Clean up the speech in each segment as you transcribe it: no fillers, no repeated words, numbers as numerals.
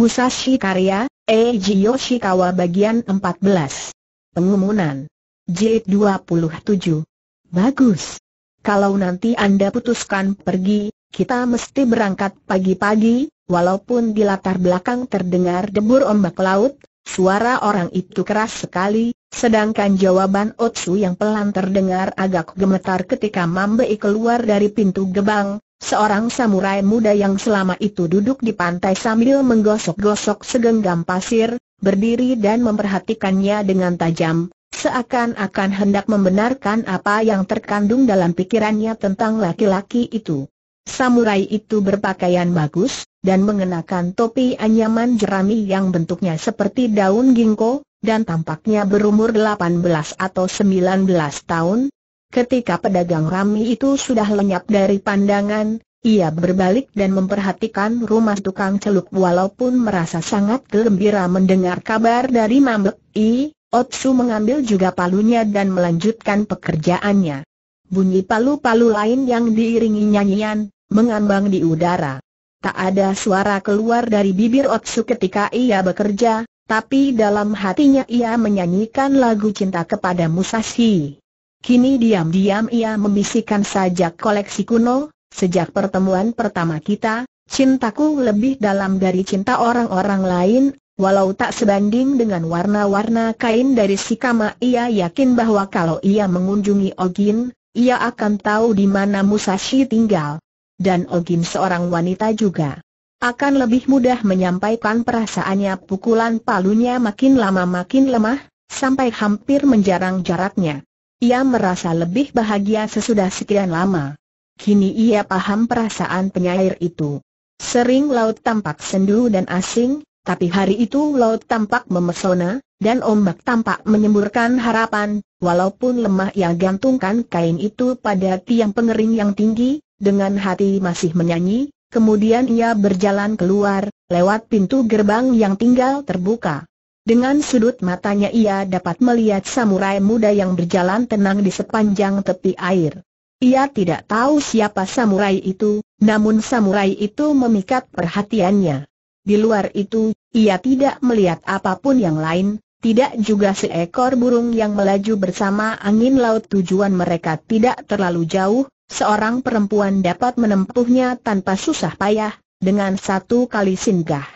Musashi karya, Eiji Yoshikawa bagian 14. Pengumuman. Jilid 27. Bagus. Kalau nanti Anda putuskan pergi, kita mesti berangkat pagi-pagi, walaupun di latar belakang terdengar debur ombak laut, suara orang itu keras sekali, sedangkan jawaban Otsu yang pelan terdengar agak gemetar ketika Mambei keluar dari pintu gerbang. Seorang samurai muda yang selama itu duduk di pantai sambil menggosok-gosok segenggam pasir, berdiri dan memperhatikannya dengan tajam, seakan-akan hendak membenarkan apa yang terkandung dalam pikirannya tentang laki-laki itu. Samurai itu berpakaian bagus, dan mengenakan topi anyaman jerami yang bentuknya seperti daun ginkgo, dan tampaknya berumur 18 atau 19 tahun. Ketika pedagang rami itu sudah lenyap dari pandangan, ia berbalik dan memperhatikan rumah tukang celup. Walaupun merasa sangat gembira mendengar kabar dari Mambei, Otsu mengambil juga palunya dan melanjutkan pekerjaannya. Bunyi palu-palu lain yang diiringi nyanyian, mengambang di udara. Tak ada suara keluar dari bibir Otsu ketika ia bekerja, tapi dalam hatinya ia menyanyikan lagu cinta kepada Musashi. Kini diam-diam ia membisikkan saja koleksi kuno, sejak pertemuan pertama kita, cintaku lebih dalam dari cinta orang-orang lain, walau tak sebanding dengan warna-warna kain dari Shikama. Ia yakin bahwa kalau ia mengunjungi Ogin, ia akan tahu di mana Musashi tinggal. Dan Ogin seorang wanita juga. Akan lebih mudah menyampaikan perasaannya. Pukulan palunya makin lama makin lemah, sampai hampir menjarang jaraknya. Ia merasa lebih bahagia sesudah sekian lama. Kini ia paham perasaan penyair itu. Sering laut tampak sendu dan asing, tapi hari itu laut tampak memesona, dan ombak tampak menyemburkan harapan. Walaupun lemah ia gantungkan kain itu pada tiang pengering yang tinggi, dengan hati masih menyanyi. Kemudian ia berjalan keluar, lewat pintu gerbang yang tinggal terbuka. Dengan sudut matanya ia dapat melihat samurai muda yang berjalan tenang di sepanjang tepi air. Ia tidak tahu siapa samurai itu, namun samurai itu memikat perhatiannya. Di luar itu, ia tidak melihat apapun yang lain, tidak juga seekor burung yang melaju bersama angin laut. Tujuan mereka tidak terlalu jauh, seorang perempuan dapat menempuhnya tanpa susah payah, dengan satu kali singgah.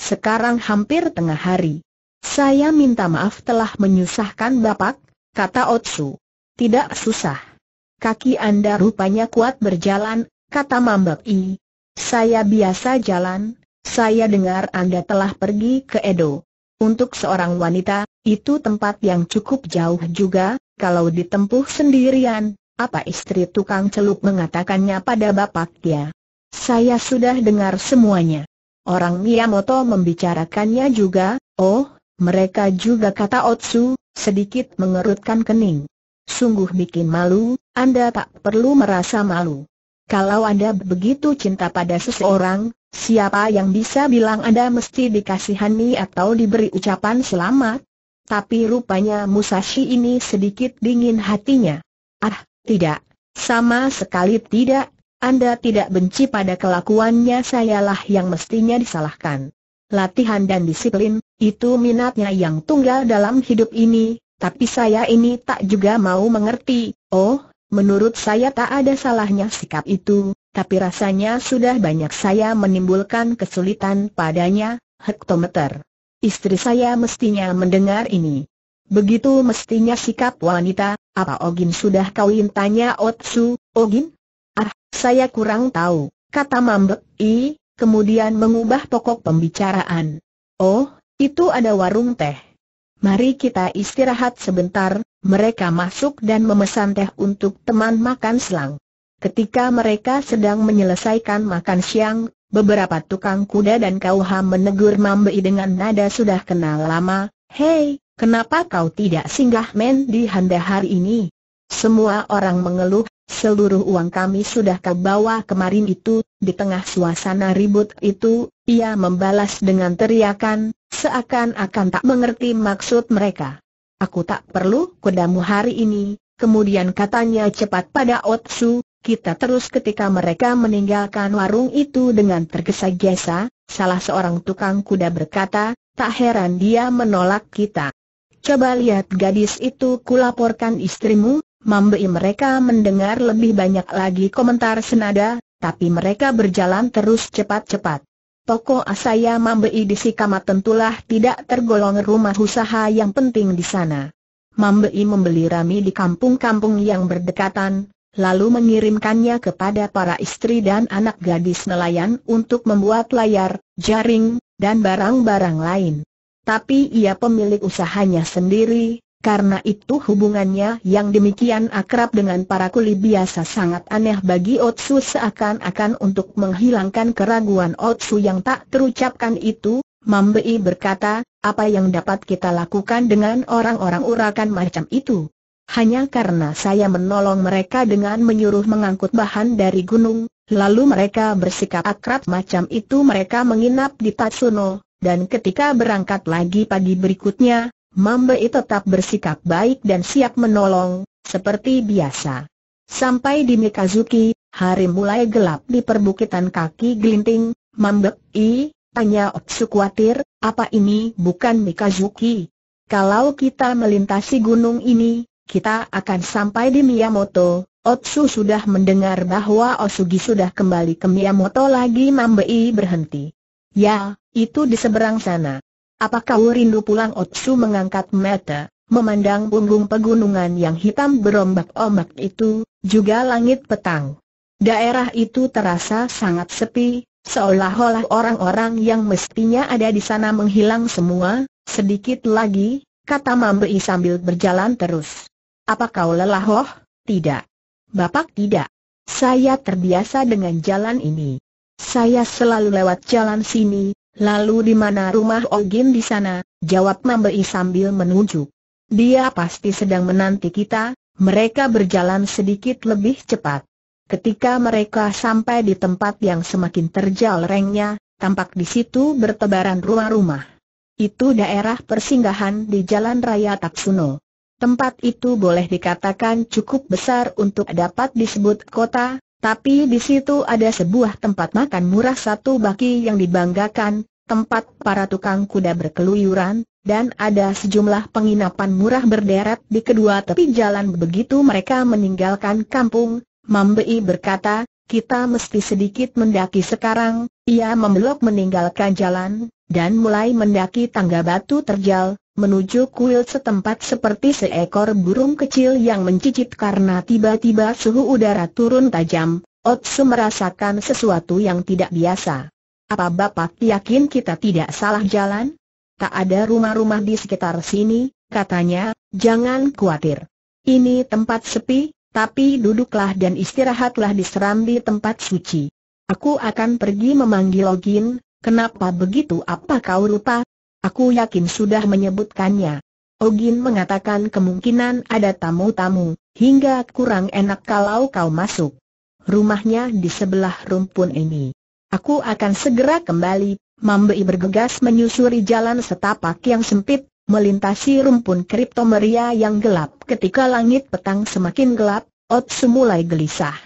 Sekarang hampir tengah hari. Saya minta maaf telah menyusahkan Bapak, kata Otsu. Tidak susah. Kaki Anda rupanya kuat berjalan, kata Mambei. Saya biasa jalan, saya dengar Anda telah pergi ke Edo. Untuk seorang wanita, itu tempat yang cukup jauh juga, kalau ditempuh sendirian. Apa istri tukang celup mengatakannya pada Bapaknya? Saya sudah dengar semuanya. Orang Miyamoto membicarakannya juga. Oh, mereka juga, kata Otsu, sedikit mengerutkan kening. Sungguh bikin malu. Anda tak perlu merasa malu. Kalau Anda begitu cinta pada seseorang, siapa yang bisa bilang Anda mesti dikasihani atau diberi ucapan selamat? Tapi rupanya Musashi ini sedikit dingin hatinya. Ah, tidak, sama sekali tidak. Anda tidak benci pada kelakuannya. Sayalah yang mestinya disalahkan. Latihan dan disiplin, itu minatnya yang tunggal dalam hidup ini, tapi saya ini tak juga mau mengerti. Oh, menurut saya tak ada salahnya sikap itu, tapi rasanya sudah banyak saya menimbulkan kesulitan padanya. Hektometer. Istri saya mestinya mendengar ini. Begitu mestinya sikap wanita. Apa Ogin sudah kawin, tanya Otsu. Ogin? Ah, saya kurang tahu, kata Mambei. Kemudian mengubah pokok pembicaraan. Oh, itu ada warung teh. Mari kita istirahat sebentar. Mereka masuk dan memesan teh untuk teman makan selang. Ketika mereka sedang menyelesaikan makan siang, beberapa tukang kuda dan kauha menegur Mambei dengan nada sudah kenal lama. Hei, kenapa kau tidak singgah main di Honda hari ini? Semua orang mengeluh. Seluruh uang kami sudah kau bawa kemarin itu. Di tengah suasana ribut itu, ia membalas dengan teriakan, seakan-akan tak mengerti maksud mereka. Aku tak perlu kudamu hari ini. Kemudian katanya cepat pada Otsu, kita terus." Ketika mereka meninggalkan warung itu dengan tergesa-gesa, salah seorang tukang kuda berkata, "Tak heran dia menolak kita. Coba lihat gadis itu, kulaporkan istrimu, Mambei." Mereka mendengar lebih banyak lagi komentar senada, tapi mereka berjalan terus cepat-cepat. Toko Asaya Mambei di Shikama tentulah tidak tergolong rumah usaha yang penting di sana. Mambei membeli rami di kampung-kampung yang berdekatan, lalu mengirimkannya kepada para istri dan anak gadis nelayan untuk membuat layar, jaring, dan barang-barang lain. Tapi ia pemilik usahanya sendiri, karena itu hubungannya yang demikian akrab dengan para kuli biasa sangat aneh bagi Otsu. Seakan-akan untuk menghilangkan keraguan Otsu yang tak terucapkan itu, Mambei berkata, "Apa yang dapat kita lakukan dengan orang-orang urakan macam itu? Hanya karena saya menolong mereka dengan menyuruh mengangkut bahan dari gunung, lalu mereka bersikap akrab macam itu." Mereka menginap di Tatsuno, dan ketika berangkat lagi pagi berikutnya, Mambei tetap bersikap baik dan siap menolong, seperti biasa. Sampai di Mikazuki, hari mulai gelap di perbukitan kaki gelinting. "Mambei," tanya Otsu khawatir, "apa ini bukan Mikazuki? Kalau kita melintasi gunung ini, kita akan sampai di Miyamoto." Otsu sudah mendengar bahwa Osugi sudah kembali ke Miyamoto lagi. Mambei berhenti. "Ya, itu di seberang sana. Apa kau rindu pulang?" Otsu mengangkat mata, memandang punggung pegunungan yang hitam berombak-ombak itu, juga langit petang. Daerah itu terasa sangat sepi, seolah-olah orang-orang yang mestinya ada di sana menghilang semua. "Sedikit lagi," kata Mambei sambil berjalan terus. "Apa kau lelah?" "Oh, tidak, Bapak, tidak. Saya terbiasa dengan jalan ini. Saya selalu lewat jalan sini." "Lalu di mana rumah Ogin di sana?" jawab Mambei sambil menunjuk. "Dia pasti sedang menanti kita." Mereka berjalan sedikit lebih cepat. Ketika mereka sampai di tempat yang semakin terjal rengnya, tampak di situ bertebaran rumah-rumah. Itu daerah persinggahan di Jalan Raya Tatsuno. Tempat itu boleh dikatakan cukup besar untuk dapat disebut kota, tapi di situ ada sebuah tempat makan murah satu baki yang dibanggakan, tempat para tukang kuda berkeluyuran, dan ada sejumlah penginapan murah berderet di kedua tepi jalan. Begitu mereka meninggalkan kampung, Mambei berkata, "Kita mesti sedikit mendaki sekarang." Ia membelok meninggalkan jalan, dan mulai mendaki tangga batu terjal, menuju kuil setempat seperti seekor burung kecil yang mencicit karena tiba-tiba suhu udara turun tajam. Otsu merasakan sesuatu yang tidak biasa. "Apa Bapak yakin kita tidak salah jalan? Tak ada rumah-rumah di sekitar sini," katanya. "Jangan khawatir. Ini tempat sepi, tapi duduklah dan istirahatlah di serambi tempat suci. Aku akan pergi memanggil Ogin." "Kenapa begitu? Apa kau lupa? Aku yakin sudah menyebutkannya. Ogin mengatakan kemungkinan ada tamu-tamu, hingga kurang enak kalau kau masuk. Rumahnya di sebelah rumpun ini." "Aku akan segera kembali." Mambei bergegas menyusuri jalan setapak yang sempit, melintasi rumpun kriptomeria yang gelap. Ketika langit petang semakin gelap, Otsu mulai gelisah.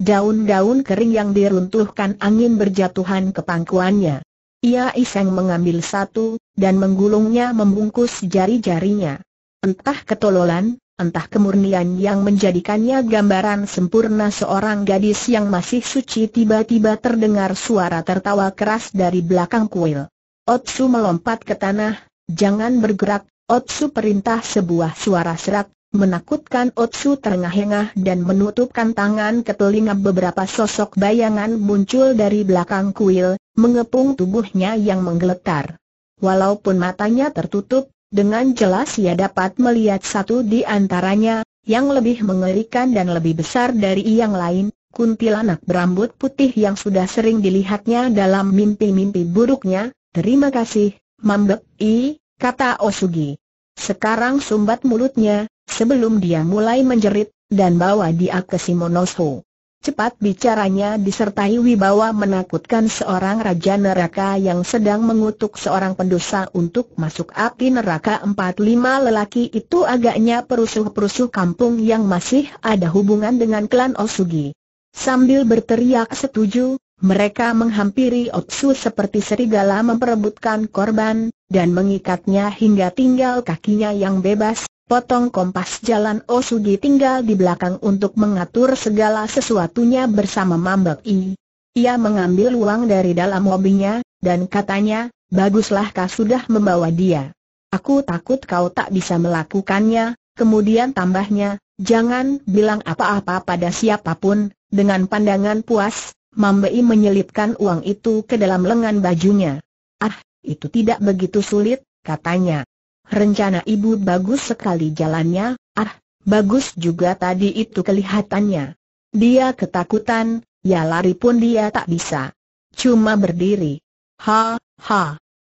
Daun-daun kering yang diruntuhkan angin berjatuhan ke pangkuannya. Ia iseng mengambil satu, dan menggulungnya membungkus jari-jarinya. Entah ketololan, entah kemurnian yang menjadikannya gambaran sempurna seorang gadis yang masih suci. Tiba-tiba terdengar suara tertawa keras dari belakang kuil. Otsu melompat ke tanah. "Jangan bergerak," Otsu perintah. Sebuah suara serak, menakutkan Otsu terengah-engah dan menutupkan tangan ke telinga. Beberapa sosok bayangan muncul dari belakang kuil, mengepung tubuhnya yang menggeletar. Walaupun matanya tertutup, dengan jelas ia dapat melihat satu di antaranya, yang lebih mengerikan dan lebih besar dari yang lain, kuntilanak berambut putih yang sudah sering dilihatnya dalam mimpi-mimpi buruknya. "Terima kasih, Mambei," kata Osugi. "Sekarang sumbat mulutnya, sebelum dia mulai menjerit, dan bawa dia ke Shimonosho." Cepat bicaranya disertai wibawa menakutkan seorang raja neraka yang sedang mengutuk seorang pendosa untuk masuk api neraka. 4-5 lelaki itu agaknya perusuh-perusuh kampung yang masih ada hubungan dengan klan Osugi. Sambil berteriak setuju, mereka menghampiri Otsu seperti serigala memperebutkan korban, dan mengikatnya hingga tinggal kakinya yang bebas. Potong kompas jalan, Osugi tinggal di belakang untuk mengatur segala sesuatunya bersama Mambei. Ia mengambil uang dari dalam mobilnya, dan katanya, "Baguslah kau sudah membawa dia. Aku takut kau tak bisa melakukannya." Kemudian tambahnya, "Jangan bilang apa-apa pada siapapun." Dengan pandangan puas, Mambei menyelipkan uang itu ke dalam lengan bajunya. "Ah, itu tidak begitu sulit," katanya. "Rencana ibu bagus sekali jalannya." "Ah, bagus juga tadi itu kelihatannya. Dia ketakutan, ya lari pun dia tak bisa. Cuma berdiri." "Ha, ha.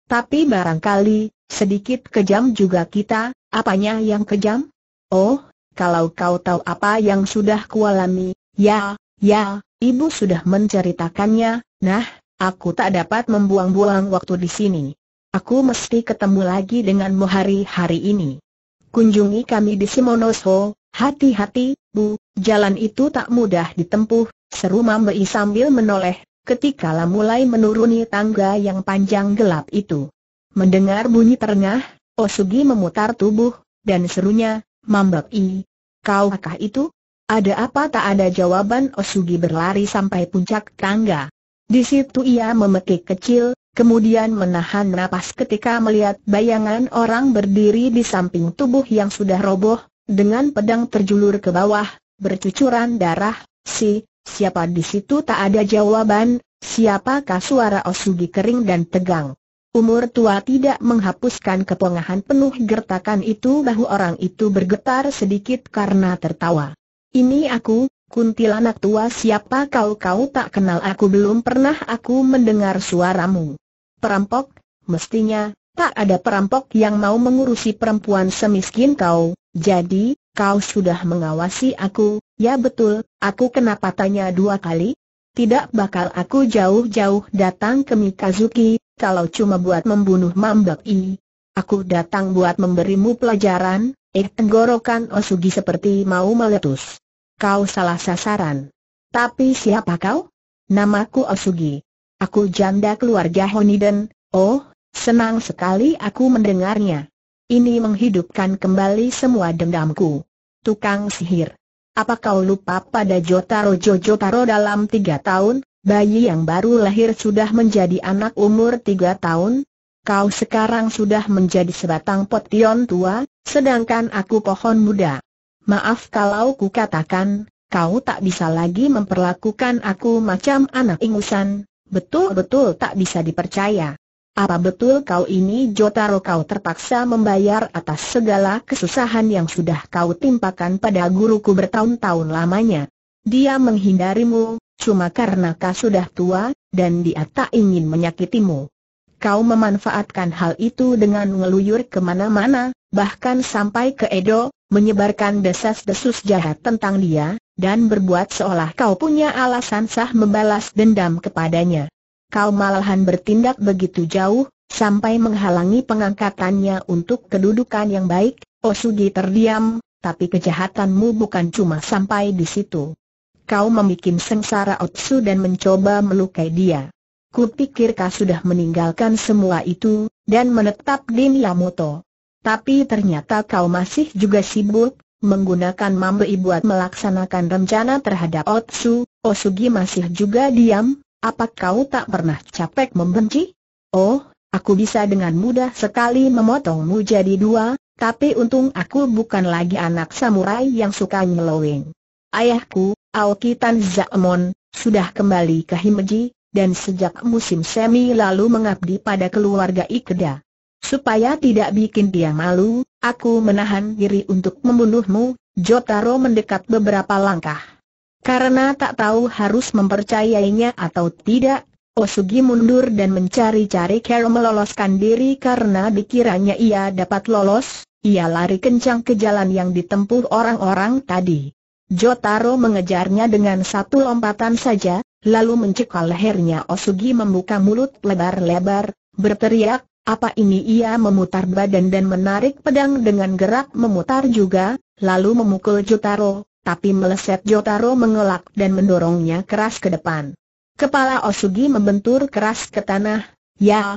Tapi barangkali, sedikit kejam juga kita." "Apanya yang kejam?" "Oh, kalau kau tahu apa yang sudah kualami." "Ya, ya. Ibu sudah menceritakannya." "Nah, aku tak dapat membuang-buang waktu di sini. Aku mesti ketemu lagi denganmu hari-hari ini. Kunjungi kami di Shimonosho." "Hati-hati, Bu, jalan itu tak mudah ditempuh," seru Mambei sambil menoleh, ketika mulai menuruni tangga yang panjang gelap itu. Mendengar bunyi terengah, Osugi memutar tubuh, dan serunya, "Mambei, kaukah itu?" Ada apa tak ada jawaban, Osugi berlari sampai puncak tangga. Di situ ia memetik kecil, kemudian menahan napas ketika melihat bayangan orang berdiri di samping tubuh yang sudah roboh, dengan pedang terjulur ke bawah, bercucuran darah. Siapa di situ tak ada jawaban. "Siapakah?" suara Osugi kering dan tegang. Umur tua tidak menghapuskan kepongahan penuh gertakan itu. Bahu orang itu bergetar sedikit karena tertawa. "Ini aku, kuntilanak tua. Siapa kau? Kau tak kenal aku? Belum pernah aku mendengar suaramu." "Perampok, mestinya. Tak ada perampok yang mau mengurusi perempuan semiskin kau." "Jadi, kau sudah mengawasi aku?" "Ya betul." "Aku kenapa tanya dua kali?" "Tidak bakal aku jauh-jauh datang ke Mikazuki, kalau cuma buat membunuh Mambei. Aku datang buat memberimu pelajaran." Tenggorokan Osugi seperti mau meletus. "Kau salah sasaran." "Tapi siapa kau?" "Namaku Osugi. Aku janda keluarga Honiden." "Oh, senang sekali aku mendengarnya. Ini menghidupkan kembali semua dendamku." "Tukang sihir. Apa kau lupa pada Jotaro dalam 3 tahun, bayi yang baru lahir sudah menjadi anak umur 3 tahun? Kau sekarang sudah menjadi sebatang potion tua, sedangkan aku pohon muda. Maaf kalau kukatakan, kau tak bisa lagi memperlakukan aku macam anak ingusan, betul-betul tak bisa dipercaya." "Apa betul kau ini Jotaro? Kau terpaksa membayar atas segala kesusahan yang sudah kau timpakan pada guruku bertahun-tahun lamanya. Dia menghindarimu, cuma karena kau sudah tua, dan dia tak ingin menyakitimu. Kau memanfaatkan hal itu dengan ngeluyur kemana-mana, bahkan sampai ke Edo, menyebarkan desas-desus jahat tentang dia, dan berbuat seolah kau punya alasan sah membalas dendam kepadanya. Kau malahan bertindak begitu jauh, sampai menghalangi pengangkatannya untuk kedudukan yang baik." Osugi terdiam, tapi kejahatanmu bukan cuma sampai di situ. "Kau membikin sengsara Otsu dan mencoba melukai dia. Kupikir kau sudah meninggalkan semua itu, dan menetap di Miyamoto. Tapi ternyata kau masih juga sibuk, menggunakan Mambei buat melaksanakan rencana terhadap Otsu." Osugi masih juga diam. "Apa kau tak pernah capek membenci?" "Oh, aku bisa dengan mudah sekali memotongmu jadi 2, tapi untung aku bukan lagi anak samurai yang suka nyeloweng. Ayahku, Aoki Tanzaemon, sudah kembali ke Himeji, dan sejak musim semi lalu mengabdi pada keluarga Ikeda. Supaya tidak bikin dia malu, aku menahan diri untuk membunuhmu." Jotaro mendekat beberapa langkah. Karena tak tahu harus mempercayainya atau tidak, Osugi mundur dan mencari-cari cara meloloskan diri karena dikiranya ia dapat lolos. Ia lari kencang ke jalan yang ditempuh orang-orang tadi. Jotaro mengejarnya dengan satu lompatan saja, lalu mencekal lehernya. Osugi membuka mulut lebar-lebar, berteriak, "Apa ini?" Ia memutar badan dan menarik pedang dengan gerak memutar juga, lalu memukul Jotaro. tapi meleset Jotaro mengelak dan mendorongnya keras ke depan. Kepala Osugi membentur keras ke tanah. Ya,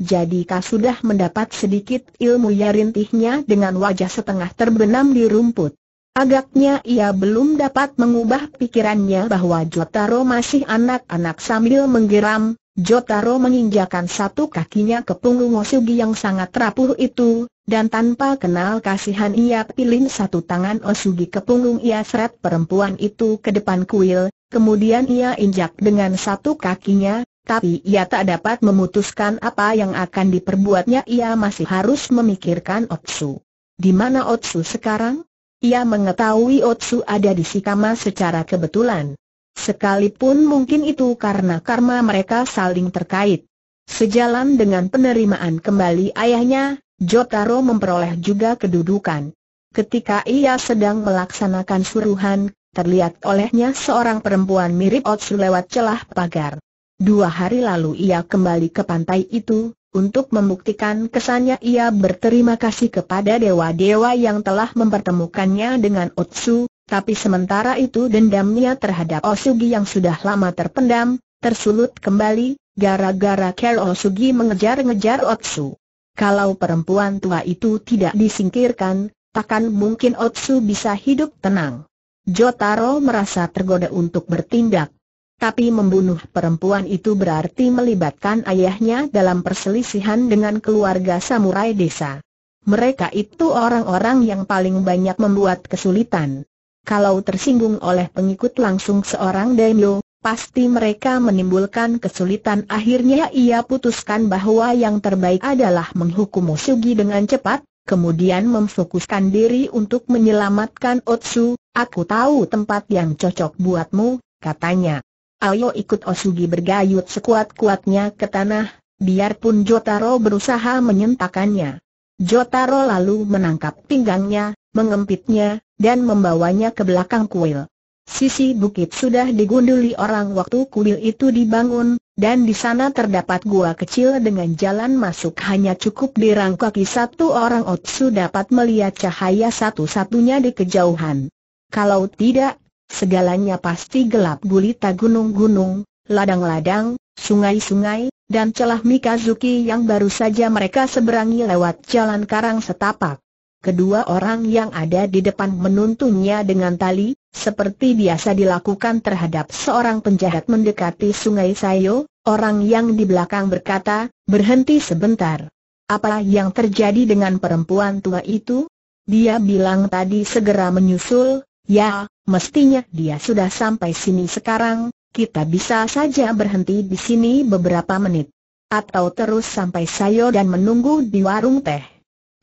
jadikah sudah mendapat sedikit ilmu ya, rintihnya dengan wajah setengah terbenam di rumput. Agaknya ia belum dapat mengubah pikirannya bahwa Jotaro masih anak-anak. Sambil menggeram, Jotaro menginjakan satu kakinya ke punggung Osugi yang sangat rapuh itu, dan tanpa kenal kasihan ia pilin satu tangan Osugi ke punggung ia. Seret perempuan itu ke depan kuil, kemudian ia injak dengan satu kakinya, tapi ia tak dapat memutuskan apa yang akan diperbuatnya. Ia masih harus memikirkan Otsu. Di mana Otsu sekarang? Ia mengetahui Otsu ada di Shikama secara kebetulan, sekalipun mungkin itu karena karma mereka saling terkait. Sejalan dengan penerimaan kembali ayahnya, Jotaro memperoleh juga kedudukan. Ketika ia sedang melaksanakan suruhan, terlihat olehnya seorang perempuan mirip Otsu lewat celah pagar. 2 hari lalu ia kembali ke pantai itu. Untuk membuktikan kesannya ia berterima kasih kepada dewa-dewa yang telah mempertemukannya dengan Otsu, tapi sementara itu dendamnya terhadap Osugi yang sudah lama terpendam, tersulut kembali, gara-gara Osugi mengejar-ngejar Otsu. Kalau perempuan tua itu tidak disingkirkan, takkan mungkin Otsu bisa hidup tenang. Jotaro merasa tergoda untuk bertindak. Tapi membunuh perempuan itu berarti melibatkan ayahnya dalam perselisihan dengan keluarga samurai desa. Mereka itu orang-orang yang paling banyak membuat kesulitan. Kalau tersinggung oleh pengikut langsung seorang daimyo, pasti mereka menimbulkan kesulitan. Akhirnya ia putuskan bahwa yang terbaik adalah menghukum Osugi dengan cepat, kemudian memfokuskan diri untuk menyelamatkan Otsu. "Aku tahu tempat yang cocok buatmu," katanya. "Ayo ikut." Osugi bergayut sekuat-kuatnya ke tanah, biarpun Jotaro berusaha menyentakannya. Jotaro lalu menangkap pinggangnya, mengempitnya, dan membawanya ke belakang kuil. Sisi bukit sudah digunduli orang waktu kuil itu dibangun, dan di sana terdapat gua kecil dengan jalan masuk hanya cukup dirangkaki satu orang. Otsu dapat melihat cahaya satu-satunya di kejauhan. Kalau tidak, segalanya pasti gelap gulita. Gunung-gunung, ladang-ladang, sungai-sungai, dan celah Mikazuki yang baru saja mereka seberangi lewat jalan karang setapak. Kedua orang yang ada di depan menuntunnya dengan tali, seperti biasa dilakukan terhadap seorang penjahat mendekati sungai Sayo. Orang yang di belakang berkata, "Berhenti sebentar. Apa yang terjadi dengan perempuan tua itu?" "Dia bilang tadi segera menyusul." "Ya, mestinya dia sudah sampai sini sekarang. Kita bisa saja berhenti di sini beberapa menit, atau terus sampai Sayo dan menunggu di warung teh.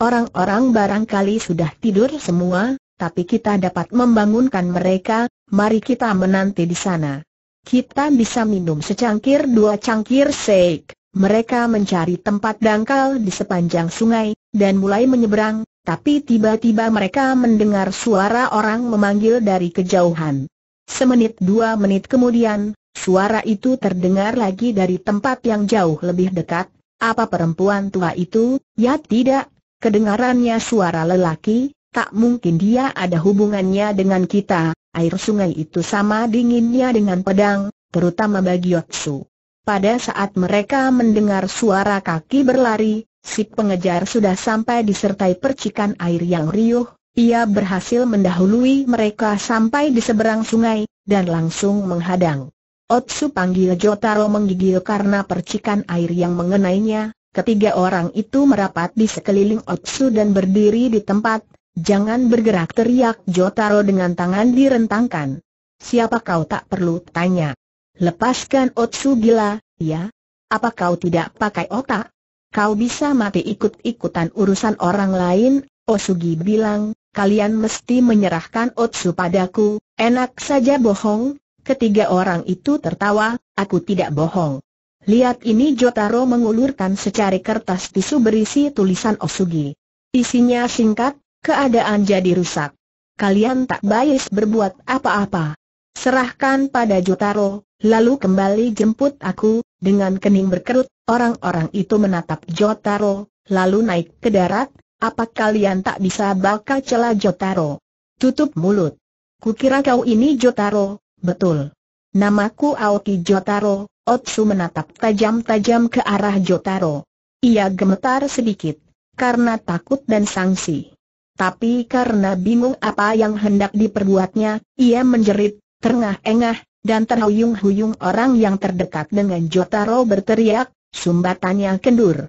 Orang-orang barangkali sudah tidur semua, tapi kita dapat membangunkan mereka. Mari kita menanti di sana. Kita bisa minum secangkir 2 cangkir shake." Mereka mencari tempat dangkal di sepanjang sungai dan mulai menyeberang. Tapi tiba-tiba mereka mendengar suara orang memanggil dari kejauhan. 1–2 menit kemudian, suara itu terdengar lagi dari tempat yang jauh lebih dekat. "Apa perempuan tua itu?" "Ya tidak, kedengarannya suara lelaki. Tak mungkin dia ada hubungannya dengan kita. Air sungai itu sama dinginnya dengan pedang, terutama bagi Otsu." Pada saat mereka mendengar suara kaki berlari, si pengejar sudah sampai disertai percikan air yang riuh. Ia berhasil mendahului mereka sampai di seberang sungai, dan langsung menghadang. "Otsu," panggil Jotaro menggigil karena percikan air yang mengenainya. Ketiga orang itu merapat di sekeliling Otsu dan berdiri di tempat. "Jangan bergerak," teriak Jotaro dengan tangan direntangkan. "Siapa kau?" "Tak perlu tanya. Lepaskan Otsu." "Gila, ya? Apa kau tidak pakai otak? Kau bisa mati ikut-ikutan urusan orang lain." Osugi bilang, "Kalian mesti menyerahkan Otsu padaku." "Enak saja bohong." Ketiga orang itu tertawa. "Aku tidak bohong. Lihat ini." Jotaro mengulurkan secari kertas tisu berisi tulisan Osugi. Isinya singkat, "Keadaan jadi rusak. Kalian tak bayis berbuat apa-apa. Serahkan pada Jotaro, lalu kembali jemput aku." Dengan kening berkerut, orang-orang itu menatap Jotaro, lalu naik ke darat. "Apa kalian tak bisa bakal?" celah Jotaro. "Tutup mulut. Kukira kau ini Jotaro, betul. Namaku Aoki Jotaro. Otsu menatap tajam-tajam ke arah Jotaro. Ia gemetar sedikit, karena takut dan sangsi. Tapi karena bingung apa yang hendak diperbuatnya, ia menjerit, terengah-engah, dan terhuyung-huyung. Orang yang terdekat dengan Jotaro berteriak, sumbatannya kendur.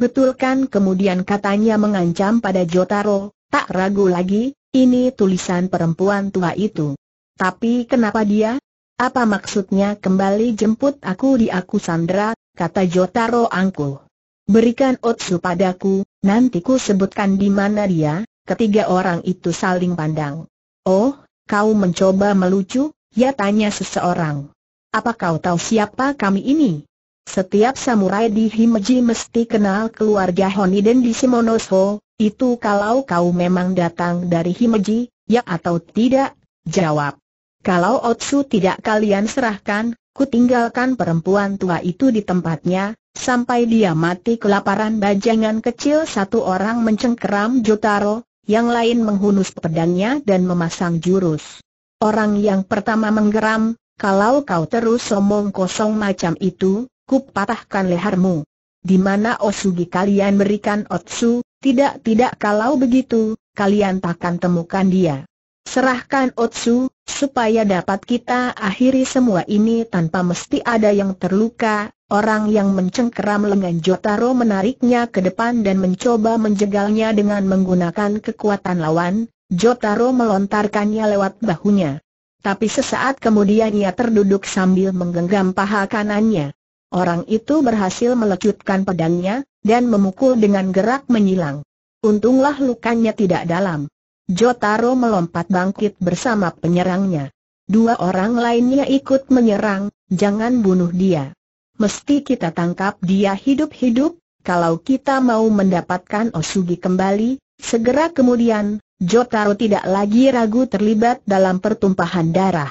Betulkan, kemudian katanya mengancam pada Jotaro, tak ragu lagi, ini tulisan perempuan tua itu. Tapi kenapa dia? Apa maksudnya kembali jemput aku di aku sandera, kata Jotaro angkuh. Berikan Otsu padaku, nanti ku sebutkan di mana dia. Ketiga orang itu saling pandang. Oh, kau mencoba melucu? Ya, tanya seseorang. Apa kau tahu siapa kami ini? Setiap samurai di Himeji mesti kenal keluarga Honiden di Shimonosho. Itu kalau kau memang datang dari Himeji, ya atau tidak? Jawab. Kalau Otsu tidak kalian serahkan, ku tinggalkan perempuan tua itu di tempatnya. Sampai dia mati kelaparan. Bajangan kecil satu orang mencengkeram Jotaro, yang lain menghunus pedangnya dan memasang jurus. Orang yang pertama menggeram, kalau kau terus sombong kosong macam itu, ku patahkan lehermu. Di mana Osugi kalian berikan Otsu? Tidak kalau begitu, kalian takkan temukan dia. Serahkan Otsu, supaya dapat kita akhiri semua ini tanpa mesti ada yang terluka. Orang yang mencengkeram lengan Jotaro menariknya ke depan dan mencoba menjegalnya dengan menggunakan kekuatan lawan. Jotaro melontarkannya lewat bahunya. Tapi sesaat kemudian ia terduduk sambil menggenggam paha kanannya. Orang itu berhasil melecutkan pedangnya dan memukul dengan gerak menyilang. Untunglah lukanya tidak dalam. Jotaro melompat bangkit bersama penyerangnya. Dua orang lainnya ikut menyerang. Jangan bunuh dia. Mesti kita tangkap dia hidup-hidup, kalau kita mau mendapatkan Osugi kembali. Segera kemudian, Jotaro tidak lagi ragu terlibat dalam pertumpahan darah.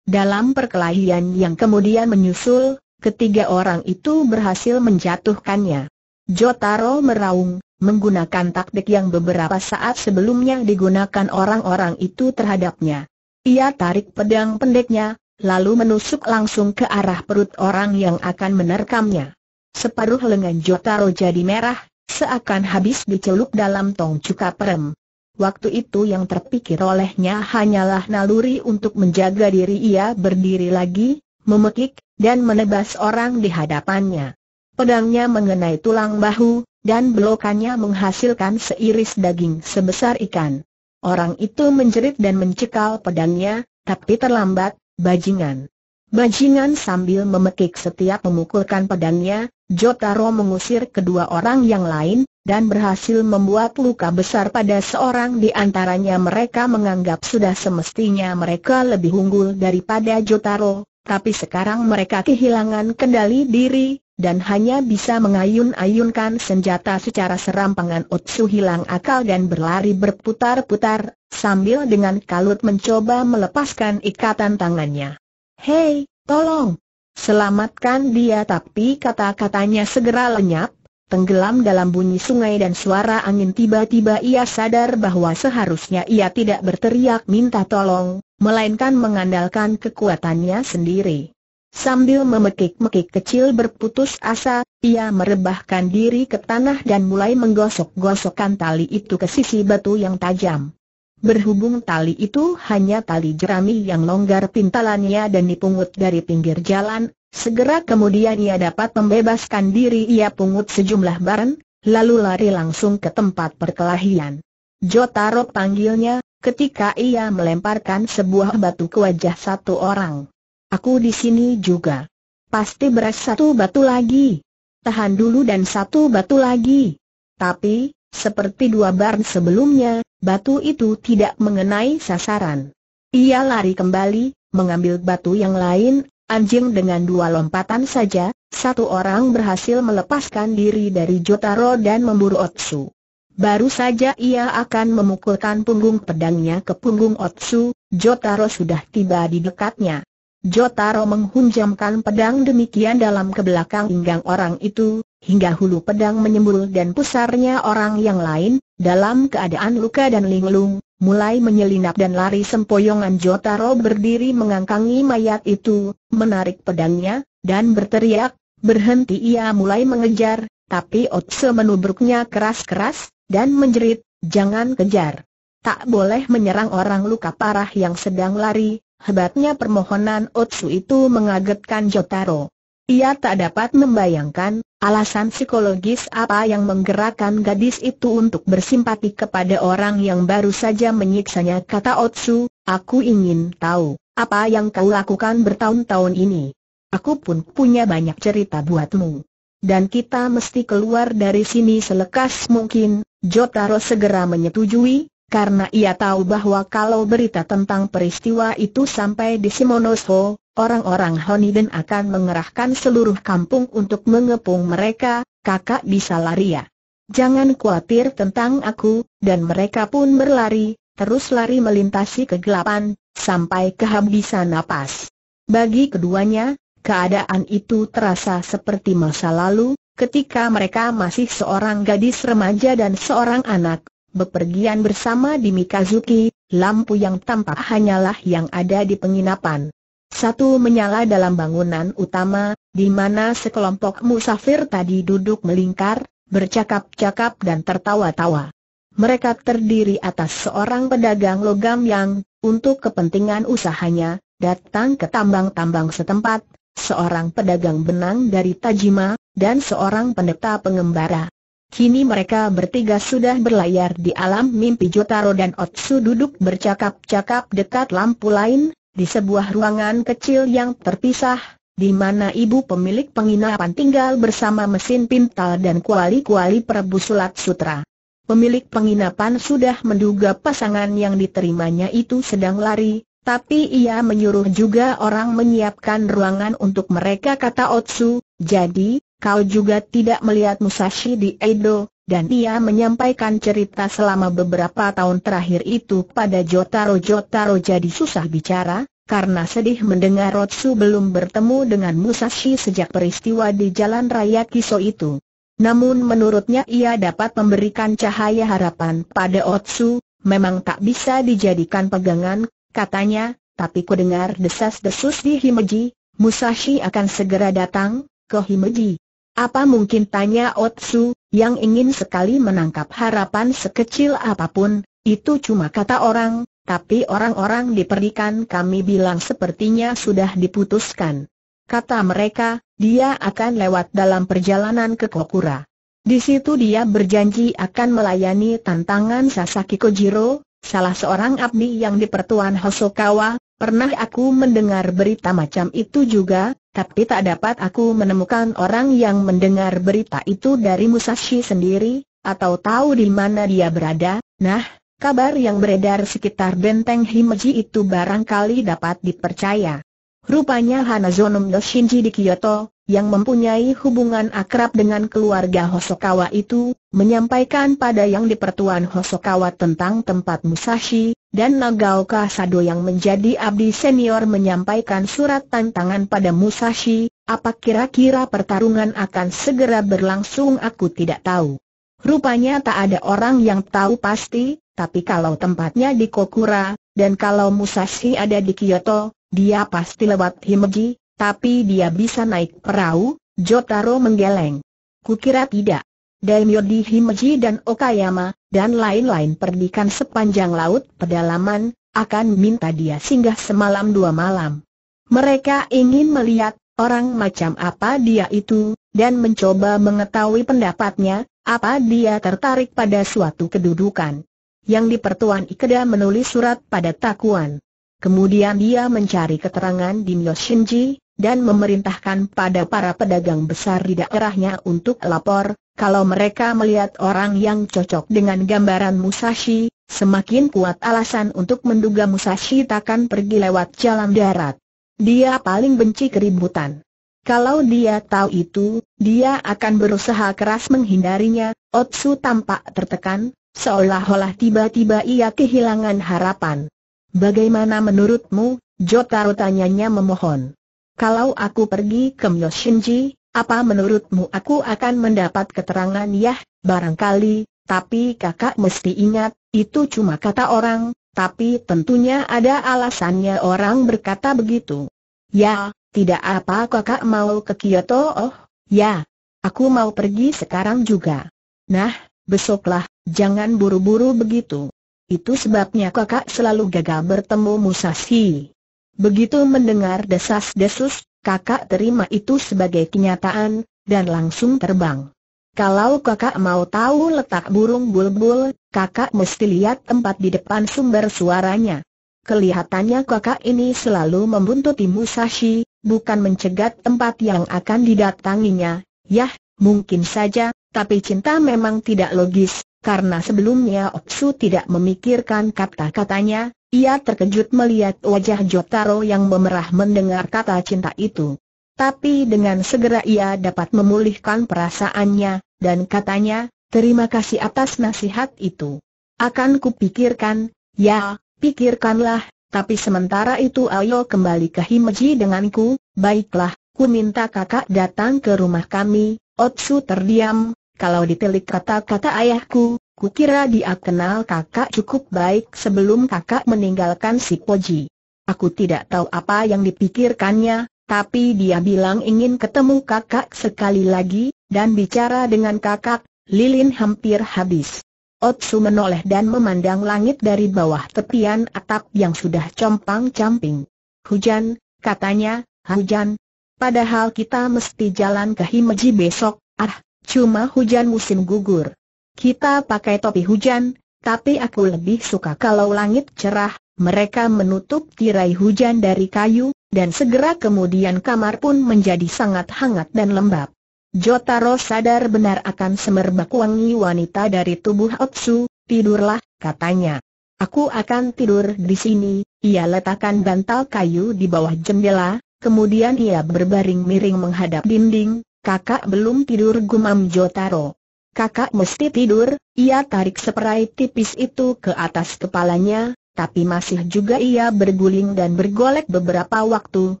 Dalam perkelahian yang kemudian menyusul, ketiga orang itu berhasil menjatuhkannya. Jotaro meraung, menggunakan taktik yang beberapa saat sebelumnya digunakan orang-orang itu terhadapnya. Ia tarik pedang pendeknya, lalu menusuk langsung ke arah perut orang yang akan menerkamnya. Separuh lengan Jotaro jadi merah, seakan habis dicelup dalam tong cuka perem. Waktu itu yang terpikir olehnya hanyalah naluri untuk menjaga diri. Ia berdiri lagi, memekik, dan menebas orang di hadapannya. Pedangnya mengenai tulang bahu, dan belokannya menghasilkan seiris daging sebesar ikan. Orang itu menjerit dan mencekal pedangnya, tapi terlambat. Bajingan. Bajingan. Sambil memekik setiap memukulkan pedangnya, Jotaro mengusir kedua orang yang lain, dan berhasil membuat luka besar pada seorang di antaranya. Mereka menganggap sudah semestinya mereka lebih unggul daripada Jotaro, tapi sekarang mereka kehilangan kendali diri, dan hanya bisa mengayun-ayunkan senjata secara serampangan. Otsu hilang akal dan berlari berputar-putar, sambil dengan kalut mencoba melepaskan ikatan tangannya. Hei, tolong, selamatkan dia. Tapi kata-katanya segera lenyap, tenggelam dalam bunyi sungai dan suara angin. Tiba-tiba ia sadar bahwa seharusnya ia tidak berteriak minta tolong, melainkan mengandalkan kekuatannya sendiri. Sambil memekik-mekik kecil berputus asa, ia merebahkan diri ke tanah dan mulai menggosok-gosokkan tali itu ke sisi batu yang tajam. Berhubung tali itu hanya tali jerami yang longgar pintalannya dan dipungut dari pinggir jalan, segera kemudian ia dapat membebaskan diri. Ia pungut sejumlah barang, lalu lari langsung ke tempat perkelahian. Jotaro panggilnya, ketika ia melemparkan sebuah batu ke wajah satu orang. Aku di sini juga. Pasti beres. Satu batu lagi. Tahan dulu, dan satu batu lagi. Tapi, seperti dua barn sebelumnya, batu itu tidak mengenai sasaran. Ia lari kembali, mengambil batu yang lain. Anjing, dengan dua lompatan saja, satu orang berhasil melepaskan diri dari Jotaro dan memburu Otsu. Baru saja ia akan memukulkan punggung pedangnya ke punggung Otsu, Jotaro sudah tiba di dekatnya. Jotaro menghunjamkan pedang demikian dalam ke belakang pinggang orang itu, hingga hulu pedang menyembul dan pusarnya orang yang lain, dalam keadaan luka dan linglung. mulai menyelinap dan lari sempoyongan. Jotaro berdiri mengangkangi mayat itu, menarik pedangnya, dan berteriak, "Berhenti!" Ia mulai mengejar, tapi Otsu menubruknya keras-keras, dan menjerit, "Jangan kejar! Tak boleh menyerang orang luka parah yang sedang lari!" Hebatnya permohonan Otsu itu mengagetkan Jotaro. Ia tak dapat membayangkan alasan psikologis apa yang menggerakkan gadis itu untuk bersimpati kepada orang yang baru saja menyiksanya. Kata Otsu, "Aku ingin tahu apa yang kau lakukan bertahun-tahun ini. Aku pun punya banyak cerita buatmu. Dan kita mesti keluar dari sini selekas mungkin." Jotaro segera menyetujui, karena ia tahu bahwa kalau berita tentang peristiwa itu sampai di Shimonosho, orang-orang Honiden akan mengerahkan seluruh kampung untuk mengepung mereka. "Kakak bisa lari ya? Jangan khawatir tentang aku." Dan mereka pun berlari, terus lari melintasi kegelapan, sampai kehabisan napas. Bagi keduanya, keadaan itu terasa seperti masa lalu, ketika mereka masih seorang gadis remaja dan seorang anak, bepergian bersama di Mikazuki. Lampu yang tampak hanyalah yang ada di penginapan. Satu menyala dalam bangunan utama, di mana sekelompok musafir tadi duduk melingkar, bercakap-cakap dan tertawa-tawa. Mereka terdiri atas seorang pedagang logam yang, untuk kepentingan usahanya, datang ke tambang-tambang setempat, seorang pedagang benang dari Tajima, dan seorang pendeta pengembara. Kini mereka bertiga sudah berlayar di alam mimpi. Jotaro dan Otsu duduk bercakap-cakap dekat lampu lain, di sebuah ruangan kecil yang terpisah, di mana ibu pemilik penginapan tinggal bersama mesin pintal dan kuali-kuali perebus sulat sutra. Pemilik penginapan sudah menduga pasangan yang diterimanya itu sedang lari, tapi ia menyuruh juga orang menyiapkan ruangan untuk mereka. Kata Otsu, "Jadi kau juga tidak melihat Musashi di Edo?" Dan ia menyampaikan cerita selama beberapa tahun terakhir itu pada Jotaro. Jotaro jadi susah bicara, karena sedih mendengar Otsu belum bertemu dengan Musashi sejak peristiwa di Jalan Raya Kiso itu. Namun menurutnya ia dapat memberikan cahaya harapan pada Otsu. "Memang tak bisa dijadikan pegangan," katanya, "tapi kudengar desas-desus di Himeji. Musashi akan segera datang ke Himeji." "Apa mungkin?" tanya Otsu, yang ingin sekali menangkap harapan sekecil apapun. "Itu cuma kata orang, tapi orang-orang di perdikan kami bilang sepertinya sudah diputuskan. Kata mereka, dia akan lewat dalam perjalanan ke Kokura. Di situ dia berjanji akan melayani tantangan Sasaki Kojiro, salah seorang abdi yang di pertuan Hosokawa." "Pernah aku mendengar berita macam itu juga, tapi tak dapat aku menemukan orang yang mendengar berita itu dari Musashi sendiri, atau tahu di mana dia berada." "Nah, kabar yang beredar sekitar benteng Himeji itu barangkali dapat dipercaya. Rupanya Hanazono Shinji di Kyoto, yang mempunyai hubungan akrab dengan keluarga Hosokawa itu, menyampaikan pada yang di pertuan Hosokawa tentang tempat Musashi, dan Nagaoka Sado yang menjadi abdi senior menyampaikan surat tantangan pada Musashi. Apa kira-kira pertarungan akan segera berlangsung?" "Aku tidak tahu. Rupanya tak ada orang yang tahu pasti, tapi kalau tempatnya di Kokura, dan kalau Musashi ada di Kyoto, dia pasti lewat Himeji." "Tapi dia bisa naik perahu?" Jotaro menggeleng. "Kukira tidak. Daimyo di Himeji dan Okayama, dan lain-lain perdikan sepanjang laut pedalaman, akan minta dia singgah semalam dua malam. Mereka ingin melihat orang macam apa dia itu, dan mencoba mengetahui pendapatnya, apa dia tertarik pada suatu kedudukan." Yang di pertuan Ikeda menulis surat pada Takuan. Kemudian dia mencari keterangan di Myoshinji, dan memerintahkan pada para pedagang besar di daerahnya untuk lapor kalau mereka melihat orang yang cocok dengan gambaran Musashi. Semakin kuat alasan untuk menduga Musashi takkan pergi lewat jalan darat. Dia paling benci keributan. Kalau dia tahu itu, dia akan berusaha keras menghindarinya. Otsu tampak tertekan, seolah-olah tiba-tiba ia kehilangan harapan. "Bagaimana menurutmu?" Jotaro tanyanya memohon. "Kalau aku pergi ke Myoshinji, apa menurutmu aku akan mendapat keterangan?" "Yah, barangkali, tapi kakak mesti ingat, Itu cuma kata orang, tapi tentunya ada alasannya orang berkata begitu. Ya, tidak apa kakak mau ke Kyoto? Oh, ya. Aku mau pergi sekarang juga. Nah, besoklah, jangan buru-buru begitu. Itu sebabnya kakak selalu gagal bertemu Musashi. Begitu mendengar desas-desus, kakak terima itu sebagai kenyataan, dan langsung terbang. Kalau kakak mau tahu letak burung bulbul, kakak mesti lihat tempat di depan sumber suaranya. Kelihatannya kakak ini selalu membuntuti Musashi, bukan mencegat tempat yang akan didatanginya. Yah, mungkin saja, tapi cinta memang tidak logis, karena sebelumnya Otsu tidak memikirkan kata-katanya. Ia terkejut melihat wajah Jotaro yang memerah mendengar kata cinta itu. Tapi dengan segera ia dapat memulihkan perasaannya, dan katanya, terima kasih atas nasihat itu. Akan kupikirkan. Ya, pikirkanlah, tapi sementara itu ayo kembali ke Himeji denganku. Baiklah. Ku minta kakak datang ke rumah kami. Otsu terdiam. Kalau ditelik kata-kata ayahku, kukira dia kenal kakak cukup baik sebelum kakak meninggalkan Shippoji. Aku tidak tahu apa yang dipikirkannya, tapi dia bilang ingin ketemu kakak sekali lagi, dan bicara dengan kakak. Lilin hampir habis. Otsu menoleh dan memandang langit dari bawah tepian atap yang sudah compang-camping. Hujan, katanya, hujan. Padahal kita mesti jalan ke Himeji besok. Ah, cuma hujan musim gugur. Kita pakai topi hujan, tapi aku lebih suka kalau langit cerah. Mereka menutup tirai hujan dari kayu, dan segera kemudian kamar pun menjadi sangat hangat dan lembab. Jotaro sadar benar akan semerbak wangi wanita dari tubuh Otsu. Tidurlah, katanya. Aku akan tidur di sini. Ia letakkan bantal kayu di bawah jendela. Kemudian ia berbaring miring menghadap dinding. Kakak belum tidur, gumam Jotaro. Kakak mesti tidur. Ia tarik seperai tipis itu ke atas kepalanya, tapi masih juga ia berguling dan bergolek beberapa waktu,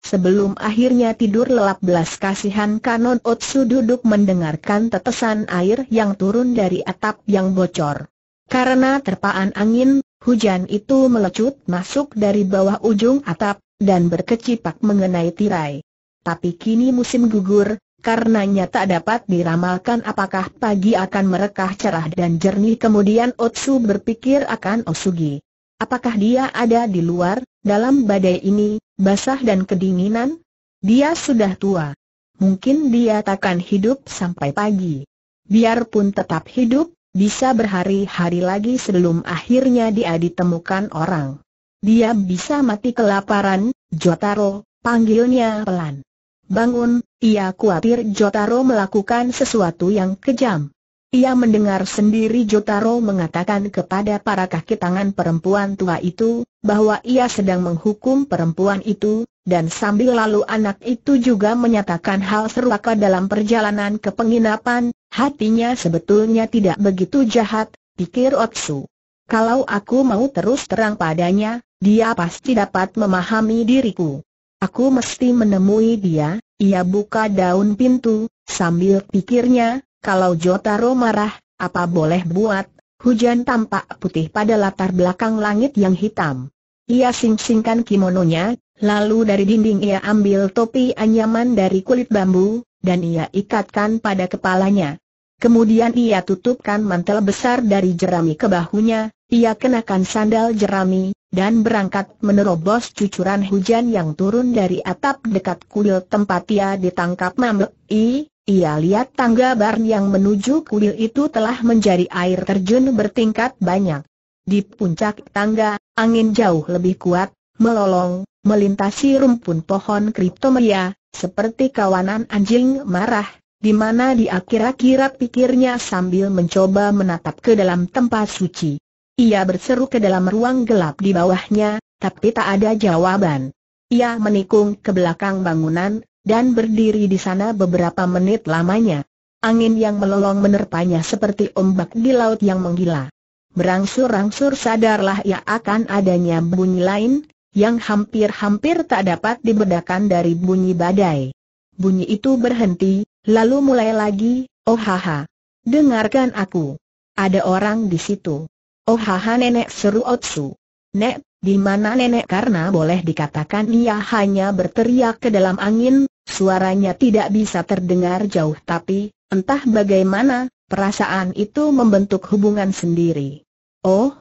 sebelum akhirnya tidur lelap belas kasihan. Kanon Otsu duduk mendengarkan tetesan air yang turun dari atap yang bocor. Karena terpaan angin, hujan itu melecut masuk dari bawah ujung atap dan berkecipak mengenai tirai. Tapi kini musim gugur, karenanya tak dapat diramalkan apakah pagi akan merekah cerah dan jernih. Kemudian Otsu berpikir akan Osugi. Apakah dia ada di luar, dalam badai ini, basah dan kedinginan? Dia sudah tua. Mungkin dia takkan hidup sampai pagi. Biarpun tetap hidup, bisa berhari-hari lagi sebelum akhirnya dia ditemukan orang. Dia bisa mati kelaparan. Jotaro, panggilnya pelan. Bangun. Ia khawatir Jotaro melakukan sesuatu yang kejam. Ia mendengar sendiri Jotaro mengatakan kepada para kaki tangan perempuan tua itu, bahwa ia sedang menghukum perempuan itu, dan sambil lalu anak itu juga menyatakan hal serupa dalam perjalanan ke penginapan. Hatinya sebetulnya tidak begitu jahat, pikir Otsu. Kalau aku mau terus terang padanya, dia pasti dapat memahami diriku. Aku mesti menemui dia. Ia buka daun pintu, sambil pikirnya, kalau Jotaro marah, apa boleh buat. Hujan tampak putih pada latar belakang langit yang hitam. Ia sing-singkan kimononya, lalu dari dinding ia ambil topi anyaman dari kulit bambu, dan ia ikatkan pada kepalanya. Kemudian ia tutupkan mantel besar dari jerami ke bahunya, ia kenakan sandal jerami, dan berangkat menerobos cucuran hujan yang turun dari atap dekat kuil tempat ia ditangkap Mambei. Ia lihat tangga bar yang menuju kuil itu telah menjadi air terjun bertingkat banyak. Di puncak tangga, angin jauh lebih kuat, melolong, melintasi rumpun pohon kriptomia, seperti kawanan anjing marah. Di mana dia kira-kira pikirnya sambil mencoba menatap ke dalam tempat suci. Ia berseru ke dalam ruang gelap di bawahnya, tapi tak ada jawaban. Ia menikung ke belakang bangunan, dan berdiri di sana beberapa menit lamanya. Angin yang melolong menerpanya seperti ombak di laut yang menggila. Berangsur-angsur sadarlah ia akan adanya bunyi lain, yang hampir-hampir tak dapat dibedakan dari bunyi badai. Bunyi itu berhenti. Lalu mulai lagi. Oh haha, dengarkan aku. Ada orang di situ. Oh haha nenek, seru Otsu. Nek, di mana nenek? Karena boleh dikatakan ia hanya berteriak ke dalam angin, suaranya tidak bisa terdengar jauh tapi, entah bagaimana, perasaan itu membentuk hubungan sendiri. Oh,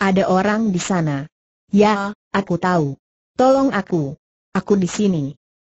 ada orang di sana. Ya, aku tahu. Tolong aku. Aku di sini.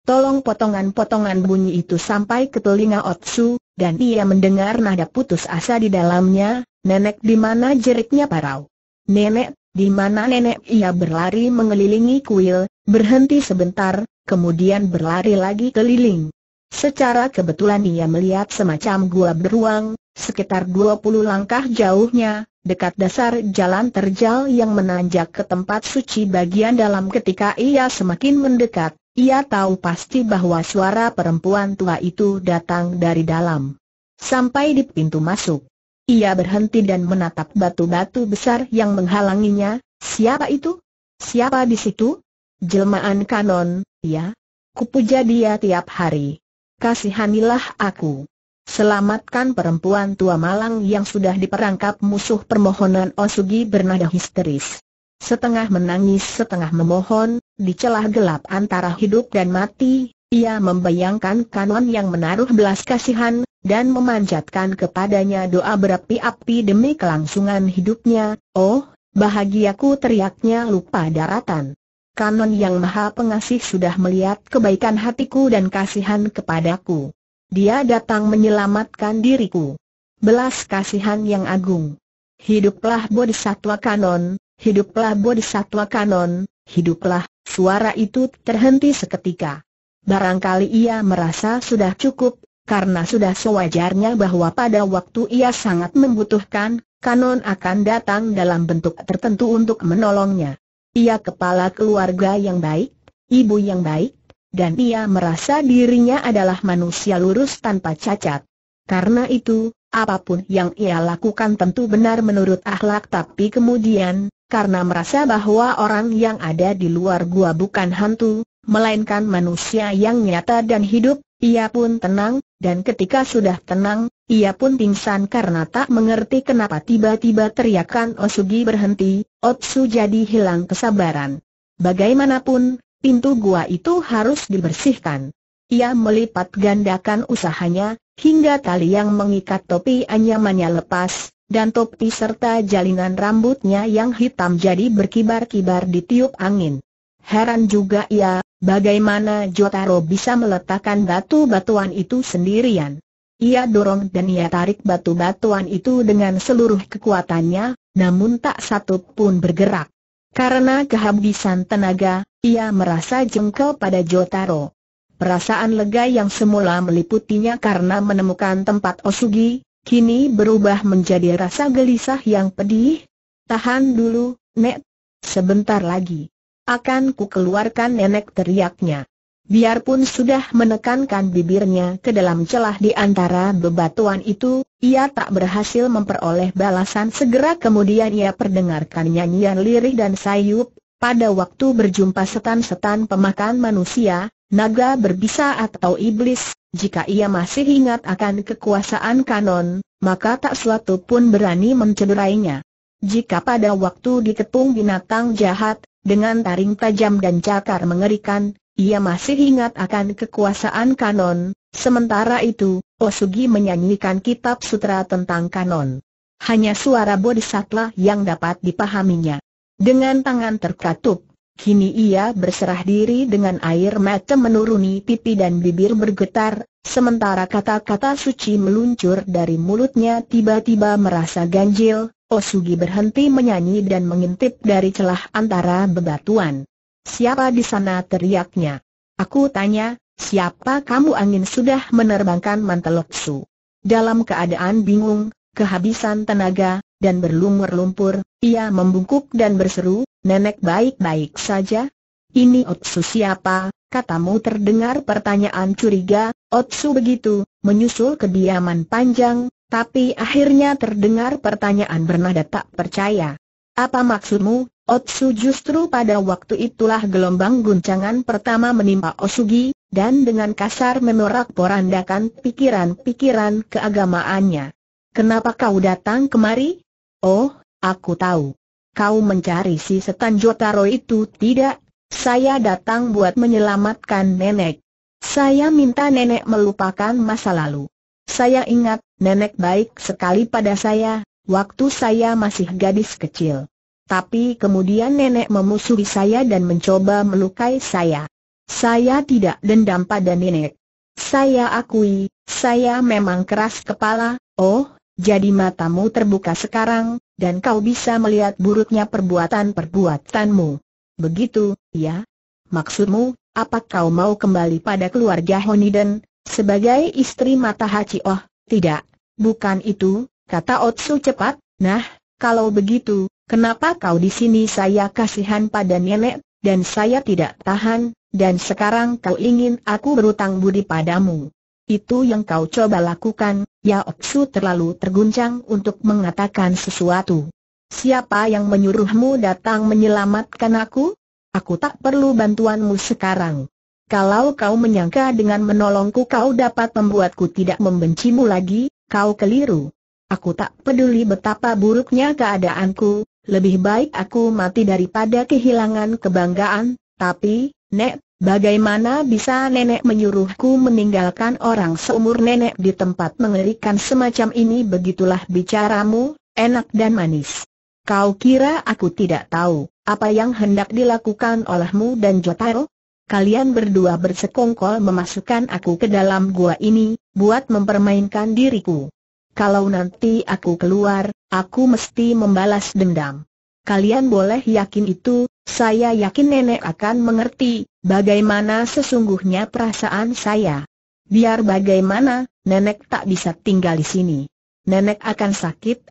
Tolong. Potongan-potongan bunyi itu sampai ke telinga Otsu, dan ia mendengar nada putus asa di dalamnya. Nenek di mana? Jeriknya parau. Nenek, di mana nenek? Ia berlari mengelilingi kuil, berhenti sebentar, kemudian berlari lagi keliling. Secara kebetulan ia melihat semacam gua beruang, sekitar 20 langkah jauhnya, dekat dasar jalan terjal yang menanjak ke tempat suci bagian dalam. Ketika ia semakin mendekat, ia tahu pasti bahwa suara perempuan tua itu datang dari dalam. Sampai di pintu masuk, ia berhenti dan menatap batu-batu besar yang menghalanginya. Siapa itu? Siapa di situ? Jelmaan kanon, ya. Kupuja dia tiap hari. Kasihanilah aku. Selamatkan perempuan tua malang yang sudah diperangkap musuh. Permohonan Osugi bernada histeris. Setengah menangis, setengah memohon, di celah gelap antara hidup dan mati, ia membayangkan kanon yang menaruh belas kasihan, dan memanjatkan kepadanya doa berapi-api demi kelangsungan hidupnya. Oh, bahagiaku, teriaknya lupa daratan. Kanon yang maha pengasih sudah melihat kebaikan hatiku dan kasihan kepadaku. Dia datang menyelamatkan diriku. Belas kasihan yang agung. Hiduplah Bodhisattva kanon. Hiduplah Bodhisattva kanon, hiduplah. Suara itu terhenti seketika. Barangkali ia merasa sudah cukup, karena sudah sewajarnya bahwa pada waktu ia sangat membutuhkan, kanon akan datang dalam bentuk tertentu untuk menolongnya. Ia kepala keluarga yang baik, ibu yang baik, dan ia merasa dirinya adalah manusia lurus tanpa cacat. Karena itu, apapun yang ia lakukan tentu benar menurut akhlak, tapi kemudian, karena merasa bahwa orang yang ada di luar gua bukan hantu, melainkan manusia yang nyata dan hidup, ia pun tenang, dan ketika sudah tenang, ia pun pingsan karena tak mengerti kenapa tiba-tiba teriakan Osugi berhenti. Otsu jadi hilang kesabaran. Bagaimanapun, pintu gua itu harus dibersihkan. Ia melipat gandakan usahanya, hingga tali yang mengikat topi anyamannya lepas, dan topi serta jalinan rambutnya yang hitam jadi berkibar-kibar ditiup angin. Heran juga ia, bagaimana Jotaro bisa meletakkan batu-batuan itu sendirian. Ia dorong dan ia tarik batu-batuan itu dengan seluruh kekuatannya, namun tak satu pun bergerak. Karena kehabisan tenaga, ia merasa jengkel pada Jotaro. Perasaan lega yang semula meliputinya karena menemukan tempat Osugi, kini berubah menjadi rasa gelisah yang pedih. Tahan dulu, Nek. Sebentar lagi akan ku keluarkan nenek, teriaknya. Biarpun sudah menekankan bibirnya ke dalam celah di antara bebatuan itu, ia tak berhasil memperoleh balasan segera. Kemudian ia perdengarkan nyanyian lirih dan sayup. Pada waktu berjumpa setan-setan pemakan manusia, naga berbisa atau iblis, jika ia masih ingat akan kekuasaan kanon, maka tak suatu pun berani mencederainya. Jika pada waktu dikepung binatang jahat, dengan taring tajam dan cakar mengerikan, ia masih ingat akan kekuasaan kanon. Sementara itu, Osugi menyanyikan kitab sutra tentang kanon. Hanya suara bodhisattva yang dapat dipahaminya. Dengan tangan terkatup, kini ia berserah diri dengan air mata menuruni pipi dan bibir bergetar, sementara kata-kata suci meluncur dari mulutnya. Tiba-tiba merasa ganjil, Osugi berhenti menyanyi dan mengintip dari celah antara bebatuan. "Siapa di sana?" teriaknya. "Aku," tanya, "siapa kamu?" Angin sudah menerbangkan mantel Otsu. Dalam keadaan bingung, kehabisan tenaga, dan berlumur lumpur, ia membungkuk dan berseru, "Nenek baik-baik saja?" "Ini Otsu siapa, katamu?" terdengar pertanyaan curiga. Otsu begitu, menyusul kediaman panjang, tapi akhirnya terdengar pertanyaan bernada tak percaya. "Apa maksudmu, Otsu?" Justru pada waktu itulah gelombang guncangan pertama menimpa Osugi, dan dengan kasar memorak-porandakan pikiran-pikiran keagamaannya. "Kenapa kau datang kemari?" "Oh, Aku tahu. Kau mencari si setan Jotaro itu tidak? Saya datang buat menyelamatkan nenek. Saya minta nenek melupakan masa lalu. Saya ingat, nenek baik sekali pada saya, waktu saya masih gadis kecil. Tapi kemudian nenek memusuhi saya dan mencoba melukai saya. Saya tidak dendam pada nenek. Saya akui, saya memang keras kepala. Oh, jadi matamu terbuka sekarang, dan kau bisa melihat buruknya perbuatan-perbuatanmu. Begitu, ya? Maksudmu, apa kau mau kembali pada keluarga Honiden, sebagai istri Matahachi? Oh, tidak, bukan itu, kata Otsu cepat. Nah, kalau begitu, kenapa kau di sini? Saya kasihan pada nenek, dan saya tidak tahan, dan sekarang kau ingin aku berutang budi padamu. Itu yang kau coba lakukan, ya? Otsu terlalu terguncang untuk mengatakan sesuatu. Siapa yang menyuruhmu datang menyelamatkan aku? Aku tak perlu bantuanmu sekarang. Kalau kau menyangka dengan menolongku kau dapat membuatku tidak membencimu lagi, kau keliru. Aku tak peduli betapa buruknya keadaanku, lebih baik aku mati daripada kehilangan kebanggaan. Tapi, Nek, bagaimana bisa nenek menyuruhku meninggalkan orang seumur nenek di tempat mengerikan semacam ini? Begitulah bicaramu, enak dan manis. Kau kira aku tidak tahu apa yang hendak dilakukan olehmu dan Jotaro? Kalian berdua bersekongkol memasukkan aku ke dalam gua ini, buat mempermainkan diriku. Kalau nanti aku keluar, aku mesti membalas dendam. Kalian boleh yakin itu. Saya yakin nenek akan mengerti bagaimana sesungguhnya perasaan saya. Biar bagaimana, nenek tak bisa tinggal di sini. Nenek akan sakit.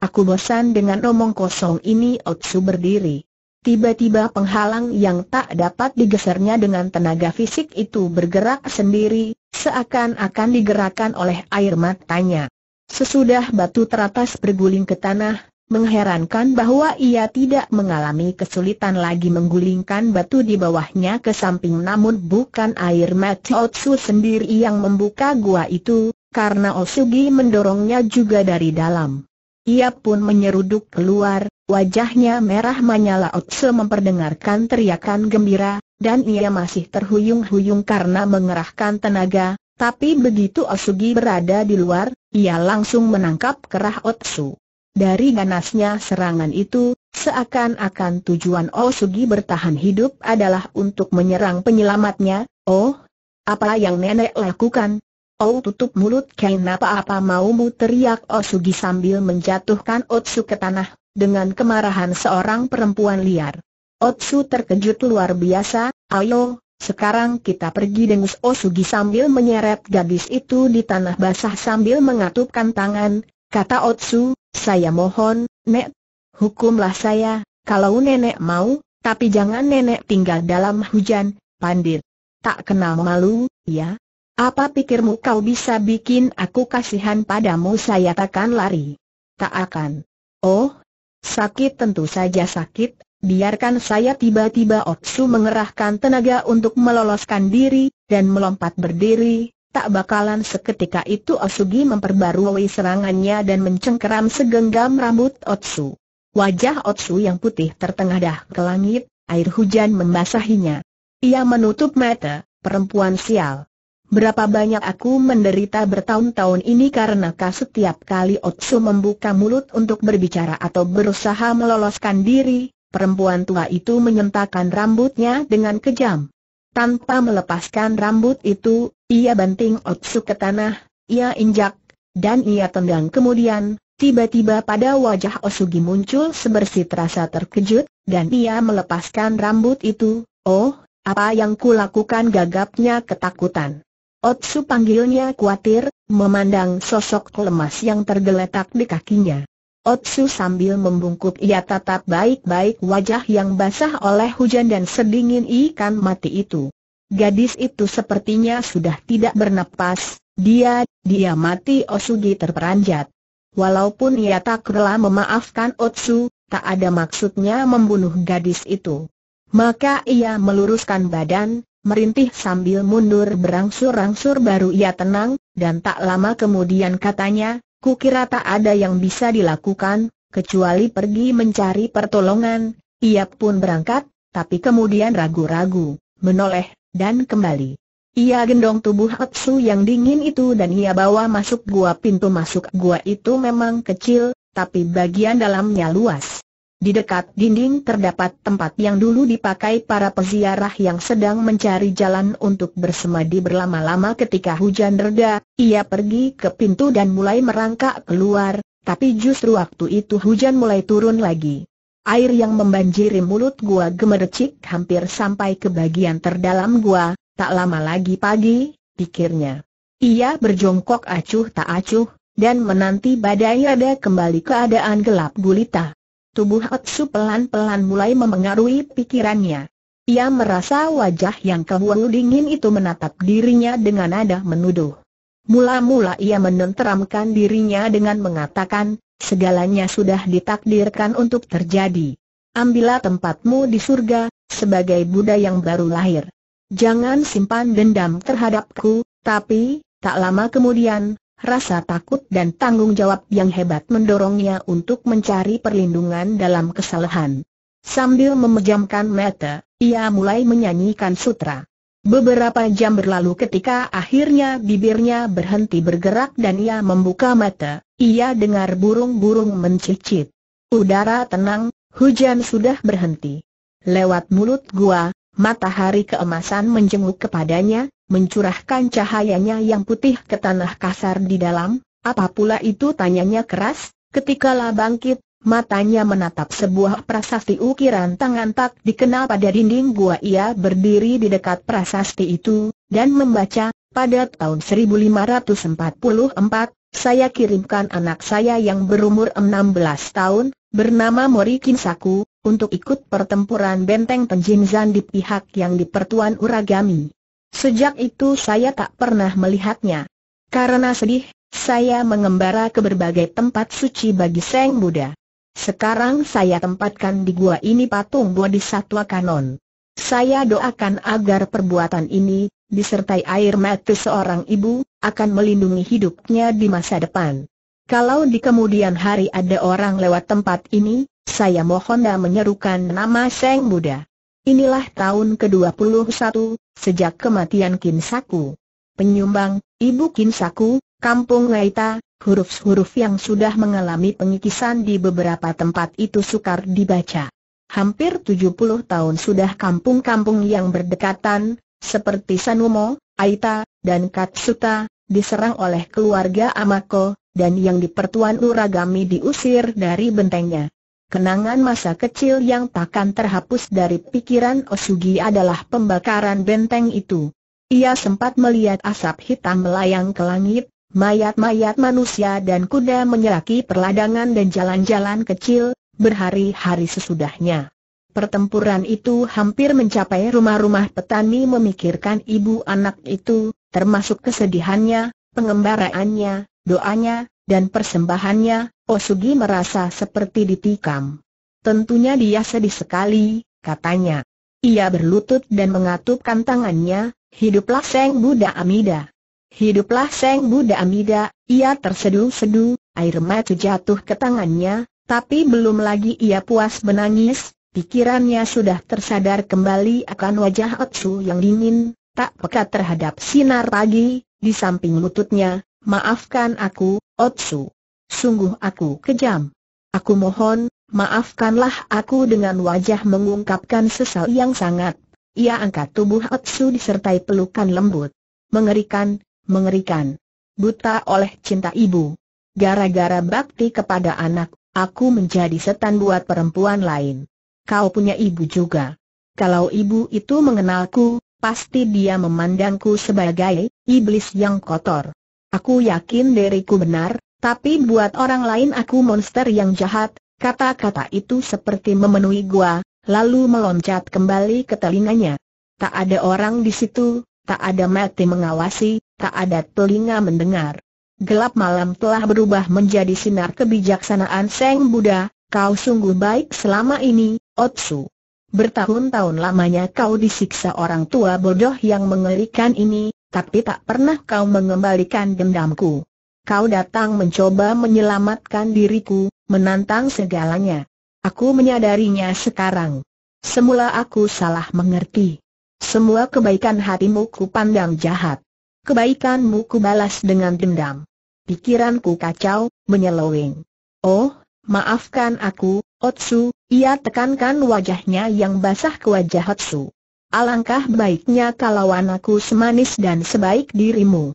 Aku bosan dengan omong kosong ini. Otsu berdiri. Tiba-tiba penghalang yang tak dapat digesernya dengan tenaga fisik itu bergerak sendiri, seakan-akan digerakkan oleh air matanya. Sesudah batu teratas berguling ke tanah, mengherankan bahwa ia tidak mengalami kesulitan lagi menggulingkan batu di bawahnya ke samping. Namun bukan air mata Otsu sendiri yang membuka gua itu, karena Osugi mendorongnya juga dari dalam. Ia pun menyeruduk keluar, wajahnya merah menyala. Otsu memperdengarkan teriakan gembira, dan ia masih terhuyung-huyung karena mengerahkan tenaga. Tapi begitu Osugi berada di luar, ia langsung menangkap kerah Otsu. Dari ganasnya serangan itu, seakan-akan tujuan Osugi bertahan hidup adalah untuk menyerang penyelamatnya. Oh, apa yang nenek lakukan? Oh, tutup mulut, kenapa maumu? teriak Osugi sambil menjatuhkan Otsu ke tanah, dengan kemarahan seorang perempuan liar. Otsu terkejut luar biasa. Ayo, sekarang kita pergi, dengus Osugi sambil menyeret gadis itu di tanah basah sambil mengatupkan tangan. Kata Otsu, saya mohon, Nek, hukumlah saya, kalau nenek mau, tapi jangan nenek tinggal dalam hujan. Pandir, tak kenal malu, ya? Apa pikirmu kau bisa bikin aku kasihan padamu? Saya takkan lari. Tak akan. Oh, sakit, tentu saja sakit, biarkan saya. Tiba-tiba Otsu mengerahkan tenaga untuk meloloskan diri, dan melompat berdiri. Tak bakalan seketika itu Osugi memperbarui serangannya dan mencengkeram segenggam rambut Otsu. Wajah Otsu yang putih tertengadah ke langit, air hujan membasahinya. Ia menutup mata. Perempuan sial. Berapa banyak aku menderita bertahun-tahun ini karena kau. Setiap kali Otsu membuka mulut untuk berbicara atau berusaha meloloskan diri, perempuan tua itu menyentakkan rambutnya dengan kejam. Tanpa melepaskan rambut itu, ia banting Otsu ke tanah, ia injak, dan ia tendang. Kemudian, tiba-tiba pada wajah Osugi muncul sebersih rasa terkejut, dan ia melepaskan rambut itu. Oh, apa yang kulakukan? gagapnya ketakutan. Otsu, panggilnya, khawatir, memandang sosok lemas yang tergeletak di kakinya. Otsu sambil membungkuk ia tatap baik-baik wajah yang basah oleh hujan dan sedingin ikan mati itu. Gadis itu sepertinya sudah tidak bernapas. Dia mati. Osugi terperanjat. Walaupun ia tak rela memaafkan Otsu, tak ada maksudnya membunuh gadis itu. Maka ia meluruskan badan, merintih sambil mundur berangsur-angsur. Baru ia tenang, dan tak lama kemudian katanya, kukira tak ada yang bisa dilakukan. kecuali pergi mencari pertolongan. Ia pun berangkat, tapi kemudian ragu-ragu, menoleh, dan kembali. Ia gendong tubuh Otsu yang dingin itu dan ia bawa masuk gua. Pintu masuk gua itu memang kecil, tapi bagian dalamnya luas. Di dekat dinding terdapat tempat yang dulu dipakai para peziarah yang sedang mencari jalan untuk bersemadi berlama-lama. Ketika hujan reda, ia pergi ke pintu dan mulai merangkak keluar, tapi justru waktu itu hujan mulai turun lagi. Air yang membanjiri mulut gua gemericik hampir sampai ke bagian terdalam gua. Tak lama lagi pagi, pikirnya. Ia berjongkok acuh tak acuh, dan menanti badai ada kembali keadaan gelap gulita. Tubuh Otsu pelan-pelan mulai memengaruhi pikirannya. Ia merasa wajah yang kebualu dingin itu menatap dirinya dengan nada menuduh. Mula-mula ia menenteramkan dirinya dengan mengatakan, segalanya sudah ditakdirkan untuk terjadi. Ambillah tempatmu di surga, sebagai Buddha yang baru lahir. Jangan simpan dendam terhadapku, tapi, tak lama kemudian, rasa takut dan tanggung jawab yang hebat mendorongnya untuk mencari perlindungan dalam kesalahan. Sambil memejamkan mata, ia mulai menyanyikan sutra. Beberapa jam berlalu ketika akhirnya bibirnya berhenti bergerak dan ia membuka mata. Ia dengar burung-burung mencicit. Udara tenang, hujan sudah berhenti. Lewat mulut gua, matahari keemasan menjenguk kepadanya, mencurahkan cahayanya yang putih ke tanah kasar di dalam. Apa pula itu, tanyanya keras. Ketika bangkit, matanya menatap sebuah prasasti ukiran tangan tak dikenal pada dinding gua. Ia berdiri di dekat prasasti itu, dan membaca, pada tahun 1544. Saya kirimkan anak saya yang berumur 16 tahun, bernama Mori Kinsaku, untuk ikut pertempuran benteng Tenjinzan di pihak yang di Pertuan Uragami. Sejak itu saya tak pernah melihatnya. Karena sedih, saya mengembara ke berbagai tempat suci bagi Sang Buddha. Sekarang saya tempatkan di gua ini patung Bodhisattva Kanon. Saya doakan agar perbuatan ini, disertai air mata seorang ibu, akan melindungi hidupnya di masa depan. Kalau di kemudian hari ada orang lewat tempat ini, saya mohon dan menyerukan nama Sang Buddha. Inilah tahun ke-21, sejak kematian Kinsaku. Penyumbang, Ibu Kinsaku, Kampung Ngaita. Huruf-huruf yang sudah mengalami pengikisan di beberapa tempat itu sukar dibaca. Hampir 70 tahun sudah kampung-kampung yang berdekatan, seperti Sanumo, Aita, dan Katsuta, diserang oleh keluarga Amako, dan yang di Pertuan Uragami diusir dari bentengnya. Kenangan masa kecil yang takkan terhapus dari pikiran Osugi adalah pembakaran benteng itu. Ia sempat melihat asap hitam melayang ke langit, mayat-mayat manusia dan kuda menyeraki perladangan dan jalan-jalan kecil, berhari-hari sesudahnya. Pertempuran itu hampir mencapai rumah-rumah petani. Memikirkan ibu anak itu, termasuk kesedihannya, pengembaraannya, doanya, dan persembahannya, Osugi merasa seperti ditikam. Tentunya dia sedih sekali, katanya. Ia berlutut dan mengatupkan tangannya. Hiduplah Sang Buddha Amida. Hiduplah Sang Buddha Amida. Ia terseduh-seduh, air mata jatuh ke tangannya, tapi belum lagi ia puas menangis. Pikirannya sudah tersadar kembali akan wajah Otsu yang dingin, tak peka terhadap sinar pagi, di samping lututnya. Maafkan aku, Otsu. Sungguh aku kejam. Aku mohon, maafkanlah aku. Dengan wajah mengungkapkan sesal yang sangat, ia angkat tubuh Otsu disertai pelukan lembut. Mengerikan, mengerikan. Buta oleh cinta ibu. Gara-gara bakti kepada anak, aku menjadi setan buat perempuan lain. Kau punya ibu juga. Kalau ibu itu mengenalku, pasti dia memandangku sebagai iblis yang kotor. Aku yakin diriku benar, tapi buat orang lain aku monster yang jahat. Kata-kata itu seperti memenuhi gua, lalu meloncat kembali ke telinganya. Tak ada orang di situ, tak ada mata mengawasi, tak ada telinga mendengar. Gelap malam telah berubah menjadi sinar kebijaksanaan Sang Buddha. Kau sungguh baik selama ini, Otsu. Bertahun-tahun lamanya kau disiksa orang tua bodoh yang mengerikan ini, tapi tak pernah kau mengembalikan dendamku. Kau datang mencoba menyelamatkan diriku, menantang segalanya. Aku menyadarinya sekarang. Semula aku salah mengerti. Semua kebaikan hatimu ku pandang jahat. Kebaikanmu ku balas dengan dendam. Pikiranku kacau, menyeleweng. Oh, maafkan aku, Otsu, ia tekankan wajahnya yang basah ke wajah Otsu. Alangkah baiknya kalau anakku semanis dan sebaik dirimu.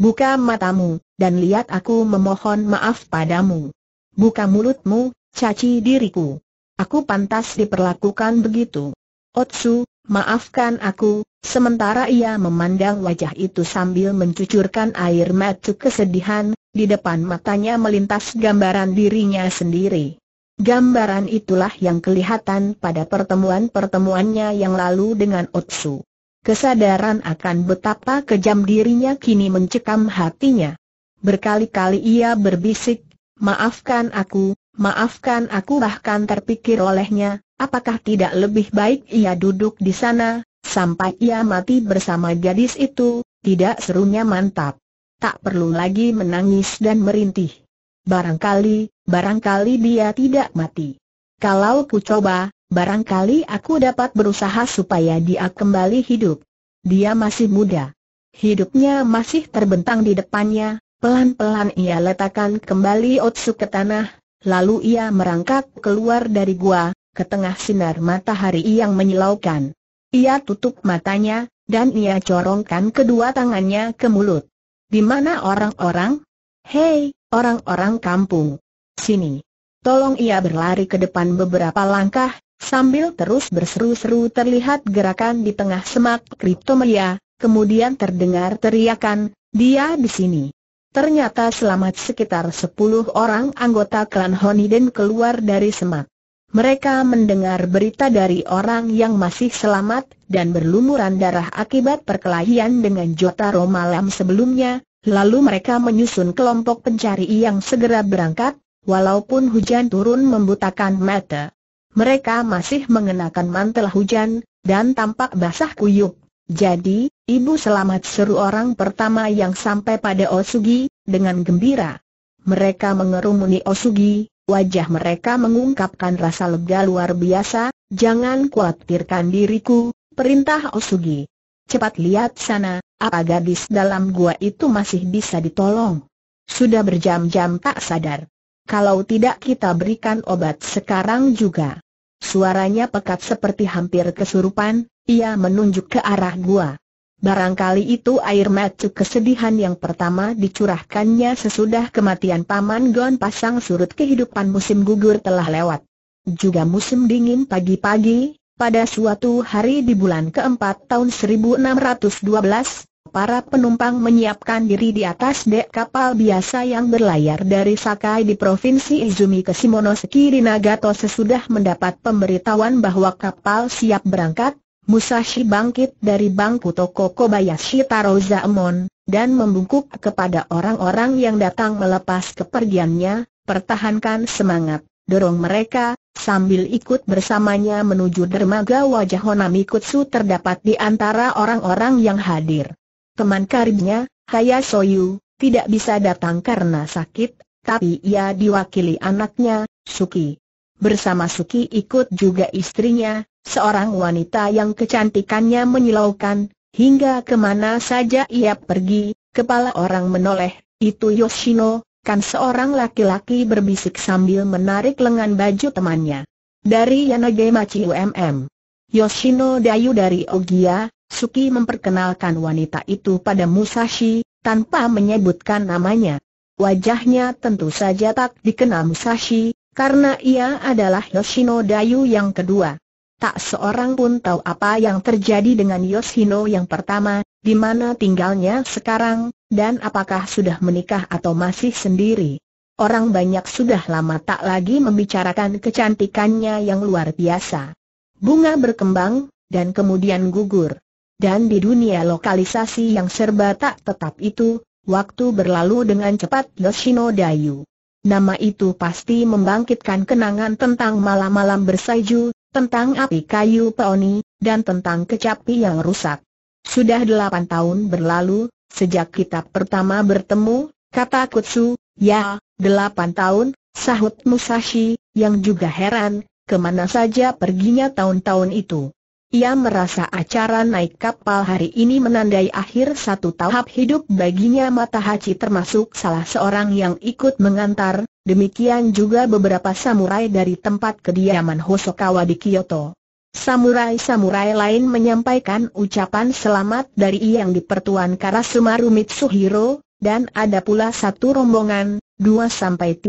Buka matamu, dan lihat aku memohon maaf padamu. Buka mulutmu, caci diriku. Aku pantas diperlakukan begitu. Otsu, maafkan aku. Sementara ia memandang wajah itu sambil mencucurkan air mata kesedihan, di depan matanya melintas gambaran dirinya sendiri. Gambaran itulah yang kelihatan pada pertemuan-pertemuannya yang lalu dengan Otsu. Kesadaran akan betapa kejam dirinya kini mencekam hatinya. Berkali-kali ia berbisik, maafkan aku. Maafkan aku, bahkan terpikir olehnya, apakah tidak lebih baik ia duduk di sana, sampai ia mati bersama gadis itu, tidak serunya mantap. Tak perlu lagi menangis dan merintih. Barangkali dia tidak mati. Kalau ku coba, barangkali aku dapat berusaha supaya dia kembali hidup. Dia masih muda. Hidupnya masih terbentang di depannya, pelan-pelan ia letakkan kembali Otsu ke tanah. Lalu ia merangkak keluar dari gua, ke tengah sinar matahari yang menyilaukan. Ia tutup matanya, dan ia corongkan kedua tangannya ke mulut. Di mana orang-orang? Hei, orang-orang kampung. Sini. Tolong. Ia berlari ke depan beberapa langkah, sambil terus berseru-seru. Terlihat gerakan di tengah semak kriptomaya, kemudian terdengar teriakan, dia di sini. Ternyata selamat sekitar 10 orang anggota klan Honiden keluar dari semak. Mereka mendengar berita dari orang yang masih selamat dan berlumuran darah akibat perkelahian dengan Jotaro malam sebelumnya. Lalu mereka menyusun kelompok pencari yang segera berangkat, walaupun hujan turun membutakan mata. Mereka masih mengenakan mantel hujan dan tampak basah kuyup. Jadi, ibu selamat, seru orang pertama yang sampai pada Osugi, dengan gembira. Mereka mengerumuni Osugi, wajah mereka mengungkapkan rasa lega luar biasa. Jangan khawatirkan diriku, perintah Osugi. Cepat lihat sana, apa gadis dalam gua itu masih bisa ditolong? Sudah berjam-jam tak sadar. Kalau tidak kita berikan obat sekarang juga. Suaranya pekat seperti hampir kesurupan. Ia menunjuk ke arah gua. Barangkali itu air mata kesedihan yang pertama dicurahkannya sesudah kematian Paman Gon. Pasang surut kehidupan musim gugur telah lewat. Juga musim dingin pagi-pagi. Pada suatu hari di bulan keempat tahun 1612, para penumpang menyiapkan diri di atas dek kapal biasa yang berlayar dari Sakai di Provinsi Izumi ke Shimonoseki di Nagato. Sesudah mendapat pemberitahuan bahwa kapal siap berangkat, Musashi bangkit dari bangku toko Kobayashi Taro Zaemon, dan membungkuk kepada orang-orang yang datang melepas kepergiannya, pertahankan semangat, dorong mereka, sambil ikut bersamanya menuju dermaga. Wajah Honami Kutsu terdapat di antara orang-orang yang hadir. Teman karibnya, Hayasoyu, tidak bisa datang karena sakit, tapi ia diwakili anaknya, Suki. Bersama Suki ikut juga istrinya, seorang wanita yang kecantikannya menyilaukan. Hingga kemana saja ia pergi, kepala orang menoleh. Itu Yoshino, kan, seorang laki-laki berbisik sambil menarik lengan baju temannya. Dari Yanage Machi UMM. Yoshino Dayu dari Ogia. Suki memperkenalkan wanita itu pada Musashi, tanpa menyebutkan namanya. Wajahnya tentu saja tak dikenal Musashi, karena ia adalah Yoshino Dayu yang kedua. Tak seorang pun tahu apa yang terjadi dengan Yoshino yang pertama, di mana tinggalnya sekarang, dan apakah sudah menikah atau masih sendiri. Orang banyak sudah lama tak lagi membicarakan kecantikannya yang luar biasa. Bunga berkembang, dan kemudian gugur. Dan di dunia lokalisasi yang serba tak tetap itu, waktu berlalu dengan cepat. Yoshino Dayu. Nama itu pasti membangkitkan kenangan tentang malam-malam bersalju, tentang api kayu peoni, dan tentang kecapi yang rusak. Sudah 8 tahun berlalu, sejak kita pertama bertemu, kata Kutsu, Ya, 8 tahun, sahut Musashi, yang juga heran, kemana saja perginya tahun-tahun itu. Ia merasa acara naik kapal hari ini menandai akhir satu tahap hidup baginya. Matahachi termasuk salah seorang yang ikut mengantar, demikian juga beberapa samurai dari tempat kediaman Hosokawa di Kyoto. Samurai-samurai lain menyampaikan ucapan selamat dari yang di pertuan Karasumaru Mitsuhiro. Dan ada pula satu rombongan, 2–30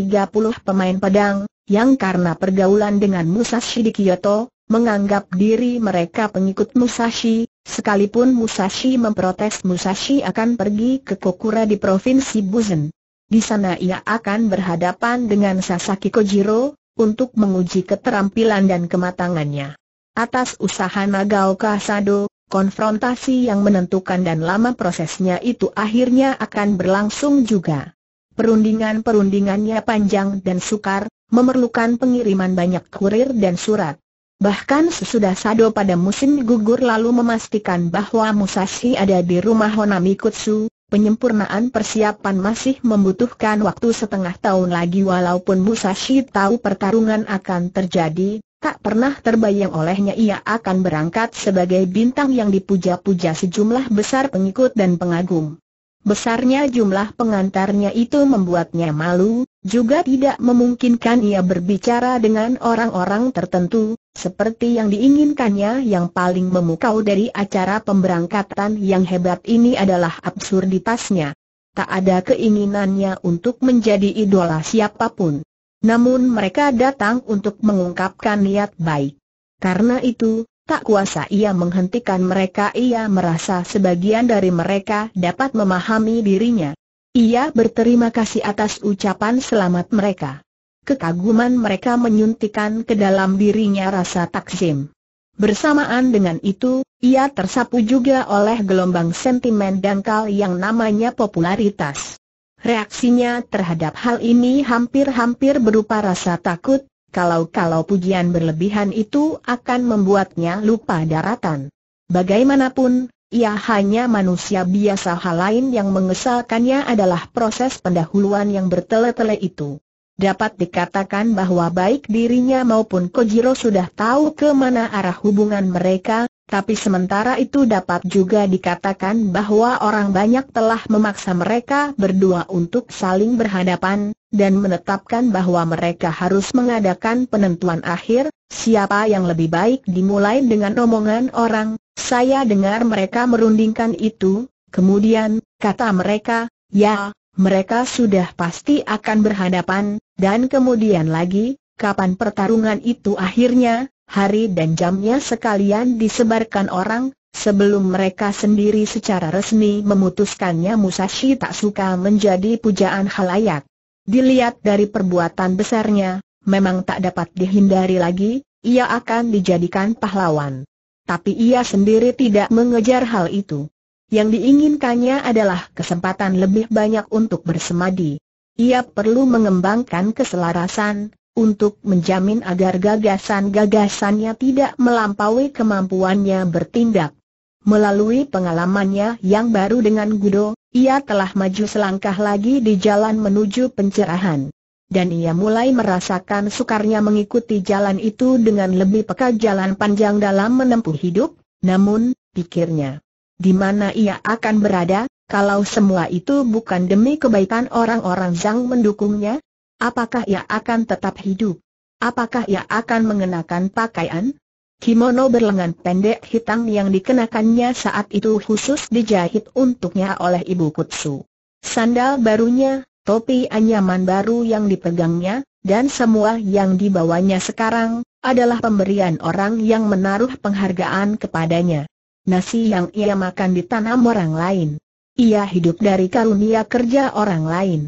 pemain pedang, yang karena pergaulan dengan Musashi di Kyoto, menganggap diri mereka pengikut Musashi, sekalipun Musashi memprotes Musashi akan pergi ke Kokura di Provinsi Buzen. Di sana ia akan berhadapan dengan Sasaki Kojiro, untuk menguji keterampilan dan kematangannya. Atas usaha Nagaoka Sado, konfrontasi yang menentukan dan lama prosesnya itu akhirnya akan berlangsung juga. Perundingan-perundingannya panjang dan sukar, memerlukan pengiriman banyak kurir dan surat. Bahkan sesudah Sado pada musim gugur lalu memastikan bahwa Musashi ada di rumah Honami Kutsu, penyempurnaan persiapan masih membutuhkan waktu 1/2 tahun lagi. Walaupun Musashi tahu pertarungan akan terjadi, tak pernah terbayang olehnya ia akan berangkat sebagai bintang yang dipuja-puja sejumlah besar pengikut dan pengagum. Besarnya jumlah pengantarnya itu membuatnya malu, juga tidak memungkinkan ia berbicara dengan orang-orang tertentu, seperti yang diinginkannya. Yang paling memukau dari acara pemberangkatan yang hebat ini adalah absurditasnya. Tak ada keinginannya untuk menjadi idola siapapun. Namun mereka datang untuk mengungkapkan niat baik. Karena itu, tak kuasa ia menghentikan mereka. Ia merasa sebagian dari mereka dapat memahami dirinya. Ia berterima kasih atas ucapan selamat mereka. Kekaguman mereka menyuntikkan ke dalam dirinya rasa takzim. Bersamaan dengan itu, ia tersapu juga oleh gelombang sentimen dangkal yang namanya popularitas. Reaksinya terhadap hal ini hampir-hampir berupa rasa takut, kalau pujian berlebihan itu akan membuatnya lupa daratan. Bagaimanapun, ia hanya manusia biasa. Hal lain yang mengesalkannya adalah proses pendahuluan yang bertele-tele itu. Dapat dikatakan bahwa baik dirinya maupun Kojiro sudah tahu kemana arah hubungan mereka, tapi sementara itu dapat juga dikatakan bahwa orang banyak telah memaksa mereka berdua untuk saling berhadapan, dan menetapkan bahwa mereka harus mengadakan penentuan akhir, siapa yang lebih baik dimulai dengan omongan orang. Saya dengar mereka merundingkan itu, kemudian, kata mereka, ya, mereka sudah pasti akan berhadapan, dan kemudian lagi, kapan pertarungan itu akhirnya? Hari dan jamnya sekalian disebarkan orang, sebelum mereka sendiri secara resmi memutuskannya. Musashi tak suka menjadi pujaan khalayak. Dilihat dari perbuatan besarnya, memang tak dapat dihindari lagi, ia akan dijadikan pahlawan. Tapi ia sendiri tidak mengejar hal itu. Yang diinginkannya adalah kesempatan lebih banyak untuk bersemadi. Ia perlu mengembangkan keselarasan, untuk menjamin agar gagasan-gagasannya tidak melampaui kemampuannya bertindak. Melalui pengalamannya yang baru dengan Kudo, ia telah maju selangkah lagi di jalan menuju pencerahan. Dan ia mulai merasakan sukarnya mengikuti jalan itu dengan lebih peka. Jalan panjang dalam menempuh hidup, namun, pikirnya, di mana ia akan berada, kalau semua itu bukan demi kebaikan orang-orang yang mendukungnya? Apakah ia akan tetap hidup? Apakah ia akan mengenakan pakaian kimono berlengan pendek hitam yang dikenakannya saat itu khusus dijahit untuknya oleh Ibu Kutsu? Sandal barunya, topi anyaman baru yang dipegangnya, dan semua yang dibawanya sekarang, adalah pemberian orang yang menaruh penghargaan kepadanya. Nasi yang ia makan ditanam orang lain. Ia hidup dari karunia kerja orang lain.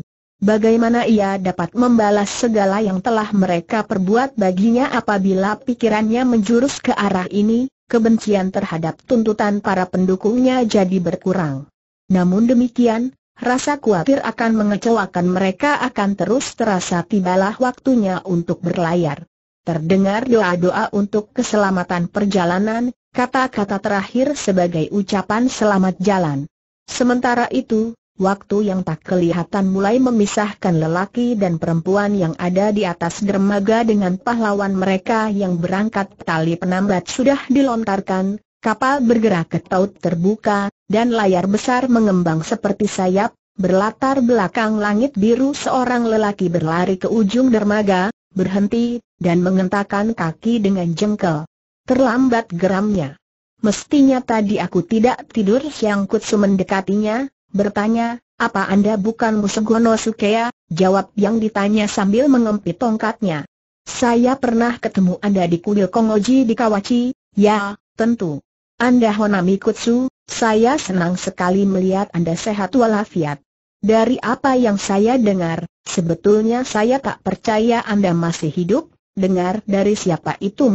Bagaimana ia dapat membalas segala yang telah mereka perbuat baginya apabila pikirannya menjurus ke arah ini? Kebencian terhadap tuntutan para pendukungnya jadi berkurang. Namun demikian, rasa khawatir akan mengecewakan mereka akan terus terasa. Tibalah waktunya untuk berlayar. Terdengar doa-doa untuk keselamatan perjalanan, kata-kata terakhir sebagai ucapan selamat jalan. Sementara itu, Waktu yang tak kelihatan mulai memisahkan lelaki dan perempuan yang ada di atas dermaga dengan pahlawan mereka yang berangkat. Tali penambat sudah dilontarkan, kapal bergerak ke laut terbuka, dan layar besar mengembang seperti sayap, berlatar belakang langit biru. Seorang lelaki berlari ke ujung dermaga, berhenti, dan mengentakkan kaki dengan jengkel. Terlambat geramnya. Mestinya tadi aku tidak tidur siang. Kutsu mendekatinya, bertanya, apa Anda bukan Musugonosuke? Jawab yang ditanya sambil mengempit tongkatnya. Saya pernah ketemu Anda di kuil Kongoji di Kawachi. Ya, tentu. Anda Honami Kutsu, saya senang sekali melihat Anda sehat walafiat. Dari apa yang saya dengar, sebetulnya saya tak percaya Anda masih hidup. Dengar dari siapa itu?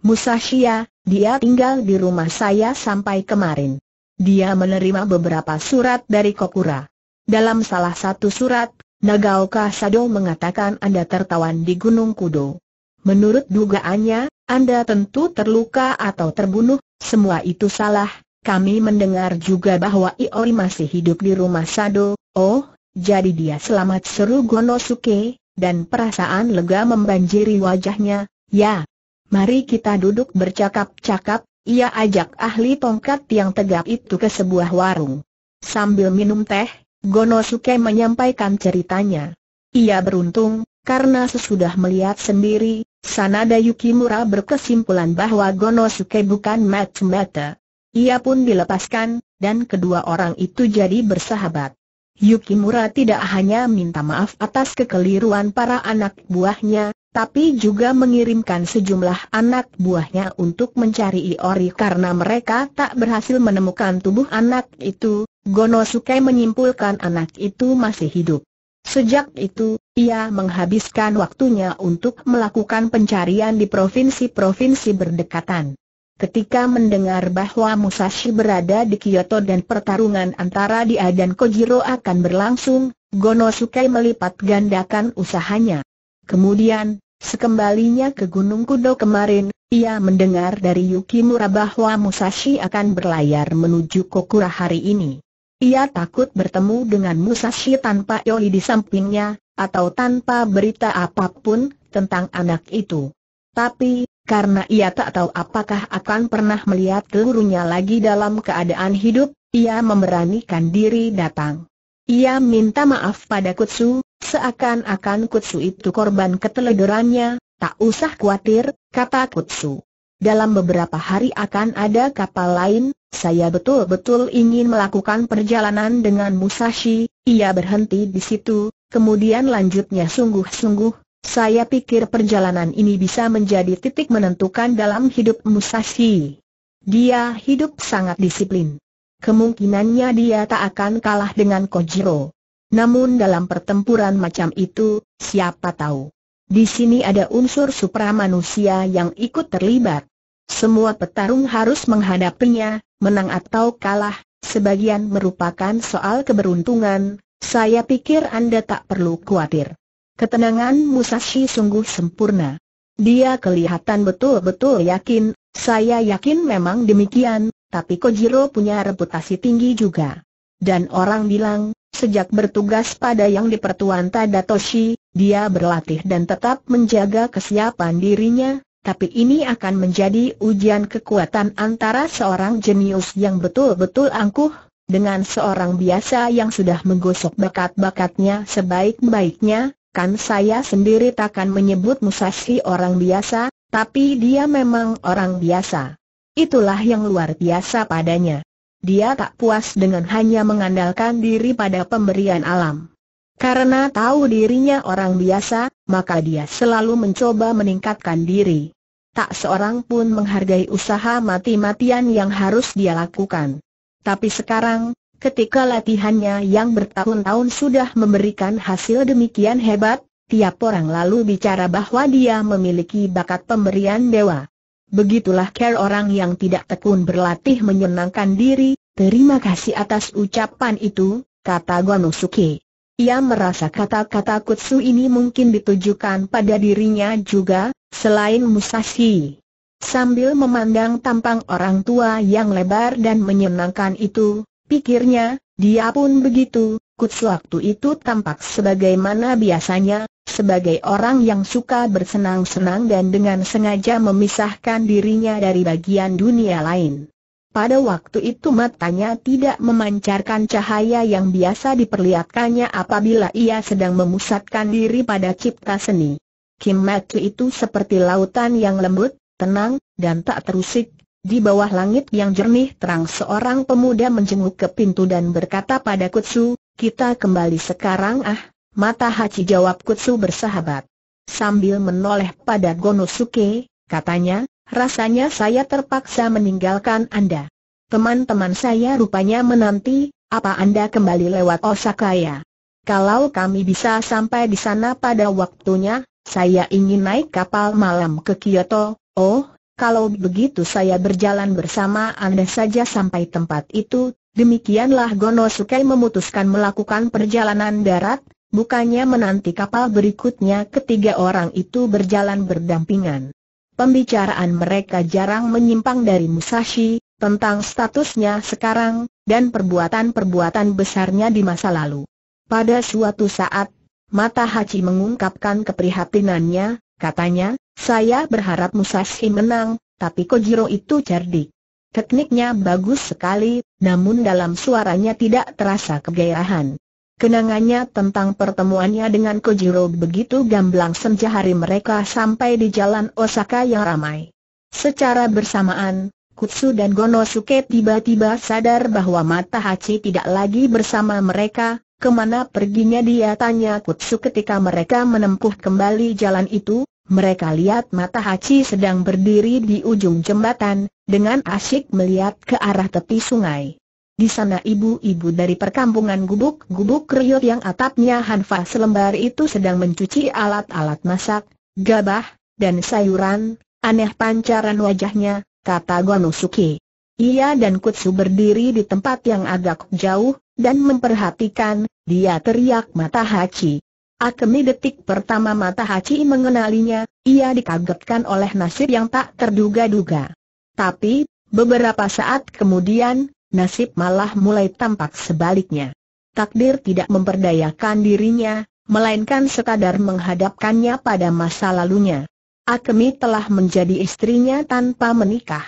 Musashi ya, dia tinggal di rumah saya sampai kemarin. Dia menerima beberapa surat dari Kokura. Dalam salah satu surat, Nagaoka Sado mengatakan Anda tertawan di Gunung Kudo. Menurut dugaannya, Anda tentu terluka atau terbunuh. Semua itu salah. Kami mendengar juga bahwa Iori masih hidup di rumah Sado. Oh, jadi dia selamat, seru Gonosuke, dan perasaan lega membanjiri wajahnya. Ya, mari kita duduk bercakap-cakap. Ia ajak ahli tongkat yang tegap itu ke sebuah warung. Sambil minum teh, Gonosuke menyampaikan ceritanya. Ia beruntung, karena sesudah melihat sendiri, Sanada Yukimura berkesimpulan bahwa Gonosuke bukan mata-mata. Ia pun dilepaskan, dan kedua orang itu jadi bersahabat. Yukimura tidak hanya minta maaf atas kekeliruan para anak buahnya, tapi juga mengirimkan sejumlah anak buahnya untuk mencari Iori karena mereka tak berhasil menemukan tubuh anak itu. Gonosuke menyimpulkan anak itu masih hidup. Sejak itu, ia menghabiskan waktunya untuk melakukan pencarian di provinsi-provinsi berdekatan. Ketika mendengar bahwa Musashi berada di Kyoto dan pertarungan antara dia dan Kojiro akan berlangsung, Gonosuke melipat gandakan usahanya. Kemudian, sekembalinya ke Gunung Kudo kemarin, ia mendengar dari Yukimura bahwa Musashi akan berlayar menuju Kokura hari ini. Ia takut bertemu dengan Musashi tanpa Iori di sampingnya, atau tanpa berita apapun tentang anak itu. Tapi, karena ia tak tahu apakah akan pernah melihat gurunya lagi dalam keadaan hidup, ia memberanikan diri datang. Ia minta maaf pada Kutsu. Seakan-akan Kutsu itu korban keteledorannya. Tak usah khawatir, kata Kutsu. Dalam beberapa hari akan ada kapal lain. Saya betul-betul ingin melakukan perjalanan dengan Musashi. Ia berhenti di situ, kemudian lanjutnya sungguh-sungguh. Saya pikir perjalanan ini bisa menjadi titik menentukan dalam hidup Musashi. Dia hidup sangat disiplin. Kemungkinannya dia tak akan kalah dengan Kojiro. Namun dalam pertempuran macam itu, siapa tahu. Di sini ada unsur supramanusia yang ikut terlibat. Semua petarung harus menghadapinya, menang atau kalah, sebagian merupakan soal keberuntungan. Saya pikir Anda tak perlu khawatir. Ketenangan Musashi sungguh sempurna. Dia kelihatan betul-betul yakin. Saya yakin memang demikian, tapi Kojiro punya reputasi tinggi juga. Dan orang bilang, sejak bertugas pada yang dipertuan Tadatoshi, dia berlatih dan tetap menjaga kesiapan dirinya. Tapi ini akan menjadi ujian kekuatan antara seorang jenius yang betul-betul angkuh dengan seorang biasa yang sudah menggosok bakat-bakatnya sebaik-baiknya. Kan saya sendiri takkan menyebut Musashi orang biasa, tapi dia memang orang biasa. Itulah yang luar biasa padanya. Dia tak puas dengan hanya mengandalkan diri pada pemberian alam. Karena tahu dirinya orang biasa, maka dia selalu mencoba meningkatkan diri. Tak seorang pun menghargai usaha mati-matian yang harus dia lakukan. Tapi sekarang, ketika latihannya yang bertahun-tahun sudah memberikan hasil demikian hebat, tiap orang lalu bicara bahwa dia memiliki bakat pemberian dewa. Begitulah cara orang yang tidak tekun berlatih menyenangkan diri. Terima kasih atas ucapan itu, kata Gonosuke. Ia merasa kata-kata Kutsu ini mungkin ditujukan pada dirinya juga, selain Musashi. Sambil memandang tampang orang tua yang lebar dan menyenangkan itu, pikirnya, Dia pun begitu, Kutsu waktu itu tampak sebagaimana biasanya, sebagai orang yang suka bersenang-senang dan dengan sengaja memisahkan dirinya dari bagian dunia lain. Pada waktu itu matanya tidak memancarkan cahaya yang biasa diperlihatkannya apabila ia sedang memusatkan diri pada cipta seni. Kimetsu itu seperti lautan yang lembut, tenang, dan tak terusik. Di bawah langit yang jernih terang seorang pemuda menjenguk ke pintu dan berkata pada Kutsu, "Kita kembali sekarang ah, Matahachi," jawab Kutsu bersahabat. Sambil menoleh pada Gonosuke, katanya, "Rasanya saya terpaksa meninggalkan Anda. Teman-teman saya rupanya menanti, apa Anda kembali lewat Osaka ya? Kalau kami bisa sampai di sana pada waktunya, saya ingin naik kapal malam ke Kyoto." "Oh, kalau begitu saya berjalan bersama Anda saja sampai tempat itu." Demikianlah Gonosuke memutuskan melakukan perjalanan darat, bukannya menanti kapal berikutnya. Ketiga orang itu berjalan berdampingan. Pembicaraan mereka jarang menyimpang dari Musashi, tentang statusnya sekarang, dan perbuatan-perbuatan besarnya di masa lalu. Pada suatu saat, Matahachi mengungkapkan keprihatinannya, katanya, "Saya berharap Musashi menang, tapi Kojiro itu cerdik. Tekniknya bagus sekali, namun dalam suaranya tidak terasa kegairahan." Kenangannya tentang pertemuannya dengan Kojiro begitu gamblang senja hari mereka sampai di jalan Osaka yang ramai. Secara bersamaan, Kutsu dan Gonosuke tiba-tiba sadar bahwa Matahachi tidak lagi bersama mereka. "Kemana perginya dia?" tanya Kutsu ketika mereka menempuh kembali jalan itu. Mereka lihat Matahachi sedang berdiri di ujung jembatan, dengan asyik melihat ke arah tepi sungai. Di sana ibu-ibu dari perkampungan gubuk-gubuk riuh yang atapnya hanfa selembar itu sedang mencuci alat-alat masak, gabah, dan sayuran. "Aneh pancaran wajahnya," kata Gonosuke. Ia dan Kutsu berdiri di tempat yang agak jauh, dan memperhatikan. "Dia," teriak Matahachi. Akemi detik pertama Matahachi mengenalinya, ia dikagetkan oleh nasib yang tak terduga-duga. Tapi, beberapa saat kemudian, nasib malah mulai tampak sebaliknya. Takdir tidak memperdayakan dirinya, melainkan sekadar menghadapkannya pada masa lalunya. Akemi telah menjadi istrinya tanpa menikah.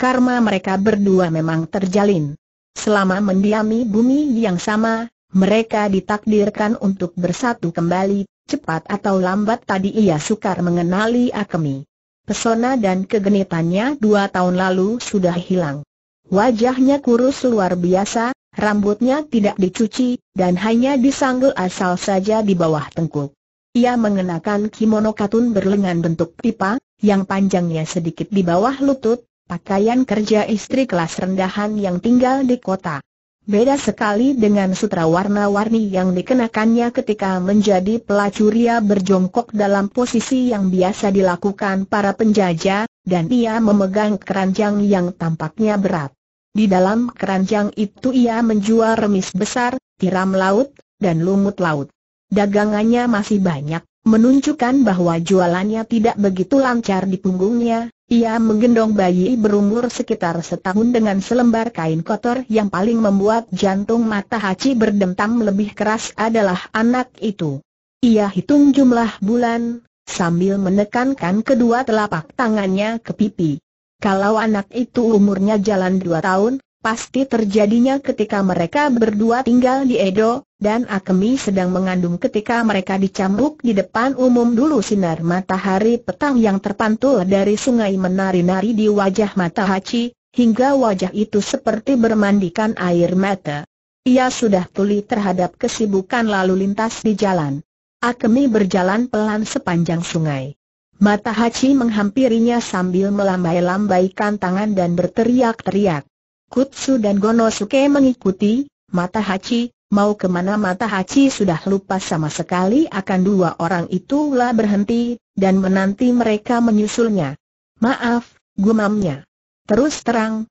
Karma mereka berdua memang terjalin. Selama mendiami bumi yang sama, mereka ditakdirkan untuk bersatu kembali, cepat atau lambat. Tadi ia sukar mengenali Akemi. Pesona dan kegenitannya 2 tahun lalu sudah hilang. Wajahnya kurus luar biasa, rambutnya tidak dicuci, dan hanya disanggul asal saja di bawah tengkuk. Ia mengenakan kimono katun berlengan bentuk pipa, yang panjangnya sedikit di bawah lutut, pakaian kerja istri kelas rendahan yang tinggal di kota. Beda sekali dengan sutra warna-warni yang dikenakannya ketika menjadi pelacuria berjongkok dalam posisi yang biasa dilakukan para penjajah, dan ia memegang keranjang yang tampaknya berat. Di dalam keranjang itu ia menjual remis besar, tiram laut, dan lumut laut. Dagangannya masih banyak, menunjukkan bahwa jualannya tidak begitu lancar di punggungnya. Ia menggendong bayi berumur sekitar setahun dengan selembar kain kotor. Yang paling membuat jantung Matahachi berdentam lebih keras adalah anak itu. Ia hitung jumlah bulan, sambil menekankan kedua telapak tangannya ke pipi. Kalau anak itu umurnya jalan 2 tahun, pasti terjadinya ketika mereka berdua tinggal di Edo, dan Akemi sedang mengandung ketika mereka dicambuk di depan umum. Dulu sinar matahari petang yang terpantul dari sungai menari-nari di wajah Matahachi, hingga wajah itu seperti bermandikan air mata. Ia sudah tuli terhadap kesibukan lalu lintas di jalan. Akemi berjalan pelan sepanjang sungai. Matahachi menghampirinya sambil melambai-lambaikan tangan dan berteriak-teriak. Kutsu dan Gonosuke mengikuti Matahachi. Mau kemana Matahachi sudah lupa sama sekali akan dua orang itulah berhenti, dan menanti mereka menyusulnya. "Maaf," gumamnya. Terus terang,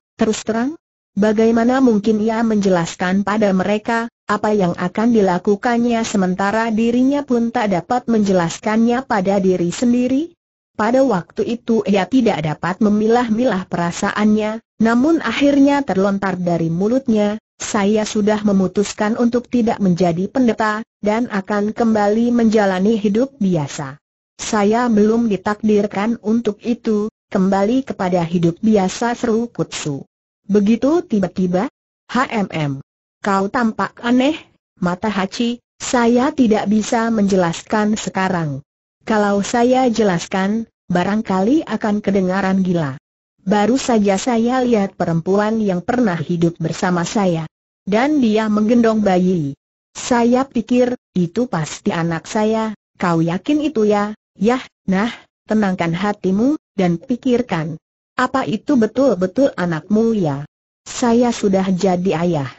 bagaimana mungkin ia menjelaskan pada mereka, apa yang akan dilakukannya sementara dirinya pun tak dapat menjelaskannya pada diri sendiri? Pada waktu itu ia tidak dapat memilah-milah perasaannya, namun akhirnya terlontar dari mulutnya, saya sudah memutuskan untuk tidak menjadi pendeta, dan akan kembali menjalani hidup biasa. Saya belum ditakdirkan untuk itu, kembali kepada hidup biasa, seru Kutsu. Begitu tiba-tiba, kau tampak aneh, Matahachi, saya tidak bisa menjelaskan sekarang. Kalau saya jelaskan, barangkali akan kedengaran gila. Baru saja saya lihat perempuan yang pernah hidup bersama saya. Dan dia menggendong bayi. Saya pikir, itu pasti anak saya, kau yakin itu ya? Yah, nah, tenangkan hatimu, dan pikirkan. Apa itu betul-betul anakmu ya? Saya sudah jadi ayah.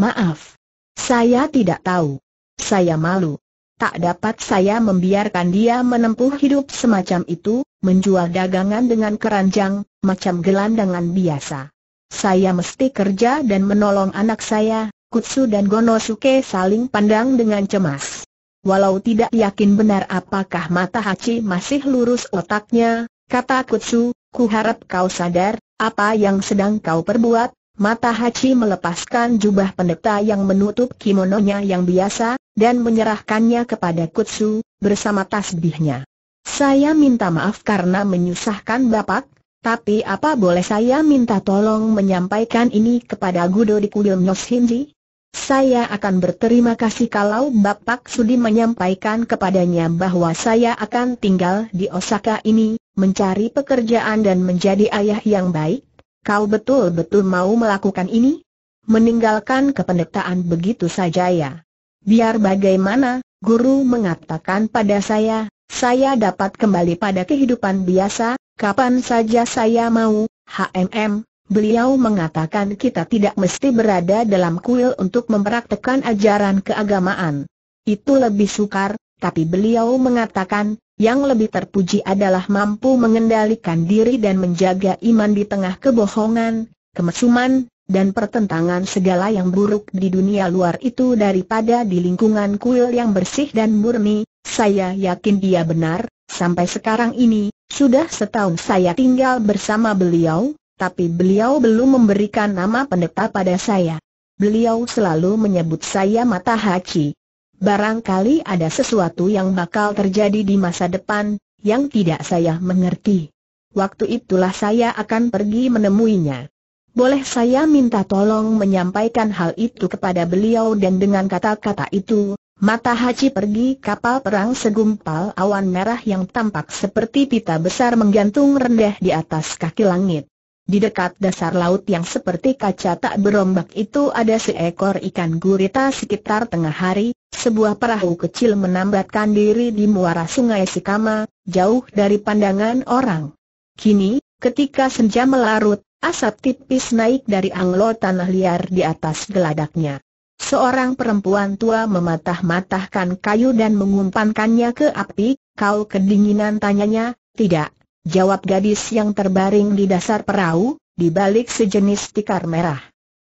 Maaf. Saya tidak tahu. Saya malu. Tak dapat saya membiarkan dia menempuh hidup semacam itu, menjual dagangan dengan keranjang, macam gelandangan biasa. Saya mesti kerja dan menolong anak saya. Kutsu dan Gonosuke saling pandang dengan cemas. Walau tidak yakin benar apakah Matahachi masih lurus otaknya, kata Kutsu, kuharap kau sadar, apa yang sedang kau perbuat. Matahachi melepaskan jubah pendeta yang menutup kimononya yang biasa, dan menyerahkannya kepada Kutsu, bersama tasbihnya. Saya minta maaf karena menyusahkan Bapak, tapi apa boleh saya minta tolong menyampaikan ini kepada Kudo di kuil Himeji? Saya akan berterima kasih kalau Bapak sudi menyampaikan kepadanya bahwa saya akan tinggal di Osaka ini, mencari pekerjaan dan menjadi ayah yang baik. Kau betul-betul mau melakukan ini? Meninggalkan kependetaan begitu saja ya? Biar bagaimana, guru mengatakan pada saya dapat kembali pada kehidupan biasa, kapan saja saya mau. Beliau mengatakan kita tidak mesti berada dalam kuil untuk mempraktekkan ajaran keagamaan. Itu lebih sukar, tapi beliau mengatakan, yang lebih terpuji adalah mampu mengendalikan diri dan menjaga iman di tengah kebohongan, kemesuman, dan pertentangan segala yang buruk di dunia luar itu daripada di lingkungan kuil yang bersih dan murni. Saya yakin dia benar. Sampai sekarang ini, sudah setahun saya tinggal bersama beliau, tapi beliau belum memberikan nama pendeta pada saya. Beliau selalu menyebut saya Matahachi. Barangkali ada sesuatu yang bakal terjadi di masa depan, yang tidak saya mengerti. Waktu itulah saya akan pergi menemuinya. Boleh saya minta tolong menyampaikan hal itu kepada beliau? Dan dengan kata-kata itu, Matahachi pergi. Kapal perang segumpal awan merah yang tampak seperti pita besar menggantung rendah di atas kaki langit. Di dekat dasar laut yang seperti kaca tak berombak itu ada seekor ikan gurita. Sekitar tengah hari, sebuah perahu kecil menambatkan diri di muara sungai Shikama, jauh dari pandangan orang. Kini, ketika senja melarut, asap tipis naik dari anglo tanah liar di atas geladaknya. Seorang perempuan tua mematah-matahkan kayu dan mengumpankannya ke api. Kau kedinginan? tanyanya. Tidak, jawab gadis yang terbaring di dasar perahu, di balik sejenis tikar merah.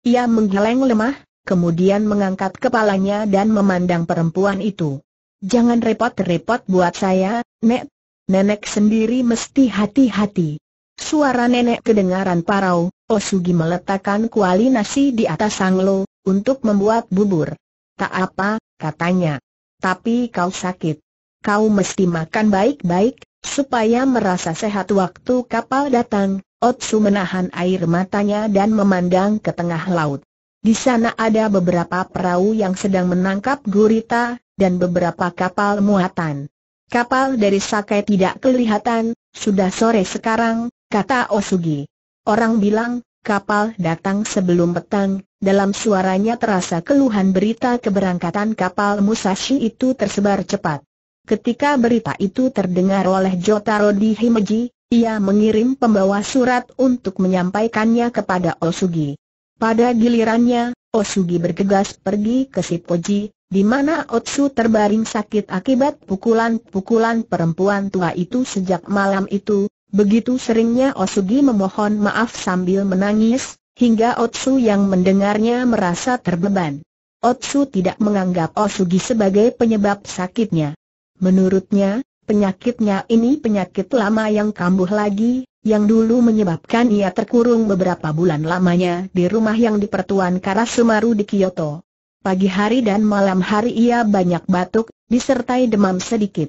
Ia menggeleng lemah, kemudian mengangkat kepalanya dan memandang perempuan itu. Jangan repot-repot buat saya, Nek. Nenek sendiri mesti hati-hati. Suara nenek kedengaran parau. Osugi meletakkan kuali nasi di atas sanglo, untuk membuat bubur. Tak apa, katanya. Tapi kau sakit. Kau mesti makan baik-baik, supaya merasa sehat waktu kapal datang. Otsu menahan air matanya dan memandang ke tengah laut. Di sana ada beberapa perahu yang sedang menangkap gurita, dan beberapa kapal muatan. Kapal dari Sakai tidak kelihatan. Sudah sore sekarang, kata Osugi. Orang bilang, kapal datang sebelum petang. Dalam suaranya terasa keluhan. Berita keberangkatan kapal Musashi itu tersebar cepat. Ketika berita itu terdengar oleh Jotaro di Himeji, ia mengirim pembawa surat untuk menyampaikannya kepada Osugi. Pada gilirannya, Osugi bergegas pergi ke Shippoji, di mana Otsu terbaring sakit akibat pukulan-pukulan perempuan tua itu sejak malam itu. Begitu seringnya Osugi memohon maaf sambil menangis, hingga Otsu yang mendengarnya merasa terbeban. Otsu tidak menganggap Osugi sebagai penyebab sakitnya. Menurutnya, penyakitnya ini penyakit lama yang kambuh lagi, yang dulu menyebabkan ia terkurung beberapa bulan lamanya di rumah yang di Pertuan Karasumaru di Kyoto. Pagi hari dan malam hari ia banyak batuk, disertai demam sedikit.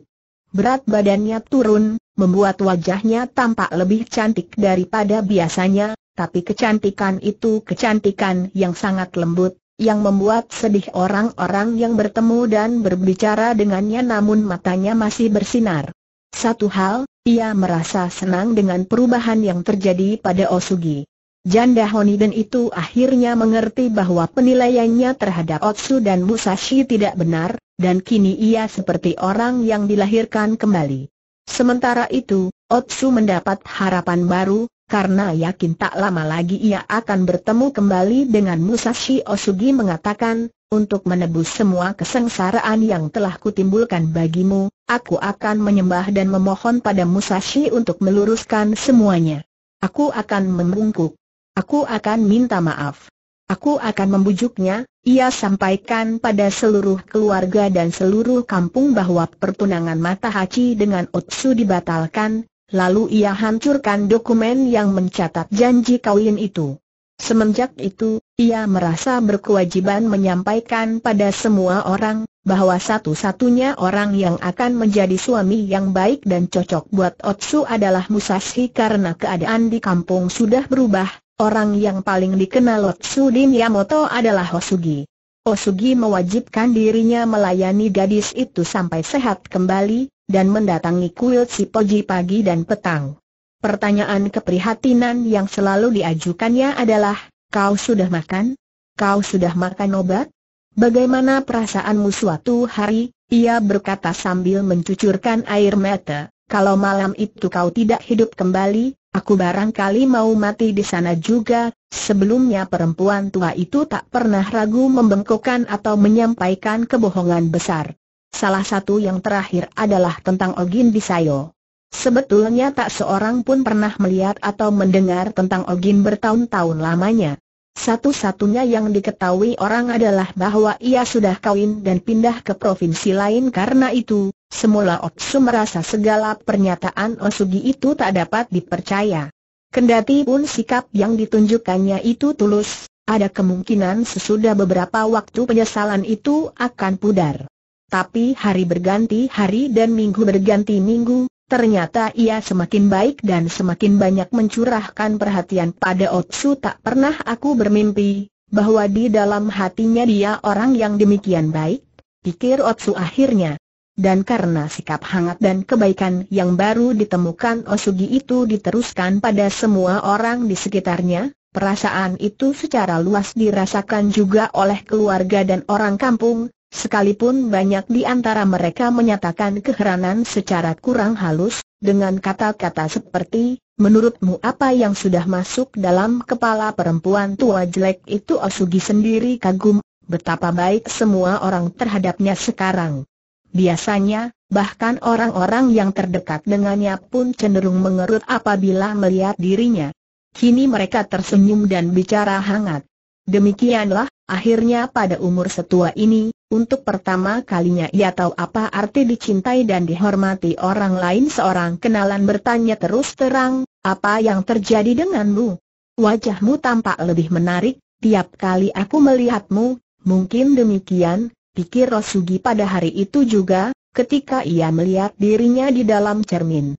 Berat badannya turun, membuat wajahnya tampak lebih cantik daripada biasanya, tapi kecantikan itu kecantikan yang sangat lembut, yang membuat sedih orang-orang yang bertemu dan berbicara dengannya, namun matanya masih bersinar. Satu hal, ia merasa senang dengan perubahan yang terjadi pada Osugi. Janda Honiden itu akhirnya mengerti bahwa penilaiannya terhadap Otsu dan Musashi tidak benar, dan kini ia seperti orang yang dilahirkan kembali. Sementara itu, Otsu mendapat harapan baru, karena yakin tak lama lagi ia akan bertemu kembali dengan Musashi. Osugi mengatakan, "Untuk menebus semua kesengsaraan yang telah kutimbulkan bagimu, aku akan menyembah dan memohon pada Musashi untuk meluruskan semuanya. Aku akan membungkuk. Aku akan minta maaf. Aku akan membujuknya." Ia sampaikan pada seluruh keluarga dan seluruh kampung bahwa pertunangan Matahachi dengan Otsu dibatalkan, lalu ia hancurkan dokumen yang mencatat janji kawin itu. Semenjak itu, ia merasa berkewajiban menyampaikan pada semua orang bahwa satu-satunya orang yang akan menjadi suami yang baik dan cocok buat Otsu adalah Musashi, karena keadaan di kampung sudah berubah. Orang yang paling dikenal Otsu di Miyamoto adalah Osugi. Osugi mewajibkan dirinya melayani gadis itu sampai sehat kembali, dan mendatangi kuil Shippoji pagi dan petang. Pertanyaan keprihatinan yang selalu diajukannya adalah, "Kau sudah makan? Kau sudah makan obat? Bagaimana perasaanmu?" Suatu hari, ia berkata sambil mencucurkan air mata, "Kalau malam itu kau tidak hidup kembali, aku barangkali mau mati di sana juga." Sebelumnya perempuan tua itu tak pernah ragu membengkokkan atau menyampaikan kebohongan besar. Salah satu yang terakhir adalah tentang Ogin Bisayo. Sebetulnya tak seorang pun pernah melihat atau mendengar tentang Ogin bertahun-tahun lamanya. Satu-satunya yang diketahui orang adalah bahwa ia sudah kawin dan pindah ke provinsi lain. Karena itu, semula Otsu merasa segala pernyataan Osugi itu tak dapat dipercaya. Kendati pun sikap yang ditunjukkannya itu tulus, ada kemungkinan sesudah beberapa waktu penyesalan itu akan pudar. Tapi hari berganti hari dan minggu berganti minggu, ternyata ia semakin baik dan semakin banyak mencurahkan perhatian pada Otsu. "Tak pernah aku bermimpi bahwa di dalam hatinya dia orang yang demikian baik," pikir Otsu akhirnya. Dan karena sikap hangat dan kebaikan yang baru ditemukan Osugi itu diteruskan pada semua orang di sekitarnya, perasaan itu secara luas dirasakan juga oleh keluarga dan orang kampung, sekalipun banyak di antara mereka menyatakan keheranan secara kurang halus, dengan kata-kata seperti, "Menurutmu apa yang sudah masuk dalam kepala perempuan tua jelek itu?" Osugi sendiri kagum, betapa baik semua orang terhadapnya sekarang. Biasanya, bahkan orang-orang yang terdekat dengannya pun cenderung mengerut apabila melihat dirinya. Kini mereka tersenyum dan bicara hangat. Demikianlah, akhirnya pada umur setua ini, untuk pertama kalinya ia tahu apa arti dicintai dan dihormati orang lain. Seorang kenalan bertanya terus terang, "Apa yang terjadi denganmu? Wajahmu tampak lebih menarik tiap kali aku melihatmu." Mungkin demikian, pikir Osugi pada hari itu juga, ketika ia melihat dirinya di dalam cermin.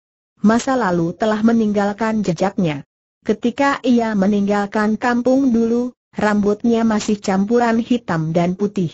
Masa lalu telah meninggalkan jejaknya. Ketika ia meninggalkan kampung dulu, rambutnya masih campuran hitam dan putih.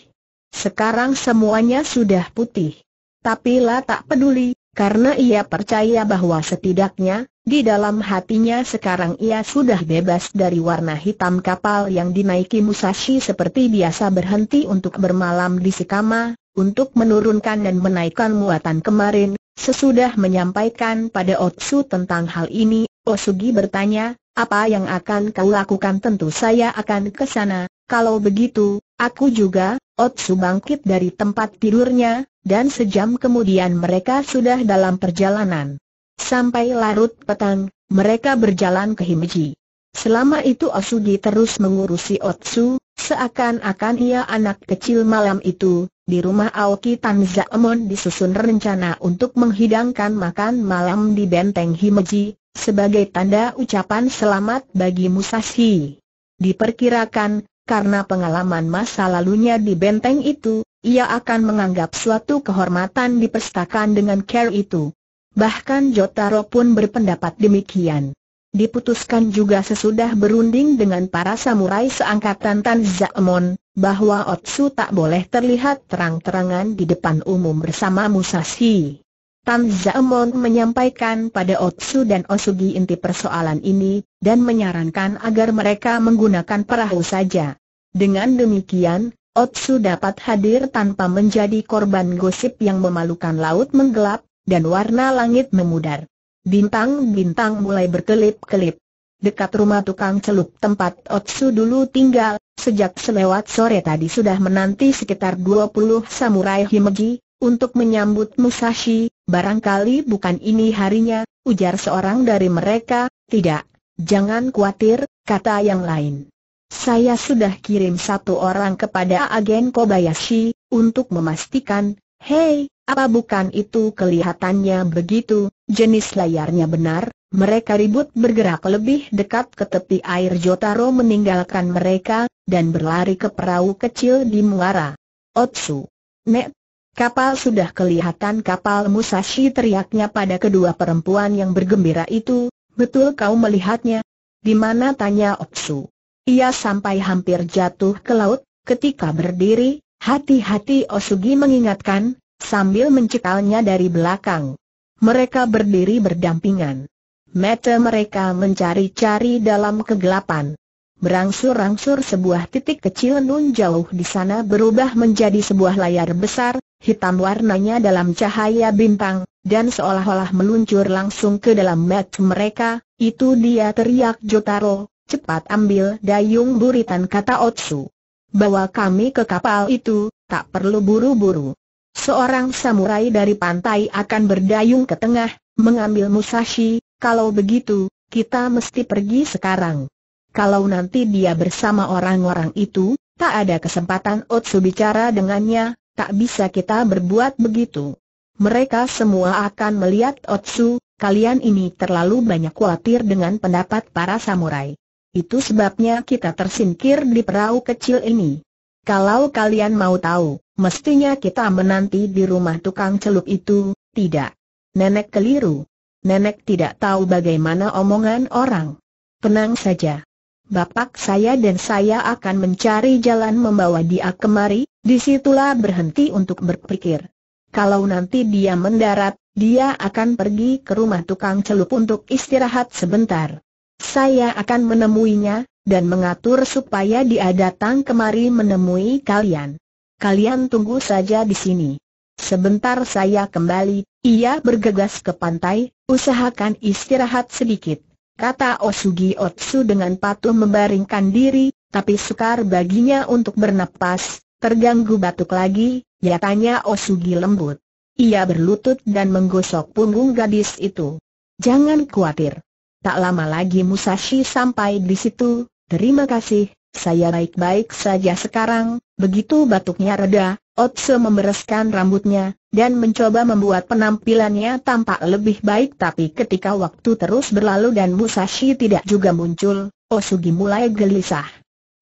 Sekarang semuanya sudah putih. Tapi lah tak peduli, karena ia percaya bahwa setidaknya, di dalam hatinya sekarang ia sudah bebas dari warna hitam. Kapal yang dinaiki Musashi seperti biasa berhenti untuk bermalam di Shikama, untuk menurunkan dan menaikkan muatan kemarin. Sesudah menyampaikan pada Otsu tentang hal ini, Osugi bertanya, "Apa yang akan kau lakukan?" "Tentu saya akan ke sana." "Kalau begitu, aku juga." Otsu bangkit dari tempat tidurnya, dan sejam kemudian mereka sudah dalam perjalanan. Sampai larut petang, mereka berjalan ke Himeji. Selama itu Osugi terus mengurusi Otsu, seakan-akan ia anak kecil. Malam itu, Di rumah Aoki Tanzaemon disusun rencana untuk menghidangkan makan malam di benteng Himeji, sebagai tanda ucapan selamat bagi Musashi. Diperkirakan, karena pengalaman masa lalunya di benteng itu, ia akan menganggap suatu kehormatan dipestakan dengan care itu. Bahkan Jotaro pun berpendapat demikian. Diputuskan juga sesudah berunding dengan para samurai seangkatan Tanzaemon, bahwa Otsu tak boleh terlihat terang-terangan di depan umum bersama Musashi. Tanzaemon menyampaikan pada Otsu dan Osugi inti persoalan ini, dan menyarankan agar mereka menggunakan perahu saja. Dengan demikian, Otsu dapat hadir tanpa menjadi korban gosip yang memalukan laut menggelap, dan warna langit memudar. Bintang-bintang mulai berkelip-kelip. Dekat rumah tukang celup tempat Otsu dulu tinggal, sejak selewat sore tadi sudah menanti sekitar 20 samurai Himeji, untuk menyambut Musashi. Barangkali bukan ini harinya, ujar seorang dari mereka. Tidak, jangan khawatir, kata yang lain. Saya sudah kirim satu orang kepada agen Kobayashi, untuk memastikan. Hei, apa bukan itu kelihatannya begitu? Jenis layarnya benar, mereka ribut bergerak lebih dekat ke tepi air. Jotaro meninggalkan mereka, dan berlari ke perahu kecil di muara. Otsu, Nek, kapal sudah kelihatan, kapal Musashi, teriaknya pada kedua perempuan yang bergembira itu. Betul kau melihatnya? Di mana, tanya Otsu. Ia sampai hampir jatuh ke laut, ketika berdiri, hati-hati, Osugi mengingatkan, sambil mencekalnya dari belakang. Mereka berdiri berdampingan. Mata mereka mencari-cari dalam kegelapan. Berangsur-angsur sebuah titik kecil nun jauh di sana berubah menjadi sebuah layar besar, hitam warnanya dalam cahaya bintang, dan seolah-olah meluncur langsung ke dalam mata mereka. Itu dia, teriak Jotaro. Cepat ambil dayung buritan, kata Otsu. Bawa kami ke kapal itu, tak perlu buru-buru. Seorang samurai dari pantai akan berdayung ke tengah, mengambil Musashi. Kalau begitu, kita mesti pergi sekarang. Kalau nanti dia bersama orang-orang itu, tak ada kesempatan Otsu bicara dengannya. Tak bisa kita berbuat begitu. Mereka semua akan melihat Otsu. Kalian ini terlalu banyak khawatir dengan pendapat para samurai. Itu sebabnya kita tersingkir di perahu kecil ini. Kalau kalian mau tahu, mestinya kita menanti di rumah tukang celup itu. Tidak, nenek keliru. Nenek tidak tahu bagaimana omongan orang. Tenang saja. Bapak saya dan saya akan mencari jalan membawa dia kemari. Disitulah berhenti untuk berpikir. Kalau nanti dia mendarat, dia akan pergi ke rumah tukang celup untuk istirahat sebentar. Saya akan menemuinya, dan mengatur supaya dia datang kemari menemui kalian. Kalian tunggu saja di sini. Sebentar saya kembali. Ia bergegas ke pantai. Usahakan istirahat sedikit, kata Osugi. Otsu dengan patuh membaringkan diri, tapi sukar baginya untuk bernapas. Terganggu batuk lagi, ya, tanya Osugi lembut. Ia berlutut dan menggosok punggung gadis itu. Jangan khawatir. Tak lama lagi Musashi sampai di situ. Terima kasih. Saya baik-baik saja sekarang. Begitu batuknya reda, Otsu membereskan rambutnya, dan mencoba membuat penampilannya tampak lebih baik. Tapi ketika waktu terus berlalu dan Musashi tidak juga muncul, Osugi mulai gelisah.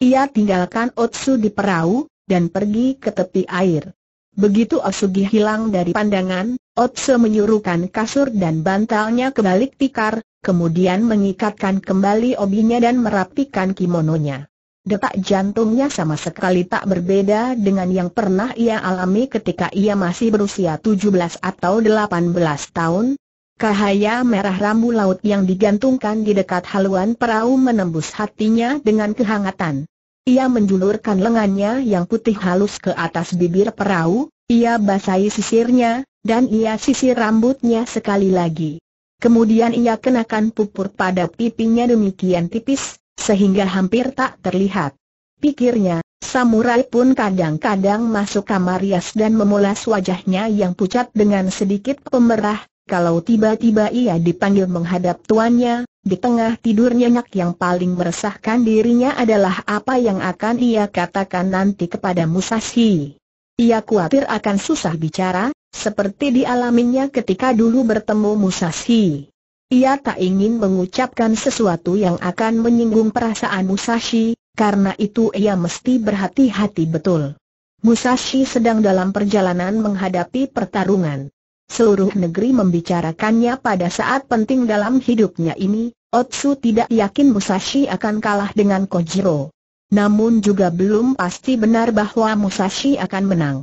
Ia tinggalkan Otsu di perahu, dan pergi ke tepi air. Begitu Osugi hilang dari pandangan, Otsu menyuruhkan kasur dan bantalnya kebalik tikar, kemudian mengikatkan kembali obinya dan merapikan kimononya. Detak jantungnya sama sekali tak berbeda dengan yang pernah ia alami ketika ia masih berusia 17 atau 18 tahun. Cahaya merah rambu laut yang digantungkan di dekat haluan perahu menembus hatinya dengan kehangatan. Ia menjulurkan lengannya yang putih halus ke atas bibir perahu, ia basahi sisirnya, dan ia sisir rambutnya sekali lagi. Kemudian ia kenakan pupur pada pipinya demikian tipis, sehingga hampir tak terlihat. Pikirnya, samurai pun kadang-kadang masuk kamar rias dan memulas wajahnya yang pucat dengan sedikit pemerah. Kalau tiba-tiba ia dipanggil menghadap tuannya, di tengah tidur nyenyak, yang paling meresahkan dirinya adalah apa yang akan ia katakan nanti kepada Musashi. Ia khawatir akan susah bicara, seperti dialaminya ketika dulu bertemu Musashi. Ia tak ingin mengucapkan sesuatu yang akan menyinggung perasaan Musashi, karena itu ia mesti berhati-hati betul. Musashi sedang dalam perjalanan menghadapi pertarungan. Seluruh negeri membicarakannya pada saat penting dalam hidupnya ini. Otsu tidak yakin Musashi akan kalah dengan Kojiro. Namun juga belum pasti benar bahwa Musashi akan menang.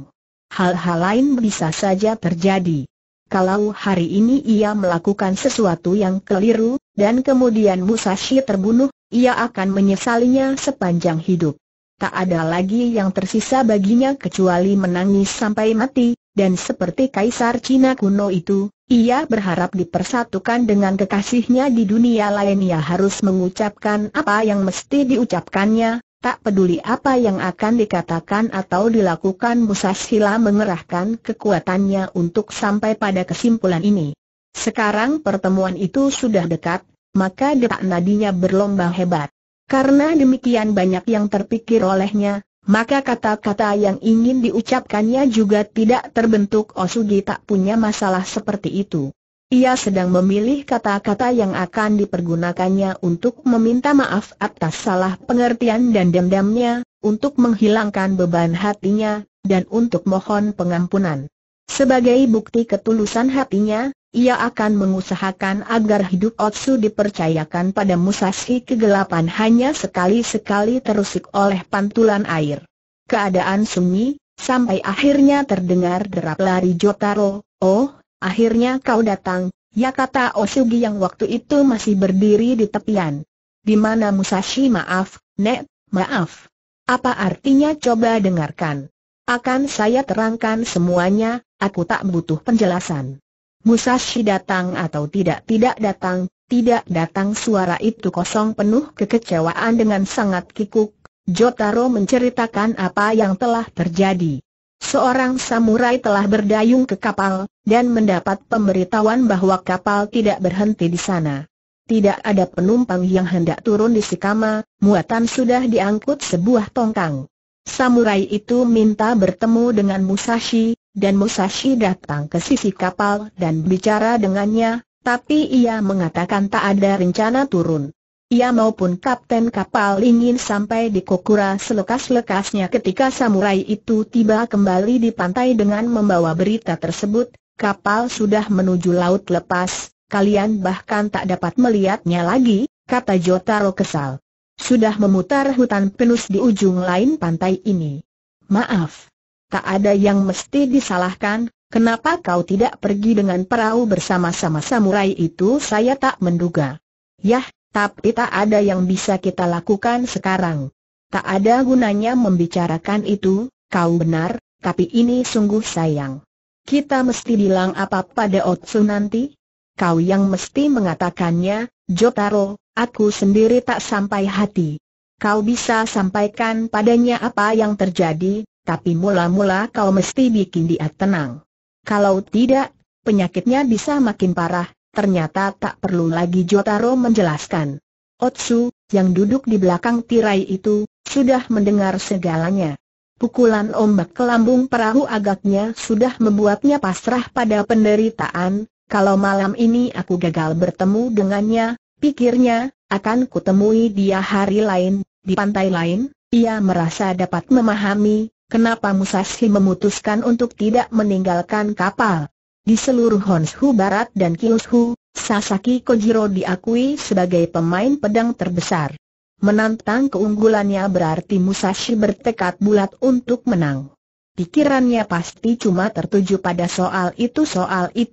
Hal-hal lain bisa saja terjadi. Kalau hari ini ia melakukan sesuatu yang keliru, dan kemudian Musashi terbunuh, ia akan menyesalinya sepanjang hidup. Tak ada lagi yang tersisa baginya kecuali menangis sampai mati, dan seperti Kaisar Cina kuno itu, ia berharap dipersatukan dengan kekasihnya di dunia lain. Ia harus mengucapkan apa yang mesti diucapkannya, tak peduli apa yang akan dikatakan atau dilakukan. Musashi mengerahkan kekuatannya untuk sampai pada kesimpulan ini. Sekarang pertemuan itu sudah dekat, maka detak nadinya berlomba hebat. Karena demikian banyak yang terpikir olehnya, maka kata-kata yang ingin diucapkannya juga tidak terbentuk. Osugi tak punya masalah seperti itu. Ia sedang memilih kata-kata yang akan dipergunakannya untuk meminta maaf atas salah pengertian dan dendamnya, untuk menghilangkan beban hatinya, dan untuk mohon pengampunan. Sebagai bukti ketulusan hatinya, ia akan mengusahakan agar hidup Otsu dipercayakan pada Musashi. Kegelapan hanya sekali-sekali terusik oleh pantulan air. Keadaan sunyi, sampai akhirnya terdengar derap lari Jotaro. "Oh, akhirnya kau datang, ya," kata Osugi yang waktu itu masih berdiri di tepian. "Di mana Musashi?" "Maaf, Nek, maaf." "Apa artinya? Coba dengarkan. Akan saya terangkan semuanya, aku tak butuh penjelasan." "Musashi datang atau tidak?" "Tidak datang, tidak datang." Suara itu kosong penuh kekecewaan dengan sangat kikuk. Jotaro menceritakan apa yang telah terjadi. Seorang samurai telah berdayung ke kapal, dan mendapat pemberitahuan bahwa kapal tidak berhenti di sana. Tidak ada penumpang yang hendak turun di Shikama, muatan sudah diangkut sebuah tongkang. Samurai itu minta bertemu dengan Musashi, dan Musashi datang ke sisi kapal dan bicara dengannya, tapi ia mengatakan tak ada rencana turun. Ia maupun kapten kapal ingin sampai di Kokura selekas-lekasnya. Ketika samurai itu tiba kembali di pantai dengan membawa berita tersebut, "Kapal sudah menuju laut lepas, kalian bahkan tak dapat melihatnya lagi," kata Jotaro kesal. "Sudah memutar hutan pinus di ujung lain pantai ini." "Maaf, tak ada yang mesti disalahkan. Kenapa kau tidak pergi dengan perahu bersama-sama samurai itu?" "Saya tak menduga." "Yah, tapi tak ada yang bisa kita lakukan sekarang. Tak ada gunanya membicarakan itu." "Kau benar, tapi ini sungguh sayang. Kita mesti bilang apa pada Otsu nanti?" "Kau yang mesti mengatakannya, Jotaro. Aku sendiri tak sampai hati." "Kau bisa sampaikan padanya apa yang terjadi, tapi mula-mula kau mesti bikin dia tenang. Kalau tidak, penyakitnya bisa makin parah." Ternyata tak perlu lagi Jotaro menjelaskan. Otsu, yang duduk di belakang tirai itu, sudah mendengar segalanya. Pukulan ombak ke lambung perahu agaknya sudah membuatnya pasrah pada penderitaan. "Kalau malam ini aku gagal bertemu dengannya," pikirnya, "akan kutemui dia hari lain, di pantai lain." Ia merasa dapat memahami kenapa Musashi memutuskan untuk tidak meninggalkan kapal. Di seluruh Honshu Barat dan Kyushu, Sasaki Kojiro diakui sebagai pemain pedang terbesar. Menantang keunggulannya berarti Musashi bertekad bulat untuk menang. Pikirannya pasti cuma tertuju pada soal itu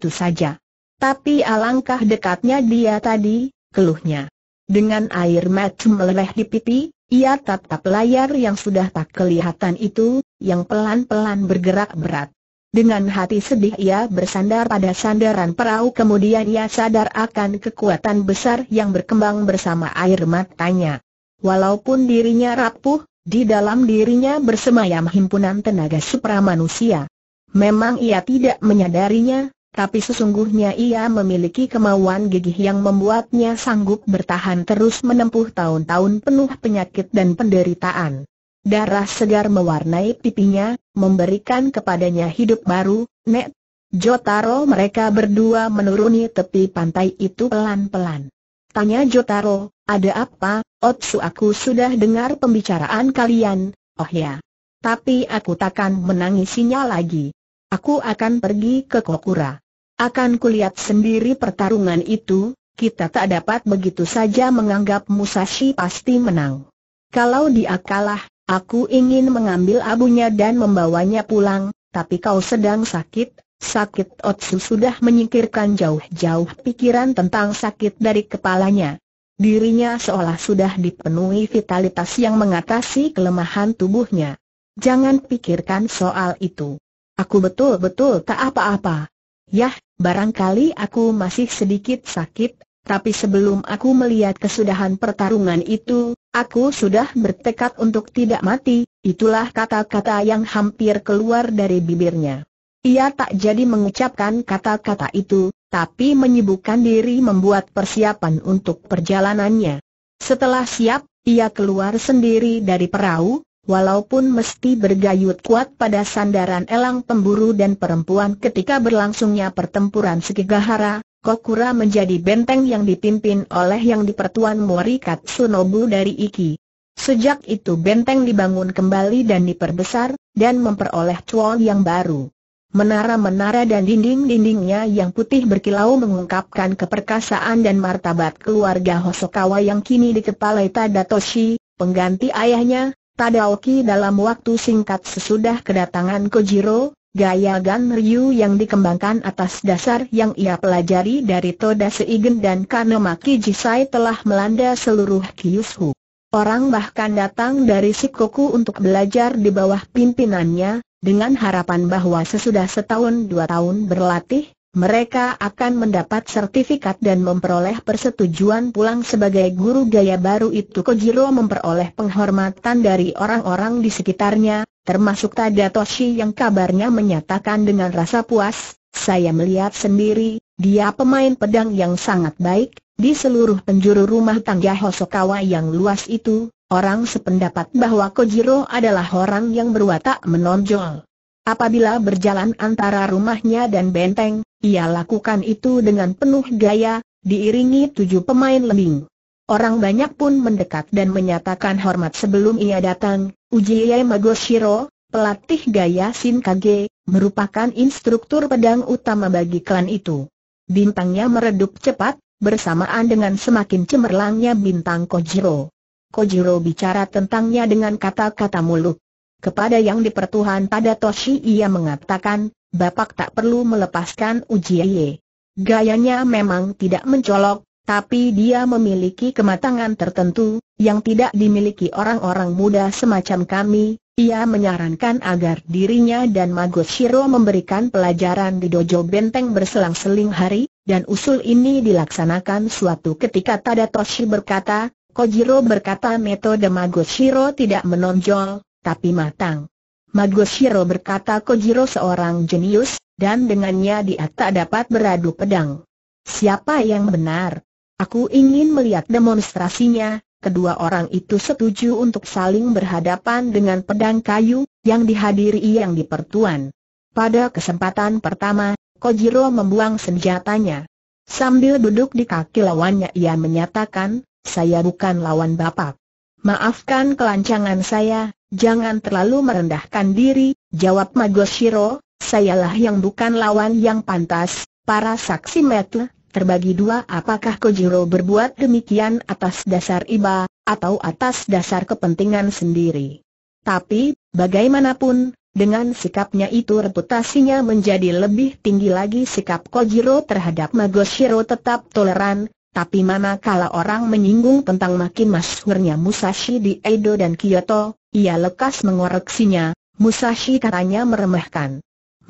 saja. Tapi alangkah dekatnya dia tadi, keluhnya. Dengan air mata meleleh di pipi, ia tatap layar yang sudah tak kelihatan itu, yang pelan-pelan bergerak berat. Dengan hati sedih ia bersandar pada sandaran perahu. Kemudian ia sadar akan kekuatan besar yang berkembang bersama air matanya. Walaupun dirinya rapuh, di dalam dirinya bersemayam himpunan tenaga supramanusia. Memang ia tidak menyadarinya, tapi sesungguhnya ia memiliki kemauan gigih yang membuatnya sanggup bertahan terus menempuh tahun-tahun penuh penyakit dan penderitaan. Darah segar mewarnai pipinya, memberikan kepadanya hidup baru. Nek, Jotaro, mereka berdua menuruni tepi pantai itu pelan-pelan. Tanya Jotaro, ada apa? Otsu, aku sudah dengar pembicaraan kalian. Oh ya, tapi aku takkan menangisinya lagi. Aku akan pergi ke Kokura. Akan kulihat sendiri pertarungan itu. Kita tak dapat begitu saja menganggap Musashi pasti menang. Kalau dia kalah, aku ingin mengambil abunya dan membawanya pulang, tapi kau sedang sakit. Sakit. Otsu sudah menyingkirkan jauh-jauh pikiran tentang sakit dari kepalanya. Dirinya seolah sudah dipenuhi vitalitas yang mengatasi kelemahan tubuhnya. Jangan pikirkan soal itu. Aku betul-betul tak apa-apa. Yah, barangkali aku masih sedikit sakit. Tapi sebelum aku melihat kesudahan pertarungan itu, aku sudah bertekad untuk tidak mati. Itulah kata-kata yang hampir keluar dari bibirnya. Ia tak jadi mengucapkan kata-kata itu, tapi menyibukkan diri membuat persiapan untuk perjalanannya. Setelah siap, ia keluar sendiri dari perahu, walaupun mesti bergayut kuat pada sandaran elang pemburu dan perempuan ketika berlangsungnya pertempuran Sekigahara. Kokura menjadi benteng yang dipimpin oleh yang di Pertuan Mori Katsunobu dari Iki. Sejak itu benteng dibangun kembali dan diperbesar, dan memperoleh cuan yang baru. Menara-menara dan dinding-dindingnya yang putih berkilau mengungkapkan keperkasaan dan martabat keluarga Hosokawa yang kini dikepalai Tadatoshi, pengganti ayahnya, Tadaoki. Dalam waktu singkat sesudah kedatangan Kojiro, gaya Ganryu yang dikembangkan atas dasar yang ia pelajari dari Toda Seigen dan Kanemaki Jisai telah melanda seluruh Kyushu. Orang bahkan datang dari Shikoku untuk belajar di bawah pimpinannya, dengan harapan bahwa sesudah setahun dua tahun berlatih, mereka akan mendapat sertifikat dan memperoleh persetujuan pulang sebagai guru gaya baru itu. Kojiro memperoleh penghormatan dari orang-orang di sekitarnya, termasuk Tadatoshi yang kabarnya menyatakan dengan rasa puas, "Saya melihat sendiri, dia pemain pedang yang sangat baik." Di seluruh penjuru rumah tangga Hosokawa yang luas itu, orang sependapat bahwa Kojiro adalah orang yang berwatak menonjol. Apabila berjalan antara rumahnya dan benteng, ia lakukan itu dengan penuh gaya, diiringi 7 pemain lembing. Orang banyak pun mendekat dan menyatakan hormat sebelum ia datang. Ujiie Magoshiro, pelatih gaya Shinkage, merupakan instruktur pedang utama bagi klan itu. Bintangnya meredup cepat, bersamaan dengan semakin cemerlangnya bintang Kojiro. Kojiro bicara tentangnya dengan kata-kata muluk. Kepada yang dipertuhan Tadatoshi ia mengatakan, "Bapak tak perlu melepaskan Ujiie. Gayanya memang tidak mencolok, tapi dia memiliki kematangan tertentu, yang tidak dimiliki orang-orang muda semacam kami." Ia menyarankan agar dirinya dan Magoshiro memberikan pelajaran di dojo benteng berselang-seling hari, dan usul ini dilaksanakan suatu ketika. Tadatoshi berkata, "Kojiro berkata metode Magoshiro tidak menonjol, tapi matang." Magoshiro berkata Kojiro seorang jenius, dan dengannya dia tak dapat beradu pedang. Siapa yang benar? Aku ingin melihat demonstrasinya. Kedua orang itu setuju untuk saling berhadapan dengan pedang kayu, yang dihadiri yang di pertuan. Pada kesempatan pertama, Kojiro membuang senjatanya. Sambil duduk di kaki lawannya ia menyatakan, "Saya bukan lawan bapak. Maafkan kelancangan saya." "Jangan terlalu merendahkan diri," jawab Magoshiro, "sayalah yang bukan lawan yang pantas." Para saksi mata terbagi dua, apakah Kojiro berbuat demikian atas dasar iba, atau atas dasar kepentingan sendiri. Tapi, bagaimanapun, dengan sikapnya itu reputasinya menjadi lebih tinggi lagi. Sikap Kojiro terhadap Magoshiro tetap toleran, tapi manakala orang menyinggung tentang makin masyhurnya Musashi di Edo dan Kyoto, ia lekas mengoreksinya. "Musashi," katanya meremehkan,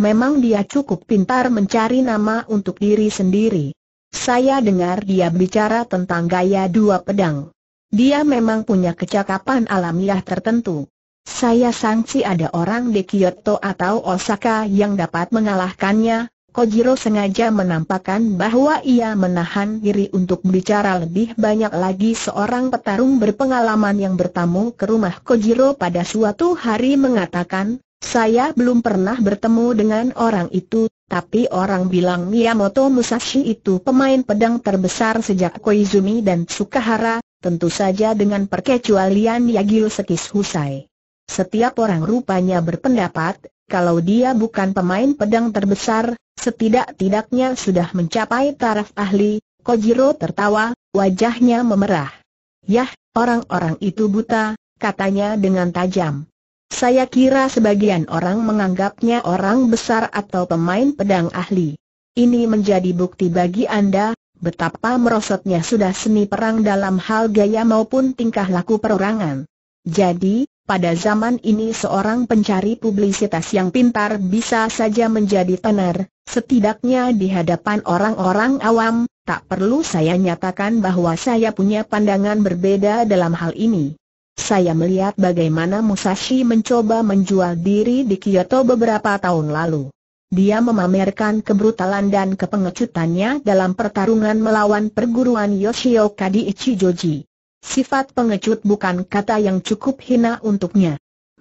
"memang dia cukup pintar mencari nama untuk diri sendiri. Saya dengar dia bicara tentang gaya dua pedang. Dia memang punya kecakapan alamiah tertentu. Saya sangsi ada orang di Kyoto atau Osaka yang dapat mengalahkannya." Kojiro sengaja menampakkan bahwa ia menahan diri untuk bicara lebih banyak lagi. Seorang petarung berpengalaman yang bertamu ke rumah Kojiro pada suatu hari mengatakan, "Saya belum pernah bertemu dengan orang itu, tapi orang bilang Miyamoto Musashi itu pemain pedang terbesar sejak Koizumi dan Tsukahara, tentu saja dengan perkecualian Yagyu Sekis Husai." Setiap orang rupanya berpendapat, kalau dia bukan pemain pedang terbesar, setidak-tidaknya sudah mencapai taraf ahli. Kojiro tertawa, wajahnya memerah. "Yah, orang-orang itu buta," katanya dengan tajam. "Saya kira sebagian orang menganggapnya orang besar atau pemain pedang ahli. Ini menjadi bukti bagi Anda, betapa merosotnya sudah seni perang dalam hal gaya maupun tingkah laku perorangan. Jadi, pada zaman ini seorang pencari publisitas yang pintar bisa saja menjadi tenar, setidaknya di hadapan orang-orang awam. Tak perlu saya nyatakan bahwa saya punya pandangan berbeda dalam hal ini. Saya melihat bagaimana Musashi mencoba menjual diri di Kyoto beberapa tahun lalu. Dia memamerkan kebrutalan dan kepengecutannya dalam pertarungan melawan perguruan Yoshioka di Ichijoji. Sifat pengecut bukan kata yang cukup hina untuknya.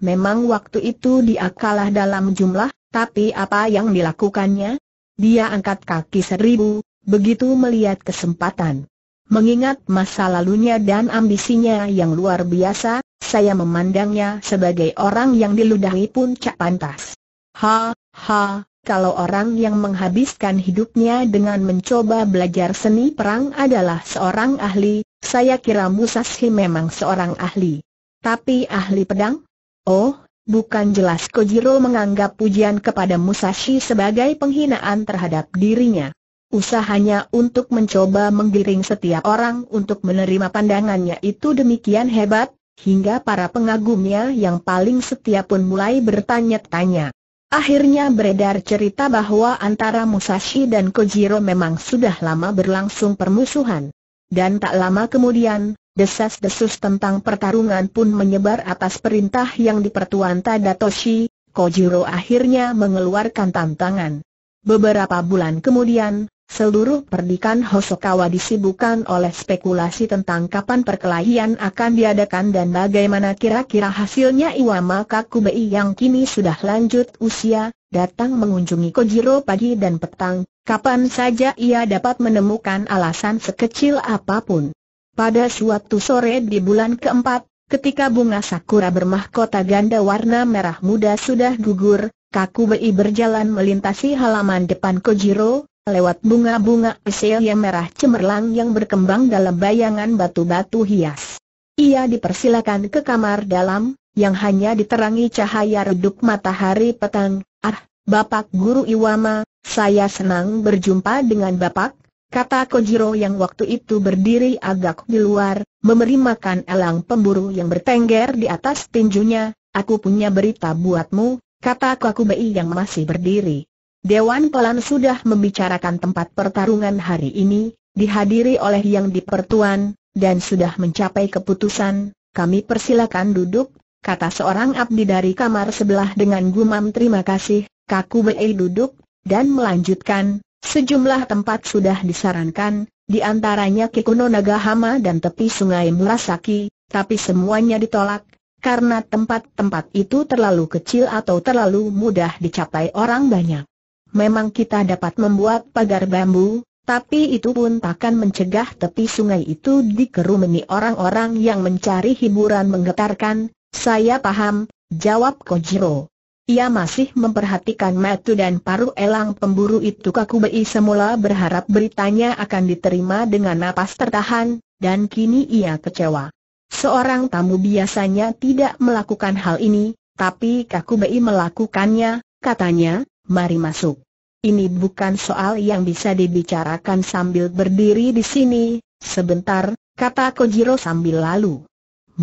Memang waktu itu dia kalah dalam jumlah, tapi apa yang dilakukannya? Dia angkat kaki 1000, begitu melihat kesempatan. Mengingat masa lalunya dan ambisinya yang luar biasa, saya memandangnya sebagai orang yang diludahi puncak pantas. Ha, ha, kalau orang yang menghabiskan hidupnya dengan mencoba belajar seni perang adalah seorang ahli, saya kira Musashi memang seorang ahli. Tapi ahli pedang? Oh, bukan." Jelas Kojiro menganggap pujian kepada Musashi sebagai penghinaan terhadap dirinya. Usahanya untuk mencoba menggiring setiap orang untuk menerima pandangannya itu demikian hebat, hingga para pengagumnya yang paling setia pun mulai bertanya-tanya. Akhirnya beredar cerita bahwa antara Musashi dan Kojiro memang sudah lama berlangsung permusuhan. Dan tak lama kemudian, desas-desus tentang pertarungan pun menyebar atas perintah yang dipertuan Tadatoshi. Kojiro akhirnya mengeluarkan tantangan. Beberapa bulan kemudian, seluruh perdikan Hosokawa disibukkan oleh spekulasi tentang kapan perkelahian akan diadakan dan bagaimana kira-kira hasilnya. Iwama Kakubei yang kini sudah lanjut usia, datang mengunjungi Kojiro pagi dan petang, kapan saja ia dapat menemukan alasan sekecil apapun. Pada suatu sore di bulan keempat, ketika bunga sakura bermahkota ganda warna merah muda sudah gugur, Kakubei berjalan melintasi halaman depan Kojiro, lewat bunga-bunga eselia merah cemerlang yang berkembang dalam bayangan batu-batu hias. Ia dipersilakan ke kamar dalam, yang hanya diterangi cahaya redup matahari petang. "Ah, Bapak Guru Iwama, saya senang berjumpa dengan Bapak," kata Kojiro yang waktu itu berdiri agak di luar, memberi makan elang pemburu yang bertengger di atas tinjunya. "Aku punya berita buatmu," kata Kakubei yang masih berdiri. Dewan Pelan sudah membicarakan tempat pertarungan hari ini, dihadiri oleh yang dipertuan, dan sudah mencapai keputusan. "Kami persilakan duduk," kata seorang abdi dari kamar sebelah dengan gumam terima kasih. Kakubei duduk, dan melanjutkan, "Sejumlah tempat sudah disarankan, di antaranya Kikuno Nagahama dan tepi sungai Murasaki, tapi semuanya ditolak, karena tempat-tempat itu terlalu kecil atau terlalu mudah dicapai orang banyak. Memang kita dapat membuat pagar bambu, tapi itu pun takkan mencegah tepi sungai itu dikerumuni orang-orang yang mencari hiburan menggetarkan." "Saya paham," jawab Kojiro. Ia masih memperhatikan mata dan paru elang pemburu itu. Kakubei semula berharap beritanya akan diterima dengan napas tertahan, dan kini ia kecewa. Seorang tamu biasanya tidak melakukan hal ini, tapi Kakubei melakukannya. Katanya, "Mari masuk. Ini bukan soal yang bisa dibicarakan sambil berdiri di sini." "Sebentar," kata Kojiro sambil lalu.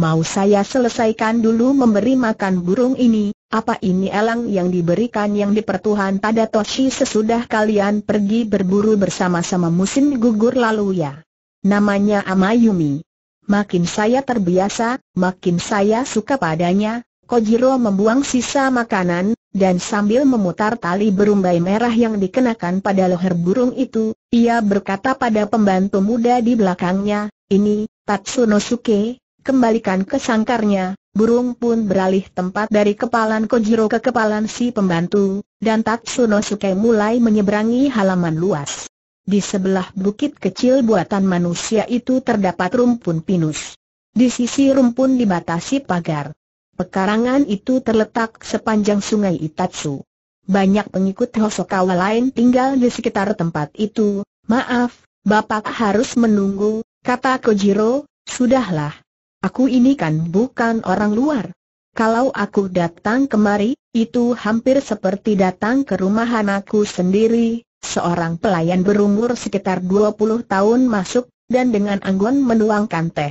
"Mau saya selesaikan dulu memberi makan burung ini." "Apa ini elang yang diberikan yang dipertuhan Tadatoshi sesudah kalian pergi berburu bersama-sama musim gugur lalu ya? Namanya Amayumi. Makin saya terbiasa, makin saya suka padanya," Kojiro membuang sisa makanan, dan sambil memutar tali berumbai merah yang dikenakan pada leher burung itu, ia berkata pada pembantu muda di belakangnya, "Ini, Tatsunosuke, kembalikan ke sangkarnya." Burung pun beralih tempat dari kepalan Kojiro ke kepalan si pembantu, dan Tatsunosuke mulai menyeberangi halaman luas. Di sebelah bukit kecil buatan manusia itu terdapat rumpun pinus. Di sisi rumpun dibatasi pagar. Pekarangan itu terletak sepanjang sungai Itatsu. Banyak pengikut Hosokawa lain tinggal di sekitar tempat itu. "Maaf, Bapak harus menunggu," kata Kojiro. "Sudahlah, aku ini kan bukan orang luar. Kalau aku datang kemari, itu hampir seperti datang ke rumah anakku sendiri." Seorang pelayan berumur sekitar 20 tahun masuk, dan dengan anggun menuangkan teh.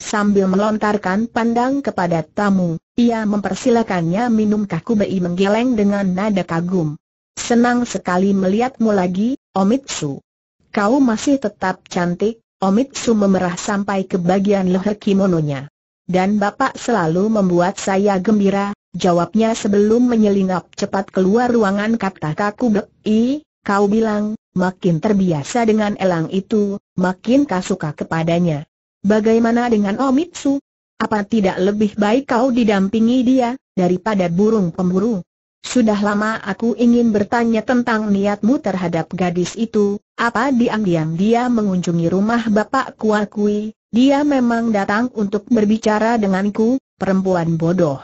Sambil melontarkan pandang kepada tamu, ia mempersilakannya minum kakubei menggeleng dengan nada kagum. "Senang sekali melihatmu lagi, Omitsu. Kau masih tetap cantik." Omitsu memerah sampai ke bagian leher kimononya. "Dan Bapak selalu membuat saya gembira," jawabnya sebelum menyelinap cepat keluar ruangan. "Kata kakubei, kau bilang, makin terbiasa dengan elang itu, makin kau suka kepadanya. Bagaimana dengan Omitsu? Apa tidak lebih baik kau didampingi dia, daripada burung pemburu? Sudah lama aku ingin bertanya tentang niatmu terhadap gadis itu." "Apa diam-diam dia mengunjungi rumah bapakku?" "Akui, dia memang datang untuk berbicara denganku." "Perempuan bodoh.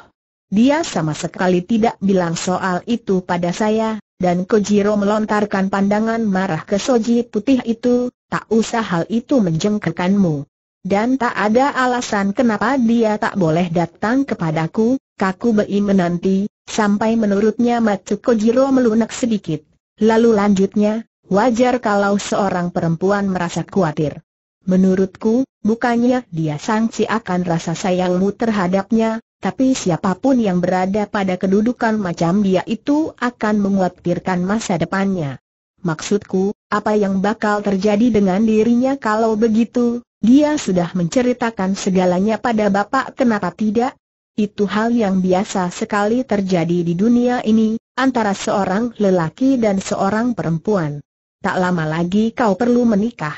Dia sama sekali tidak bilang soal itu pada saya." Dan Kojiro melontarkan pandangan marah ke Shoji putih itu. "Tak usah hal itu menjengkelkanmu. Dan tak ada alasan kenapa dia tak boleh datang kepadaku." Kakubei menanti, sampai menurutnya mata Kojiro melunak sedikit. Lalu lanjutnya, "Wajar kalau seorang perempuan merasa khawatir. Menurutku, bukannya dia sangsi akan rasa sayangmu terhadapnya, tapi siapapun yang berada pada kedudukan macam dia itu akan mengkhawatirkan masa depannya. Maksudku, apa yang bakal terjadi dengan dirinya kalau begitu? Dia sudah menceritakan segalanya pada Bapak, kenapa tidak? Itu hal yang biasa sekali terjadi di dunia ini, antara seorang lelaki dan seorang perempuan. Tak lama lagi kau perlu menikah.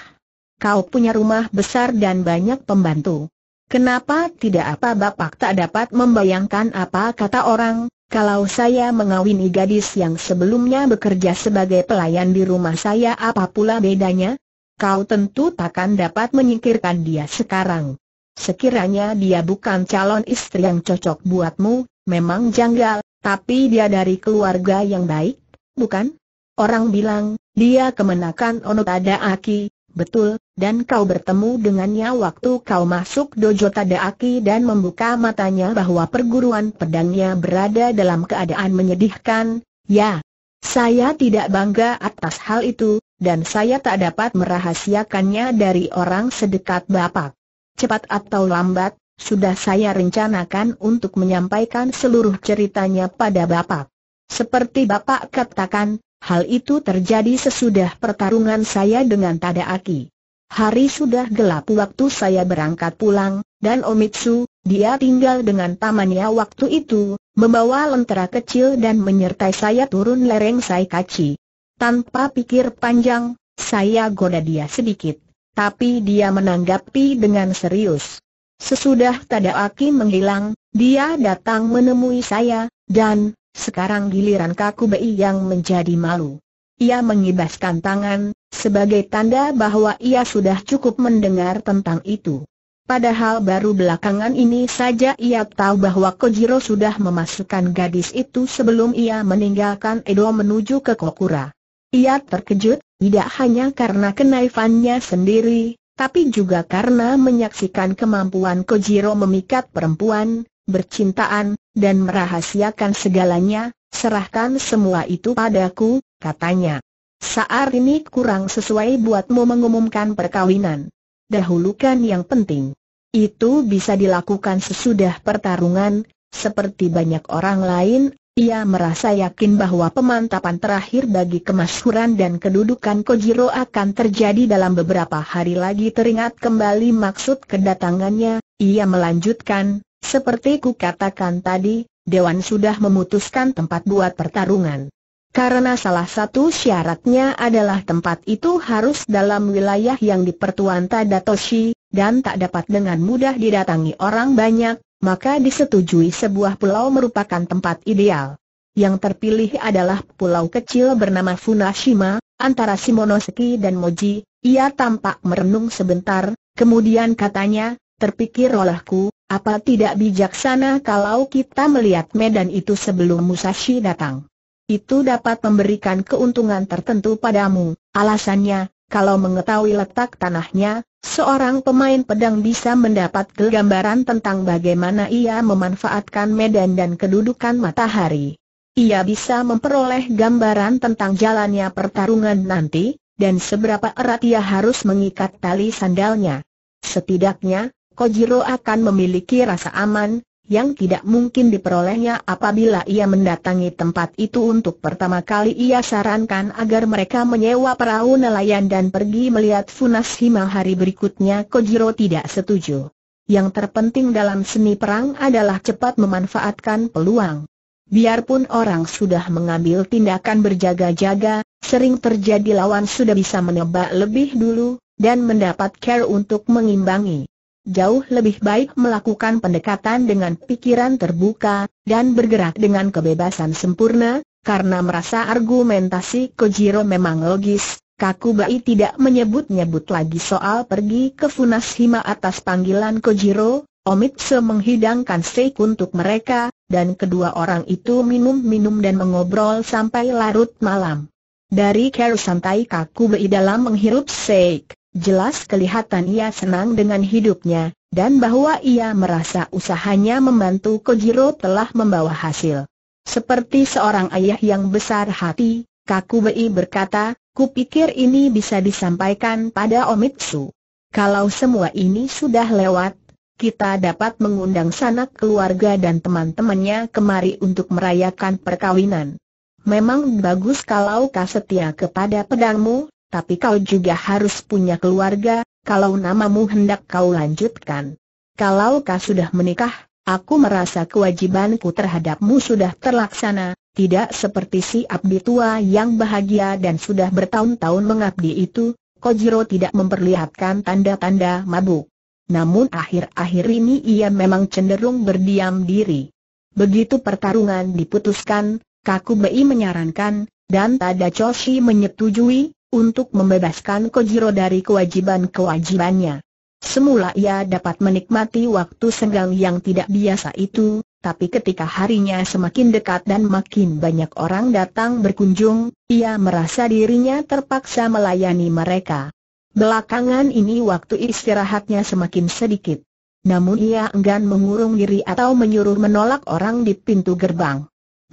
Kau punya rumah besar dan banyak pembantu. Kenapa tidak? Apa Bapak tak dapat membayangkan apa kata orang, kalau saya mengawini gadis yang sebelumnya bekerja sebagai pelayan di rumah saya? Apa pula bedanya? Kau tentu takkan dapat menyingkirkan dia sekarang. Sekiranya dia bukan calon istri yang cocok buatmu, memang janggal, tapi dia dari keluarga yang baik, bukan? Orang bilang, dia kemenakan Onotada Aki, betul, dan kau bertemu dengannya waktu kau masuk dojo Tadaaki dan membuka matanya bahwa perguruan pedangnya berada dalam keadaan menyedihkan." "Ya, saya tidak bangga atas hal itu. Dan saya tak dapat merahasiakannya dari orang sedekat Bapak. Cepat atau lambat, sudah saya rencanakan untuk menyampaikan seluruh ceritanya pada Bapak. Seperti Bapak katakan, hal itu terjadi sesudah pertarungan saya dengan Tadaaki. Hari sudah gelap waktu saya berangkat pulang, dan Omitsu, dia tinggal dengan pamannya waktu itu, membawa lentera kecil dan menyertai saya turun lereng Saikachi. Tanpa pikir panjang, saya goda dia sedikit, tapi dia menanggapi dengan serius. Sesudah Tadaaki menghilang, dia datang menemui saya, dan sekarang giliran Kakubei yang menjadi malu." Ia mengibaskan tangan, sebagai tanda bahwa ia sudah cukup mendengar tentang itu. Padahal baru belakangan ini saja ia tahu bahwa Kojiro sudah memasukkan gadis itu sebelum ia meninggalkan Edo menuju ke Kokura. Ia terkejut, tidak hanya karena kenaifannya sendiri, tapi juga karena menyaksikan kemampuan Kojiro memikat perempuan, bercintaan, dan merahasiakan segalanya. "Serahkan semua itu padaku," katanya. "Saat ini kurang sesuai buatmu mengumumkan perkawinan. Dahulukan yang penting. Itu bisa dilakukan sesudah pertarungan, seperti banyak orang lain." Ia merasa yakin bahwa pemantapan terakhir bagi kemasyhuran dan kedudukan Kojiro akan terjadi dalam beberapa hari lagi. Teringat kembali maksud kedatangannya, ia melanjutkan, Seperti kukatakan tadi, Dewan sudah memutuskan tempat buat pertarungan. Karena salah satu syaratnya adalah tempat itu harus dalam wilayah yang dipertuan Tadatoshi, dan tak dapat dengan mudah didatangi orang banyak, maka disetujui sebuah pulau merupakan tempat ideal. Yang terpilih adalah pulau kecil bernama Funashima, antara Shimonoseki dan Moji. Ia tampak merenung sebentar, kemudian katanya, terpikir olehku, apa tidak bijaksana kalau kita melihat medan itu sebelum Musashi datang? Itu dapat memberikan keuntungan tertentu padamu. Alasannya, kalau mengetahui letak tanahnya, seorang pemain pedang bisa mendapat gambaran tentang bagaimana ia memanfaatkan medan dan kedudukan matahari. Ia bisa memperoleh gambaran tentang jalannya pertarungan nanti, dan seberapa erat ia harus mengikat tali sandalnya. Setidaknya, Kojiro akan memiliki rasa aman yang tidak mungkin diperolehnya apabila ia mendatangi tempat itu untuk pertama kali. Ia sarankan agar mereka menyewa perahu nelayan dan pergi melihat Funashima hari berikutnya. Kojiro tidak setuju. Yang terpenting dalam seni perang adalah cepat memanfaatkan peluang. Biarpun orang sudah mengambil tindakan berjaga-jaga, sering terjadi lawan sudah bisa menebak lebih dulu, dan mendapat care untuk mengimbangi. Jauh lebih baik melakukan pendekatan dengan pikiran terbuka, dan bergerak dengan kebebasan sempurna, karena merasa argumentasi Kojiro memang logis. Kakubei tidak menyebut-nyebut lagi soal pergi ke Funashima atas panggilan Kojiro. Omitsu menghidangkan steak untuk mereka, dan kedua orang itu minum-minum dan mengobrol sampai larut malam. Dari care santai Kakubei dalam menghirup steak, jelas kelihatan ia senang dengan hidupnya, dan bahwa ia merasa usahanya membantu Kojiro telah membawa hasil. Seperti seorang ayah yang besar hati, Kakubei berkata, "Kupikir ini bisa disampaikan pada Omitsu. Kalau semua ini sudah lewat, kita dapat mengundang sanak keluarga dan teman-temannya kemari untuk merayakan perkawinan. Memang bagus kalau kau setia kepada pedangmu, tapi kau juga harus punya keluarga, kalau namamu hendak kau lanjutkan. Kalau kau sudah menikah, aku merasa kewajibanku terhadapmu sudah terlaksana." Tidak seperti si abdi tua yang bahagia dan sudah bertahun-tahun mengabdi itu, Kojiro tidak memperlihatkan tanda-tanda mabuk. Namun akhir-akhir ini ia memang cenderung berdiam diri. Begitu pertarungan diputuskan, Kakubei menyarankan, dan Tadatoshi menyetujui, untuk membebaskan Kojiro dari kewajibannya. Semula ia dapat menikmati waktu senggang yang tidak biasa itu, tapi ketika harinya semakin dekat dan makin banyak orang datang berkunjung, ia merasa dirinya terpaksa melayani mereka. Belakangan ini waktu istirahatnya semakin sedikit. Namun ia enggan mengurung diri atau menyuruh menolak orang di pintu gerbang.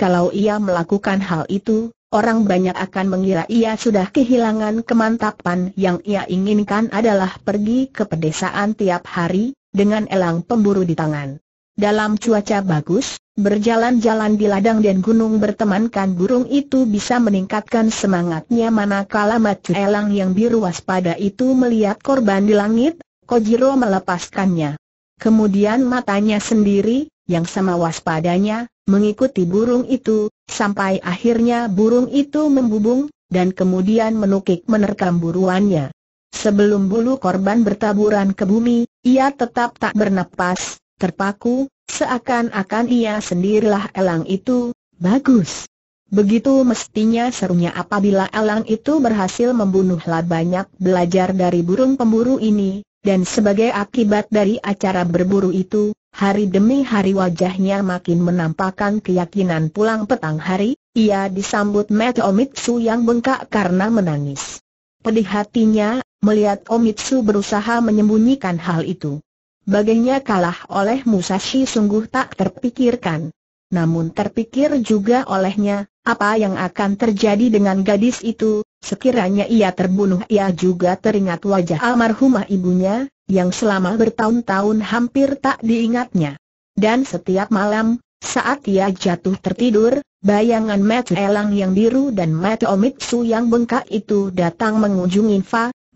Kalau ia melakukan hal itu, orang banyak akan mengira ia sudah kehilangan kemantapan. Yang ia inginkan adalah pergi ke pedesaan tiap hari, dengan elang pemburu di tangan. Dalam cuaca bagus, berjalan-jalan di ladang dan gunung bertemankan burung itu bisa meningkatkan semangatnya. Manakala mata elang yang biru waspada itu melihat korban di langit, Kojiro melepaskannya. Kemudian matanya sendiri, yang sama waspadanya, mengikuti burung itu, sampai akhirnya burung itu membubung, dan kemudian menukik menerkam buruannya. Sebelum bulu korban bertaburan ke bumi, ia tetap tak bernapas, terpaku, seakan-akan ia sendirilah elang itu. Bagus. Begitu mestinya serunya apabila elang itu berhasil membunuhlah banyak belajar dari burung pemburu ini, dan sebagai akibat dari acara berburu itu, hari demi hari wajahnya makin menampakkan keyakinan. Pulang petang hari, ia disambut mata Omitsu yang bengkak karena menangis. Pedih hatinya, melihat Omitsu berusaha menyembunyikan hal itu. Baginya kalah oleh Musashi sungguh tak terpikirkan. Namun terpikir juga olehnya, apa yang akan terjadi dengan gadis itu, sekiranya ia terbunuh. Ia juga teringat wajah almarhumah ibunya, yang selama bertahun-tahun hampir tak diingatnya. Dan setiap malam, saat ia jatuh tertidur, bayangan mata elang yang biru dan mata Omitsu yang bengkak itu datang mengunjungi.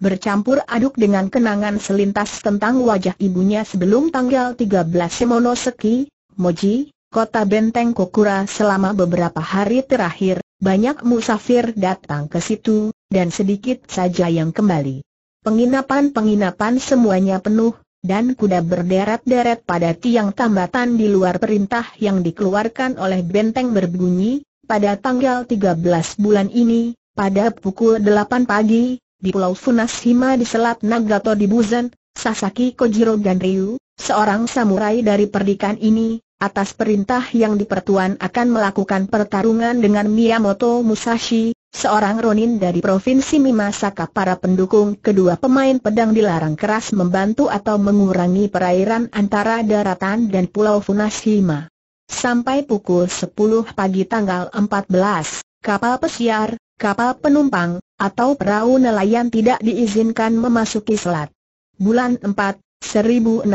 bercampur aduk dengan kenangan selintas tentang wajah ibunya sebelum tanggal 13 Momonoseki, Moji, kota benteng Kokura. Selama beberapa hari terakhir, banyak musafir datang ke situ, dan sedikit saja yang kembali. Penginapan-penginapan semuanya penuh, dan kuda berderet-deret pada tiang tambatan di luar perintah yang dikeluarkan oleh benteng berbunyi. Pada tanggal 13 bulan ini, pada pukul 8 pagi, di Pulau Funashima di Selat Nagato di Buzen, Sasaki Kojiro Ganryu, seorang samurai dari perdikan ini, atas perintah yang dipertuan akan melakukan pertarungan dengan Miyamoto Musashi, seorang ronin dari provinsi Mimasaka. Para pendukung kedua pemain pedang dilarang keras membantu atau mengurangi perairan antara daratan dan Pulau Funashima. Sampai pukul 10 pagi tanggal 14, kapal pesiar, kapal penumpang, atau perahu nelayan tidak diizinkan memasuki selat. Bulan 4, 1612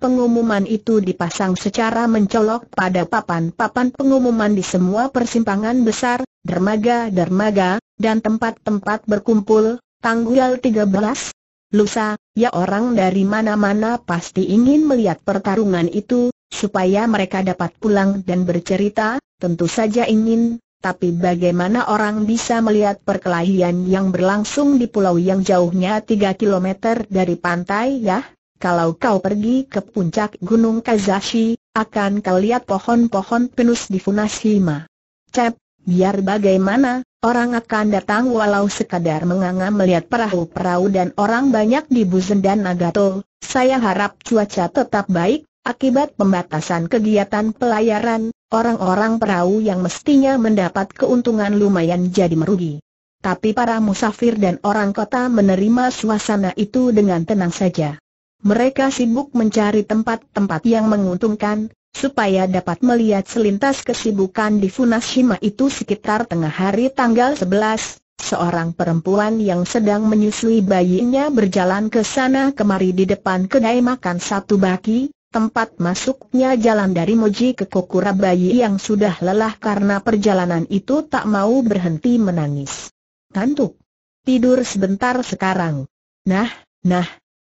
pengumuman itu dipasang secara mencolok pada papan-papan pengumuman di semua persimpangan besar, dermaga-dermaga, dan tempat-tempat berkumpul. Tanggal 13, lusa, ya orang dari mana-mana pasti ingin melihat pertarungan itu, supaya mereka dapat pulang dan bercerita. Tentu saja ingin. Tapi bagaimana orang bisa melihat perkelahian yang berlangsung di pulau yang jauhnya 3 km dari pantai, ya? Kalau kau pergi ke puncak Gunung Kazashi, akan kau lihat pohon-pohon pinus di Funashima. Cep, biar bagaimana, orang akan datang walau sekadar menganga melihat perahu-perahu dan orang banyak di Buzen dan Nagato. Saya harap cuaca tetap baik. Akibat pembatasan kegiatan pelayaran, orang-orang perahu yang mestinya mendapat keuntungan lumayan jadi merugi. Tapi para musafir dan orang kota menerima suasana itu dengan tenang saja. Mereka sibuk mencari tempat-tempat yang menguntungkan, supaya dapat melihat selintas kesibukan di Funashima itu. Sekitar tengah hari tanggal 11, seorang perempuan yang sedang menyusui bayinya berjalan ke sana kemari di depan kedai makan Satu Baki. Tempat masuknya jalan dari Moji ke Kokura. Bayi yang sudah lelah karena perjalanan itu tak mau berhenti menangis. Ngantuk. Tidur sebentar sekarang. Nah,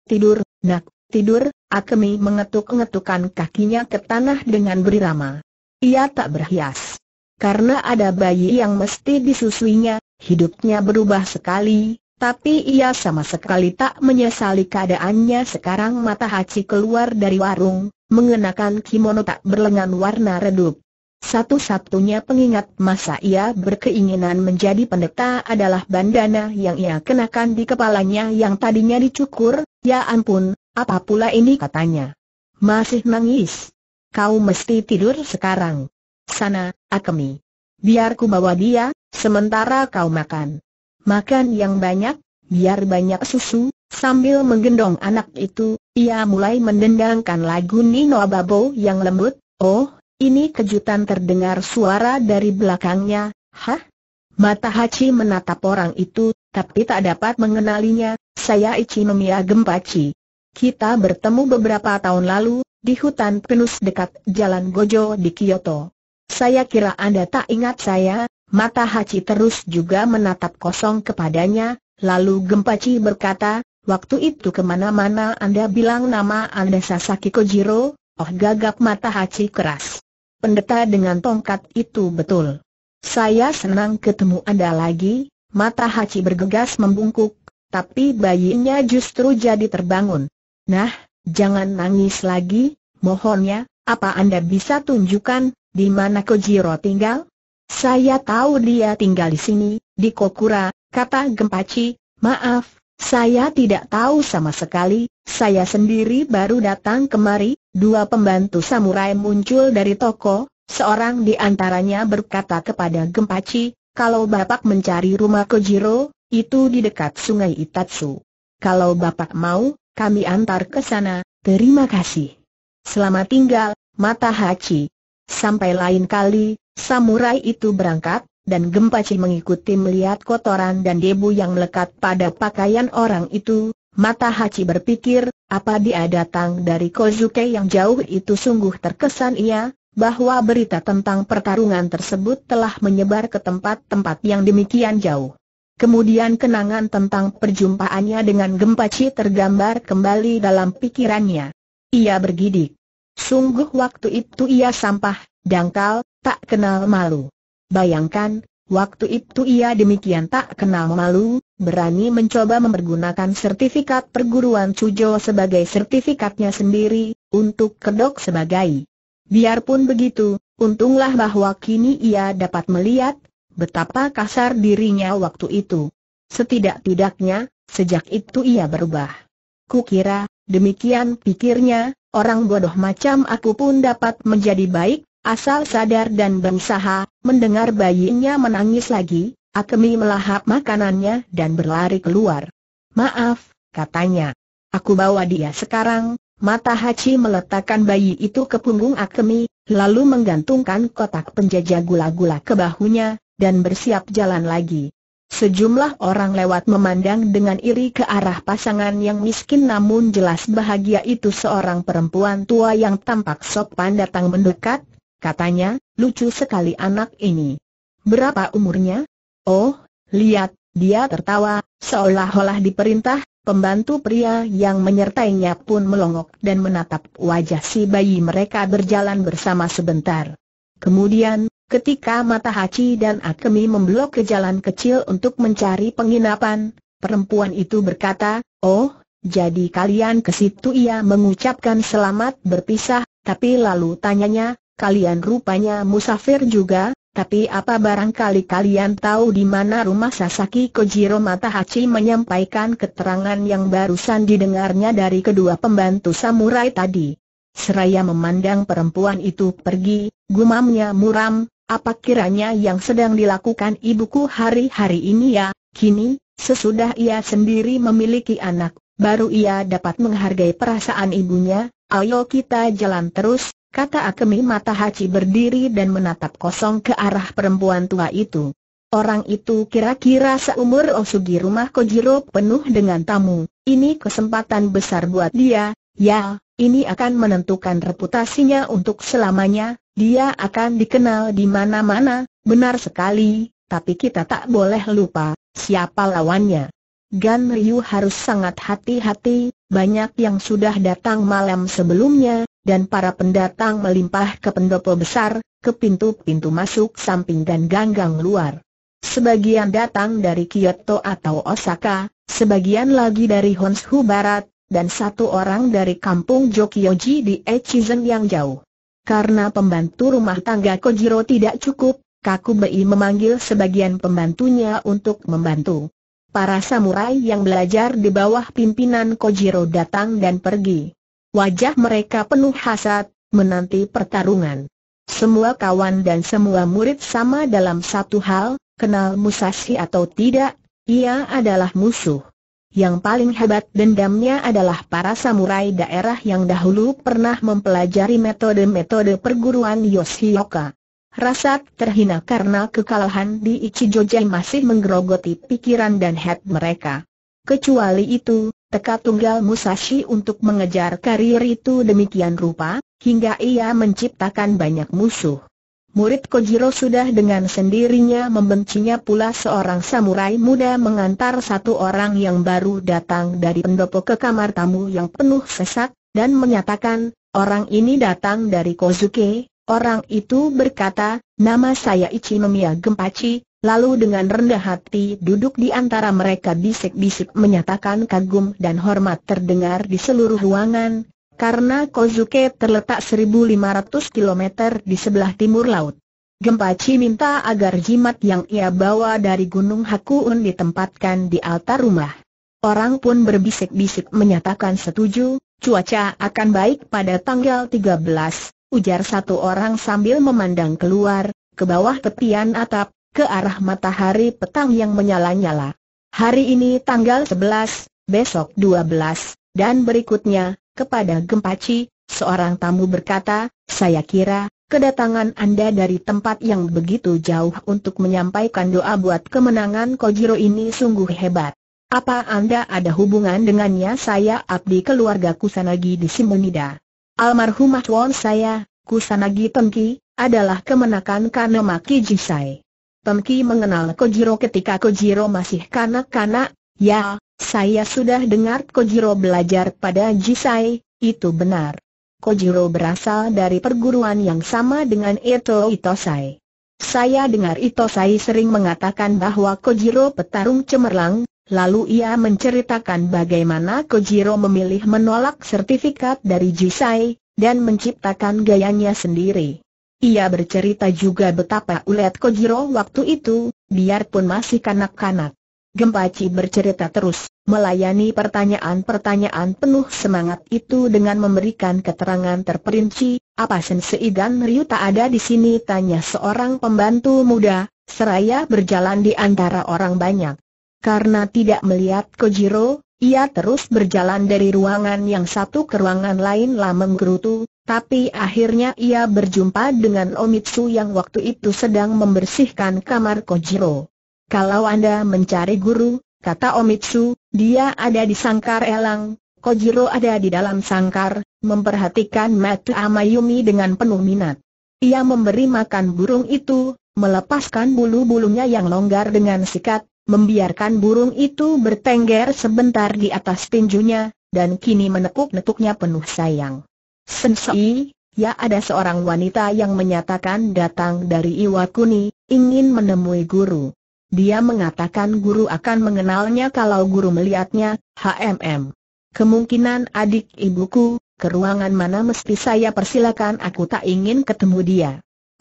tidur, nak, tidur. Akemi mengetuk-ngetukkan kakinya ke tanah dengan berirama. Ia tak berhias. Karena ada bayi yang mesti disusuinya, hidupnya berubah sekali. Tapi ia sama sekali tak menyesali keadaannya sekarang. Matahachi keluar dari warung, mengenakan kimono tak berlengan warna redup. Satu-satunya pengingat masa ia berkeinginan menjadi pendeta adalah bandana yang ia kenakan di kepalanya yang tadinya dicukur. Ya ampun, apa pula ini, katanya. Masih nangis? Kau mesti tidur sekarang. Sana, Akemi. Biar ku bawa dia, sementara kau makan. Makan yang banyak, biar banyak susu. Sambil menggendong anak itu, ia mulai mendendangkan lagu Nino Babo yang lembut. Oh, ini kejutan, terdengar suara dari belakangnya. Hah? Matahachi menatap orang itu, tapi tak dapat mengenalinya. Saya Ichinomiya Gempachi. Kita bertemu beberapa tahun lalu, di hutan pinus dekat Jalan Gojo di Kyoto. Saya kira Anda tak ingat saya. Matahachi terus juga menatap kosong kepadanya, lalu Gempachi berkata, waktu itu kemana-mana Anda bilang nama Anda Sasaki Kojiro. Oh, gagap Matahachi keras. Pendeta dengan tongkat itu betul. Saya senang ketemu Anda lagi. Matahachi bergegas membungkuk, tapi bayinya justru jadi terbangun. Nah, jangan nangis lagi, mohonnya. Apa Anda bisa tunjukkan, di mana Kojiro tinggal? Saya tahu dia tinggal di sini, di Kokura, kata Gempachi. Maaf, saya tidak tahu sama sekali. Saya sendiri baru datang kemari. Dua pembantu samurai muncul dari toko. Seorang di antaranya berkata kepada Gempachi, kalau bapak mencari rumah Kojiro, itu di dekat sungai Itatsu. Kalau bapak mau, kami antar ke sana. Terima kasih. Selamat tinggal, Matahachi. Sampai lain kali. Samurai itu berangkat, dan Gempachi mengikuti melihat kotoran dan debu yang melekat pada pakaian orang itu. Matahachi berpikir, apa dia datang dari Kozuke yang jauh itu? Sungguh terkesan ia, bahwa berita tentang pertarungan tersebut telah menyebar ke tempat-tempat yang demikian jauh. Kemudian kenangan tentang perjumpaannya dengan Gempachi tergambar kembali dalam pikirannya. Ia bergidik. Sungguh waktu itu ia sampah, dangkal, tak kenal malu. Bayangkan, waktu itu ia demikian tak kenal malu, berani mencoba mempergunakan sertifikat perguruan Chujo sebagai sertifikatnya sendiri, untuk kedok sebagai. Biarpun begitu, untunglah bahwa kini ia dapat melihat betapa kasar dirinya waktu itu. Setidak-tidaknya, sejak itu ia berubah. Kukira, demikian pikirnya, orang bodoh macam aku pun dapat menjadi baik, asal sadar dan berusaha. Mendengar bayinya menangis lagi, Akemi melahap makanannya dan berlari keluar. Maaf, katanya. Aku bawa dia sekarang. Matahachi meletakkan bayi itu ke punggung Akemi, lalu menggantungkan kotak penjajah gula-gula ke bahunya, dan bersiap jalan lagi. Sejumlah orang lewat memandang dengan iri ke arah pasangan yang miskin namun jelas bahagia itu. Seorang perempuan tua yang tampak sopan datang mendekat. Katanya, lucu sekali anak ini. Berapa umurnya? Oh, lihat, dia tertawa, seolah-olah diperintah. Pembantu pria yang menyertainya pun melongok dan menatap wajah si bayi. Mereka berjalan bersama sebentar. Kemudian, ketika Matahachi dan Akemi memblok ke jalan kecil untuk mencari penginapan, perempuan itu berkata, "Oh, jadi kalian ke situ?" Ia mengucapkan selamat berpisah, tapi lalu tanyanya, "Kalian rupanya musafir juga, tapi apa barangkali kalian tahu di mana rumah Sasaki Kojiro?" Matahachi menyampaikan keterangan yang barusan didengarnya dari kedua pembantu samurai tadi. Seraya memandang perempuan itu pergi, gumamnya muram. Apa kiranya yang sedang dilakukan ibuku hari-hari ini ya? Kini, sesudah ia sendiri memiliki anak, baru ia dapat menghargai perasaan ibunya. Ayo kita jalan terus, kata Akemi. Matahachi berdiri dan menatap kosong ke arah perempuan tua itu. Orang itu kira-kira seumur Osugi. Rumah Kojiro penuh dengan tamu. Ini kesempatan besar buat dia, ya. Ini akan menentukan reputasinya untuk selamanya. Dia akan dikenal di mana-mana. Benar sekali, tapi kita tak boleh lupa siapa lawannya. Ganryu harus sangat hati-hati. Banyak yang sudah datang malam sebelumnya, dan para pendatang melimpah ke pendopo besar, ke pintu-pintu masuk samping dan ganggang luar. Sebagian datang dari Kyoto atau Osaka, sebagian lagi dari Honshu Barat, dan satu orang dari kampung Jokyoji di Echizen yang jauh. Karena pembantu rumah tangga Kojiro tidak cukup, Kakubei memanggil sebagian pembantunya untuk membantu. Para samurai yang belajar di bawah pimpinan Kojiro datang dan pergi. Wajah mereka penuh hasad, menanti pertarungan. Semua kawan dan semua murid sama dalam satu hal, kenal Musashi atau tidak, ia adalah musuh. Yang paling hebat dendamnya adalah para samurai daerah yang dahulu pernah mempelajari metode-metode perguruan Yoshioka. Rasa terhina karena kekalahan di Ichijojai masih menggerogoti pikiran dan hati mereka. Kecuali itu, tekad tunggal Musashi untuk mengejar karir itu demikian rupa, hingga ia menciptakan banyak musuh. Murid Kojiro sudah dengan sendirinya membencinya. Pula seorang samurai muda mengantar satu orang yang baru datang dari pendopo ke kamar tamu yang penuh sesak, dan menyatakan, orang ini datang dari Kozuke. Orang itu berkata, nama saya Ichinomiya Gempachi, lalu dengan rendah hati duduk di antara mereka. Bisik-bisik menyatakan kagum dan hormat terdengar di seluruh ruangan. Karena Kozuke terletak 1.500 km di sebelah timur laut, Gempachi minta agar jimat yang ia bawa dari Gunung Hakuun ditempatkan di altar rumah. Orang pun berbisik-bisik menyatakan setuju. Cuaca akan baik pada tanggal 13, ujar satu orang sambil memandang keluar, ke bawah tepian atap, ke arah matahari petang yang menyala-nyala. Hari ini tanggal 11, besok 12, dan berikutnya. Kepada Gempachi, seorang tamu berkata, saya kira, kedatangan Anda dari tempat yang begitu jauh untuk menyampaikan doa buat kemenangan Kojiro ini sungguh hebat. Apa Anda ada hubungan dengannya? Saya abdi keluarga Kusanagi di Shimonida. Almarhumah tuan saya, Kusanagi Tenki, adalah kemenakan Kanemaki Jisai. Pemki mengenal Kojiro ketika Kojiro masih kanak-kanak. Ya, saya sudah dengar Kojiro belajar pada Jisai, itu benar. Kojiro berasal dari perguruan yang sama dengan Edo Itosai. Saya dengar Itosai sering mengatakan bahwa Kojiro petarung cemerlang. Lalu ia menceritakan bagaimana Kojiro memilih menolak sertifikat dari Jisai, dan menciptakan gayanya sendiri. Ia bercerita juga betapa ulet Kojiro waktu itu, biarpun masih kanak-kanak. Gempachi bercerita terus, melayani pertanyaan-pertanyaan penuh semangat itu dengan memberikan keterangan terperinci. Apa Sensei Ganryu tak ada di sini? Tanya seorang pembantu muda, seraya berjalan di antara orang banyak. Karena tidak melihat Kojiro, ia terus berjalan dari ruangan yang satu ke ruangan lain lama menggerutu, tapi akhirnya ia berjumpa dengan Omitsu yang waktu itu sedang membersihkan kamar Kojiro. "Kalau Anda mencari guru," kata Omitsu, "dia ada di sangkar elang." Kojiro ada di dalam sangkar, memperhatikan mata Amayumi dengan penuh minat. Ia memberi makan burung itu, melepaskan bulu-bulunya yang longgar dengan sikat, membiarkan burung itu bertengger sebentar di atas tinjunya, dan kini menekuk-nekuknya penuh sayang. "Sensei, ya ada seorang wanita yang menyatakan datang dari Iwakuni, ingin menemui guru. Dia mengatakan guru akan mengenalnya kalau guru melihatnya." "Hmm, kemungkinan adik ibuku. Ke ruangan mana mesti saya persilakan?" "Aku tak ingin ketemu dia.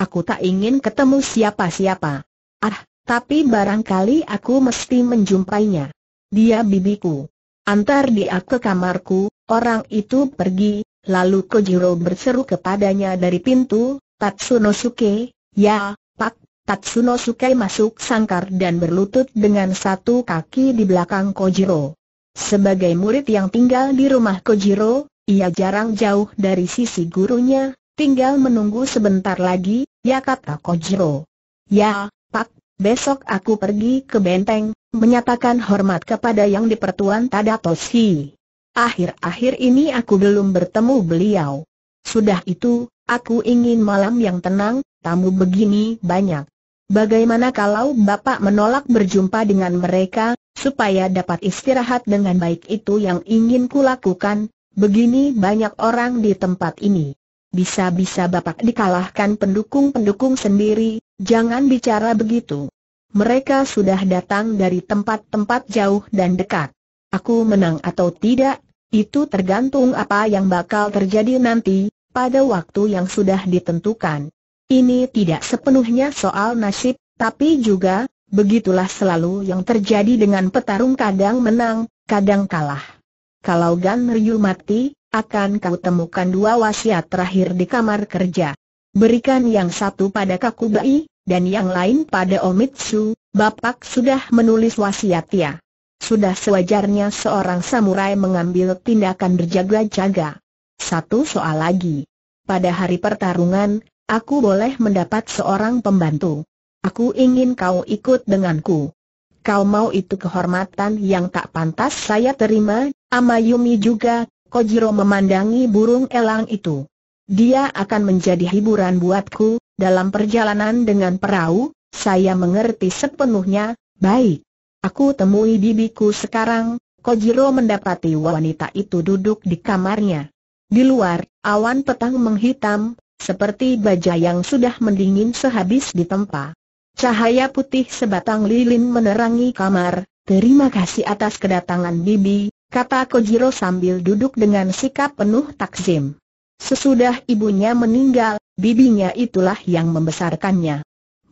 Aku tak ingin ketemu siapa-siapa." "Ah, tapi barangkali aku mesti menjumpainya. Dia bibiku. Antar dia ke kamarku." Orang itu pergi, lalu Kojiro berseru kepadanya dari pintu, "Tatsunosuke." "Ya, Pak." Tatsunosuke masuk sangkar dan berlutut dengan satu kaki di belakang Kojiro. Sebagai murid yang tinggal di rumah Kojiro, ia jarang jauh dari sisi gurunya. "Tinggal menunggu sebentar lagi, ya," kata Kojiro. "Ya, Pak. Besok aku pergi ke benteng, menyatakan hormat kepada yang di pertuan Tadatoshi. Akhir-akhir ini aku belum bertemu beliau. Sudah itu, aku ingin malam yang tenang, tamu begini banyak. Bagaimana kalau Bapak menolak berjumpa dengan mereka, supaya dapat istirahat dengan baik? Itu yang ingin kulakukan. Begini banyak orang di tempat ini. Bisa-bisa Bapak dikalahkan pendukung-pendukung sendiri." "Jangan bicara begitu. Mereka sudah datang dari tempat-tempat jauh dan dekat. Aku menang atau tidak, itu tergantung apa yang bakal terjadi nanti, pada waktu yang sudah ditentukan. Ini tidak sepenuhnya soal nasib, tapi juga, begitulah selalu yang terjadi dengan petarung, kadang menang, kadang kalah. Kalau Ganryu mati, akan kau temukan dua wasiat terakhir di kamar kerja. Berikan yang satu pada Kakubei, dan yang lain pada Omitsu. Bapak sudah menulis wasiat ya. Sudah sewajarnya seorang samurai mengambil tindakan berjaga-jaga. Satu soal lagi. Pada hari pertarungan, aku boleh mendapat seorang pembantu. Aku ingin kau ikut denganku." "Kau mau itu kehormatan yang tak pantas saya terima." "Amayumi juga." Kojiro memandangi burung elang itu. "Dia akan menjadi hiburan buatku dalam perjalanan dengan perahu." "Saya mengerti sepenuhnya." "Baik. Aku temui bibiku sekarang." Kojiro mendapati wanita itu duduk di kamarnya. Di luar, awan petang menghitam, seperti baja yang sudah mendingin sehabis ditempa. Cahaya putih sebatang lilin menerangi kamar. "Terima kasih atas kedatangan bibi," kata Kojiro sambil duduk dengan sikap penuh takzim. Sesudah ibunya meninggal, bibinya itulah yang membesarkannya.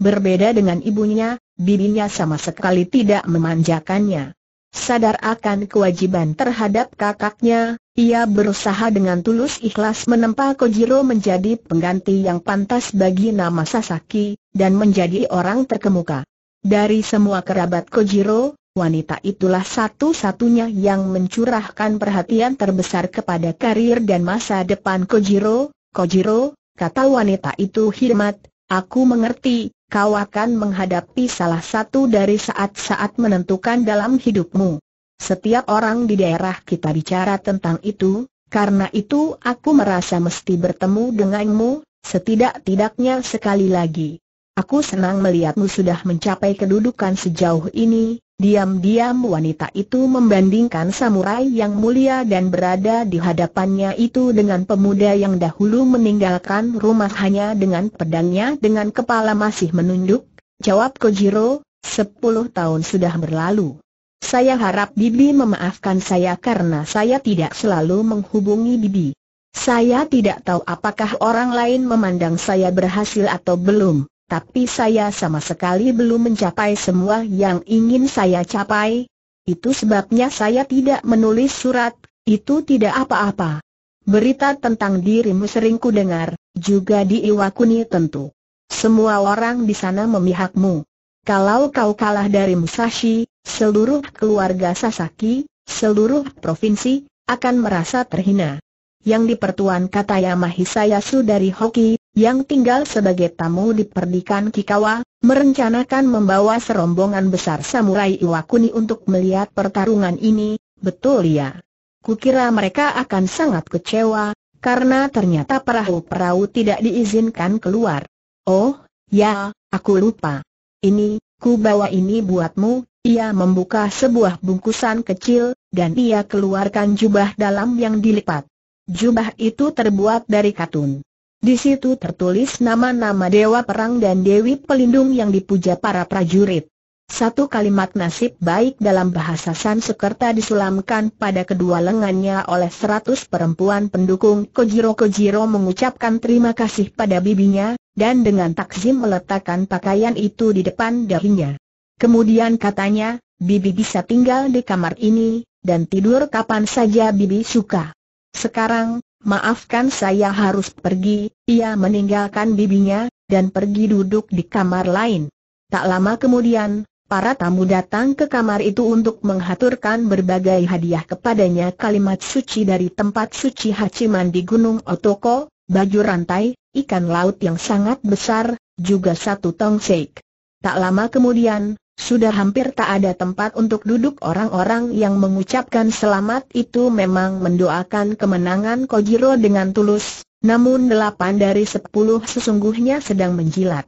Berbeda dengan ibunya, bibinya sama sekali tidak memanjakannya. Sadar akan kewajiban terhadap kakaknya, ia berusaha dengan tulus ikhlas menempa Kojiro menjadi pengganti yang pantas bagi nama Sasaki, dan menjadi orang terkemuka. Dari semua kerabat Kojiro, wanita itulah satu-satunya yang mencurahkan perhatian terbesar kepada karir dan masa depan Kojiro. "Kojiro," kata wanita itu hormat, "aku mengerti, kau akan menghadapi salah satu dari saat-saat menentukan dalam hidupmu. Setiap orang di daerah kita bicara tentang itu, karena itu aku merasa mesti bertemu denganmu, setidak-tidaknya sekali lagi. Aku senang melihatmu sudah mencapai kedudukan sejauh ini. Diam-diam wanita itu membandingkan samurai yang mulia dan berada di hadapannya itu dengan pemuda yang dahulu meninggalkan rumah hanya dengan pedangnya dengan kepala masih menunduk. Jawab Kojiro, 10 tahun sudah berlalu. Saya harap Bibi memaafkan saya karena saya tidak selalu menghubungi Bibi. Saya tidak tahu apakah orang lain memandang saya berhasil atau belum. Tapi saya sama sekali belum mencapai semua yang ingin saya capai. Itu sebabnya saya tidak menulis surat, itu tidak apa-apa. Berita tentang dirimu sering kudengar, juga di Iwakuni tentu. Semua orang di sana memihakmu. Kalau kau kalah dari Musashi, seluruh keluarga Sasaki, seluruh provinsi, akan merasa terhina. Yang di pertuan kata Yamahisayasu dari Hoki, yang tinggal sebagai tamu di perdikan Kikawa, merencanakan membawa serombongan besar samurai Iwakuni untuk melihat pertarungan ini, betul ya? Kukira mereka akan sangat kecewa, karena ternyata perahu-perahu tidak diizinkan keluar. Oh, ya, aku lupa. Ini, ku bawa ini buatmu. Ia membuka sebuah bungkusan kecil, dan ia keluarkan jubah dalam yang dilipat. Jubah itu terbuat dari katun. Di situ tertulis nama-nama dewa perang dan dewi pelindung yang dipuja para prajurit. Satu kalimat nasib baik dalam bahasa Sansekerta disulamkan pada kedua lengannya oleh 100 perempuan pendukung Kojiro. Kojiro mengucapkan terima kasih pada bibinya, dan dengan takzim meletakkan pakaian itu di depan dahinya. Kemudian katanya, Bibi bisa tinggal di kamar ini, dan tidur kapan saja Bibi suka. Sekarang, maafkan saya harus pergi. Ia meninggalkan bibinya, dan pergi duduk di kamar lain. Tak lama kemudian, para tamu datang ke kamar itu untuk menghaturkan berbagai hadiah kepadanya. Kalimat suci dari tempat suci Hachiman di Gunung Otoko, baju rantai, ikan laut yang sangat besar, juga 1 tong seik. Tak lama kemudian, sudah hampir tak ada tempat untuk duduk. Orang-orang yang mengucapkan selamat itu memang mendoakan kemenangan Kojiro dengan tulus, namun 8 dari 10 sesungguhnya sedang menjilat.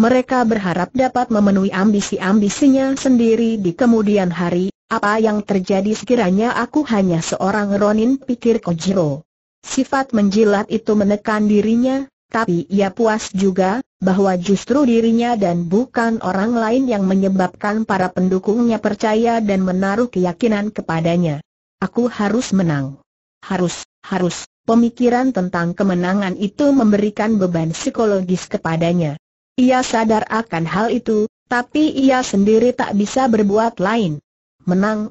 Mereka berharap dapat memenuhi ambisi-ambisinya sendiri di kemudian hari. Apa yang terjadi sekiranya aku hanya seorang Ronin, pikir Kojiro. Sifat menjilat itu menekan dirinya, tapi ia puas juga bahwa justru dirinya dan bukan orang lain yang menyebabkan para pendukungnya percaya dan menaruh keyakinan kepadanya. Aku harus menang. Harus. Pemikiran tentang kemenangan itu memberikan beban psikologis kepadanya. Ia sadar akan hal itu, tapi ia sendiri tak bisa berbuat lain. Menang,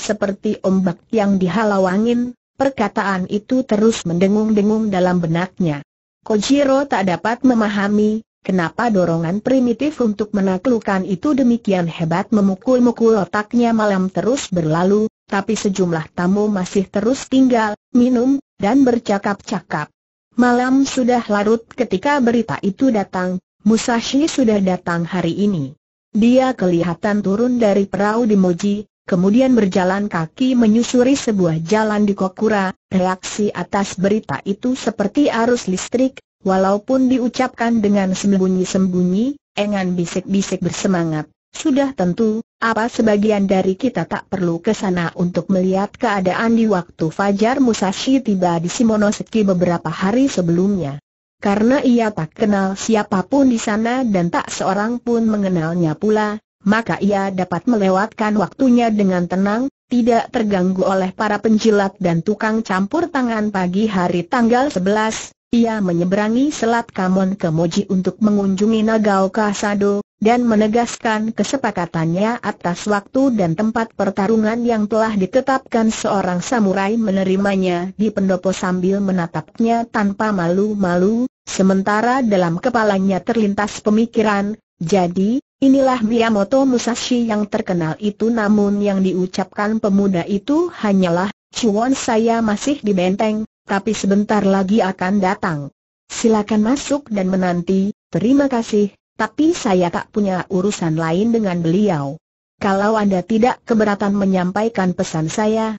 seperti ombak yang dihalau angin, perkataan itu terus mendengung-dengung dalam benaknya. Kojiro tak dapat memahami, kenapa dorongan primitif untuk menaklukkan itu demikian hebat memukul-mukul otaknya. Malam terus berlalu, tapi sejumlah tamu masih terus tinggal, minum, dan bercakap-cakap. Malam sudah larut ketika berita itu datang, Musashi sudah datang hari ini. Dia kelihatan turun dari perahu di Moji, kemudian berjalan kaki menyusuri sebuah jalan di Kokura. Reaksi atas berita itu seperti arus listrik, walaupun diucapkan dengan sembunyi-sembunyi, dengan bisik-bisik bersemangat. Sudah tentu, apa sebagian dari kita tak perlu ke sana untuk melihat keadaan di waktu fajar. Musashi tiba di Shimonoseki beberapa hari sebelumnya. Karena ia tak kenal siapapun di sana dan tak seorang pun mengenalnya pula, maka ia dapat melewatkan waktunya dengan tenang, tidak terganggu oleh para penjilat dan tukang campur tangan. Pagi hari tanggal 11, ia menyeberangi Selat Kamon ke Moji untuk mengunjungi Nagaoka Sado, dan menegaskan kesepakatannya atas waktu dan tempat pertarungan yang telah ditetapkan. Seorang samurai menerimanya di pendopo sambil menatapnya tanpa malu-malu, sementara dalam kepalanya terlintas pemikiran, jadi inilah Miyamoto Musashi yang terkenal itu. Namun yang diucapkan pemuda itu hanyalah, "Cuan saya masih di benteng, tapi sebentar lagi akan datang. Silakan masuk dan menanti, terima kasih, tapi saya tak punya urusan lain dengan beliau. Kalau Anda tidak keberatan menyampaikan pesan saya,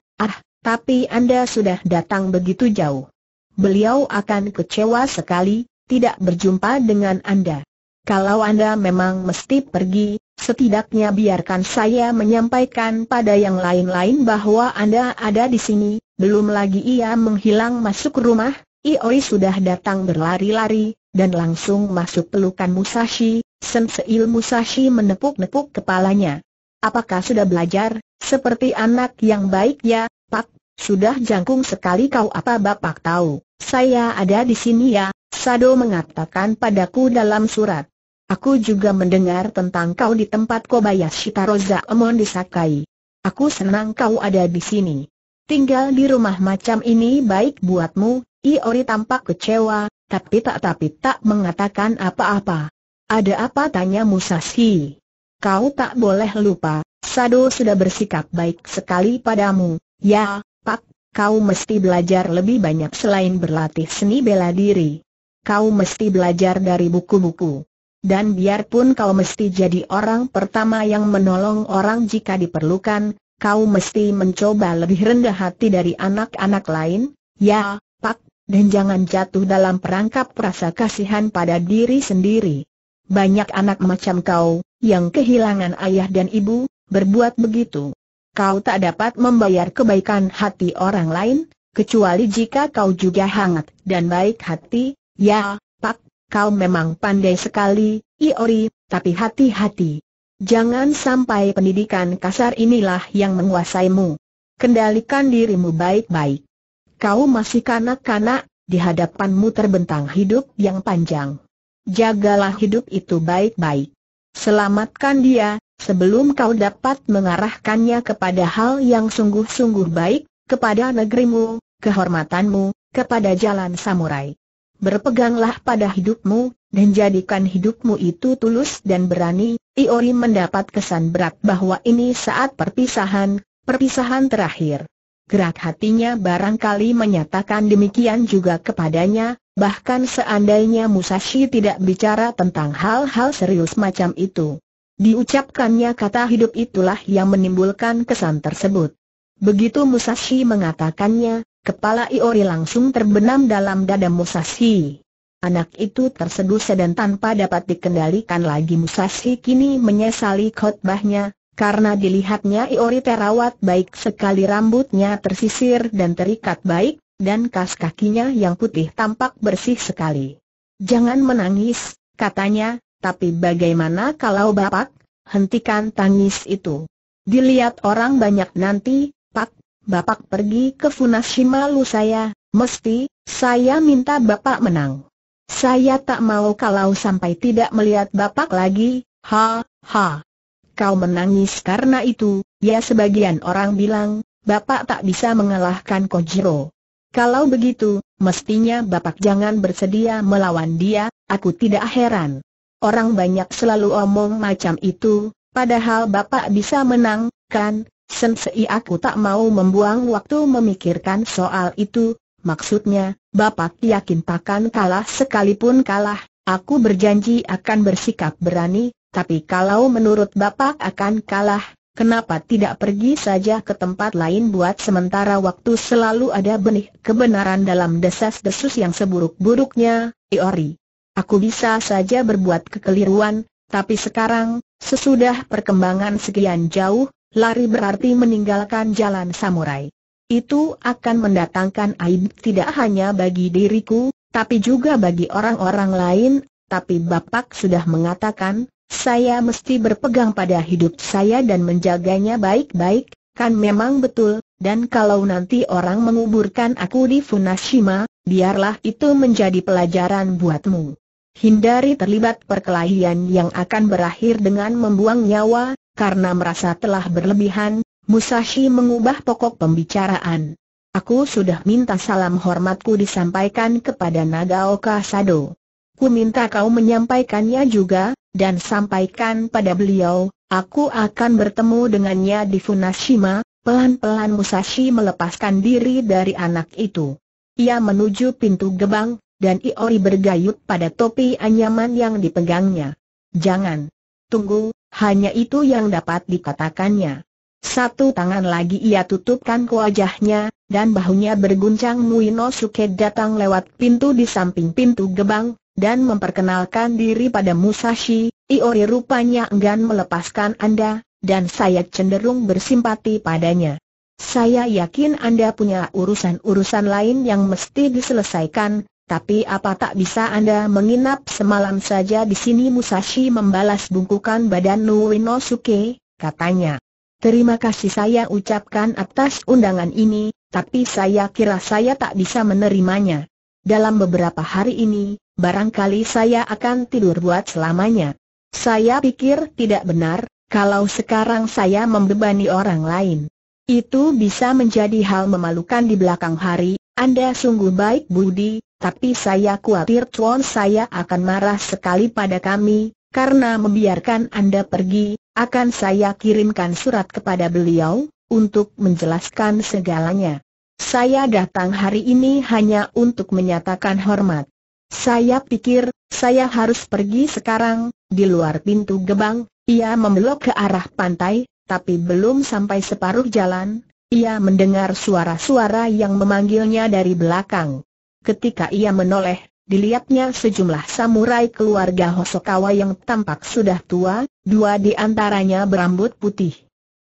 tapi Anda sudah datang begitu jauh. Beliau akan kecewa sekali." tidak berjumpa dengan Anda. Kalau Anda memang mesti pergi, setidaknya biarkan saya menyampaikan pada yang lain-lain bahwa Anda ada di sini." Belum lagi ia menghilang masuk rumah, Ioi sudah datang berlari-lari, dan langsung masuk pelukan Musashi. Sensei Musashi menepuk-nepuk kepalanya. "Apakah sudah belajar? Seperti anak yang baik ya, Pak. Sudah jangkung sekali kau. Apa Bapak tahu, saya ada di sini ya, Sado mengatakan padaku dalam surat. Aku juga mendengar tentang kau di tempat Kobayashi Taro Zaemon di Sakai. Aku senang kau ada di sini. Tinggal di rumah macam ini baik buatmu." Iori tampak kecewa, tapi tak mengatakan apa-apa. "Ada apa?" tanya Musashi. "Kau tak boleh lupa, Sado sudah bersikap baik sekali padamu." "Ya, Pak, kau mesti belajar lebih banyak selain berlatih seni bela diri. Kau mesti belajar dari buku-buku. Dan biarpun kau mesti jadi orang pertama yang menolong orang jika diperlukan, kau mesti mencoba lebih rendah hati dari anak-anak lain." "Ya, Pak, dan jangan jatuh dalam perangkap rasa kasihan pada diri sendiri. Banyak anak macam kau, yang kehilangan ayah dan ibu, berbuat begitu. Kau tak dapat membayar kebaikan hati orang lain, kecuali jika kau juga hangat dan baik hati." "Ya, Pak. Kau memang pandai sekali, Iori, tapi hati-hati. Jangan sampai pendidikan kasar inilah yang menguasaimu. Kendalikan dirimu baik-baik. Kau masih kanak-kanak, di hadapanmu terbentang hidup yang panjang. Jagalah hidup itu baik-baik. Selamatkan dia, sebelum kau dapat mengarahkannya kepada hal yang sungguh-sungguh baik, kepada negerimu, kehormatanmu, kepada jalan samurai. Berpeganglah pada hidupmu, dan jadikan hidupmu itu tulus dan berani." Iori mendapat kesan berat bahwa ini saat perpisahan terakhir. Gerak hatinya barangkali menyatakan demikian juga kepadanya, bahkan seandainya Musashi tidak bicara tentang hal-hal serius macam itu. Diucapkannya kata hidup itulah yang menimbulkan kesan tersebut. Begitu Musashi mengatakannya, kepala Iori langsung terbenam dalam dada Musashi. Anak itu tersedusa dan tanpa dapat dikendalikan lagi. Musashi kini menyesali khotbahnya, karena dilihatnya Iori terawat baik sekali, rambutnya tersisir dan terikat baik, dan kas kakinya yang putih tampak bersih sekali. "Jangan menangis," katanya, "tapi bagaimana kalau Bapak, hentikan tangis itu. Dilihat orang banyak nanti, Pak. Bapak pergi ke Funashima saya minta Bapak menang. Saya tak mau kalau sampai tidak melihat Bapak lagi." "Ha, ha. Kau menangis karena itu, ya?" "Sebagian orang bilang, Bapak tak bisa mengalahkan Kojiro. Kalau begitu, mestinya Bapak jangan bersedia melawan dia." "Aku tidak heran. Orang banyak selalu omong macam itu, padahal Bapak bisa menang, kan? Sensei, aku tak mau membuang waktu memikirkan soal itu. Maksudnya, Bapak yakin takkan kalah? Sekalipun kalah, aku berjanji akan bersikap berani. Tapi kalau menurut Bapak akan kalah, kenapa tidak pergi saja ke tempat lain buat sementara waktu?" Selalu ada benih kebenaran dalam desas-desus yang seburuk-buruknya, Iori. "Aku bisa saja berbuat kekeliruan, tapi sekarang, sesudah perkembangan sekian jauh, lari berarti meninggalkan jalan samurai. Itu akan mendatangkan aib tidak hanya bagi diriku, tapi juga bagi orang-orang lain. Tapi Bapak sudah mengatakan, saya mesti berpegang pada hidup saya dan menjaganya baik-baik, kan?" "Memang betul, dan kalau nanti orang menguburkan aku di Funashima, biarlah itu menjadi pelajaran buatmu. Hindari terlibat perkelahian yang akan berakhir dengan membuang nyawa." Karena merasa telah berlebihan, Musashi mengubah pokok pembicaraan. "Aku sudah minta salam hormatku disampaikan kepada Nagaoka Sado. Ku minta kau menyampaikannya juga, dan sampaikan pada beliau, aku akan bertemu dengannya di Funashima." Pelan-pelan Musashi melepaskan diri dari anak itu. Ia menuju pintu gerbang, dan Iori bergayut pada topi anyaman yang dipegangnya. "Jangan. Tunggu." Hanya itu yang dapat dikatakannya. Satu tangan lagi ia tutupkan ke wajahnya, dan bahunya berguncang. Muinosuke datang lewat pintu di samping pintu gerbang, dan memperkenalkan diri pada Musashi, Iori rupanya enggan melepaskan Anda, dan saya cenderung bersimpati padanya. Saya yakin Anda punya urusan-urusan lain yang mesti diselesaikan, tapi apa tak bisa Anda menginap semalam saja di sini? Musashi membalas bungkukan badan Uenosuke, katanya. Terima kasih saya ucapkan atas undangan ini, tapi saya kira saya tak bisa menerimanya. Dalam beberapa hari ini, barangkali saya akan tidur buat selamanya. Saya pikir tidak benar, kalau sekarang saya membebani orang lain. Itu bisa menjadi hal memalukan di belakang hari. Anda sungguh baik budi. Tapi saya khawatir tuan saya akan marah sekali pada kami, karena membiarkan Anda pergi. Akan saya kirimkan surat kepada beliau, untuk menjelaskan segalanya. Saya datang hari ini hanya untuk menyatakan hormat. Saya pikir, saya harus pergi sekarang. Di luar pintu gerbang, ia membelok ke arah pantai, tapi belum sampai separuh jalan, ia mendengar suara-suara yang memanggilnya dari belakang. Ketika ia menoleh, dilihatnya sejumlah samurai keluarga Hosokawa yang tampak sudah tua, dua di antaranya berambut putih.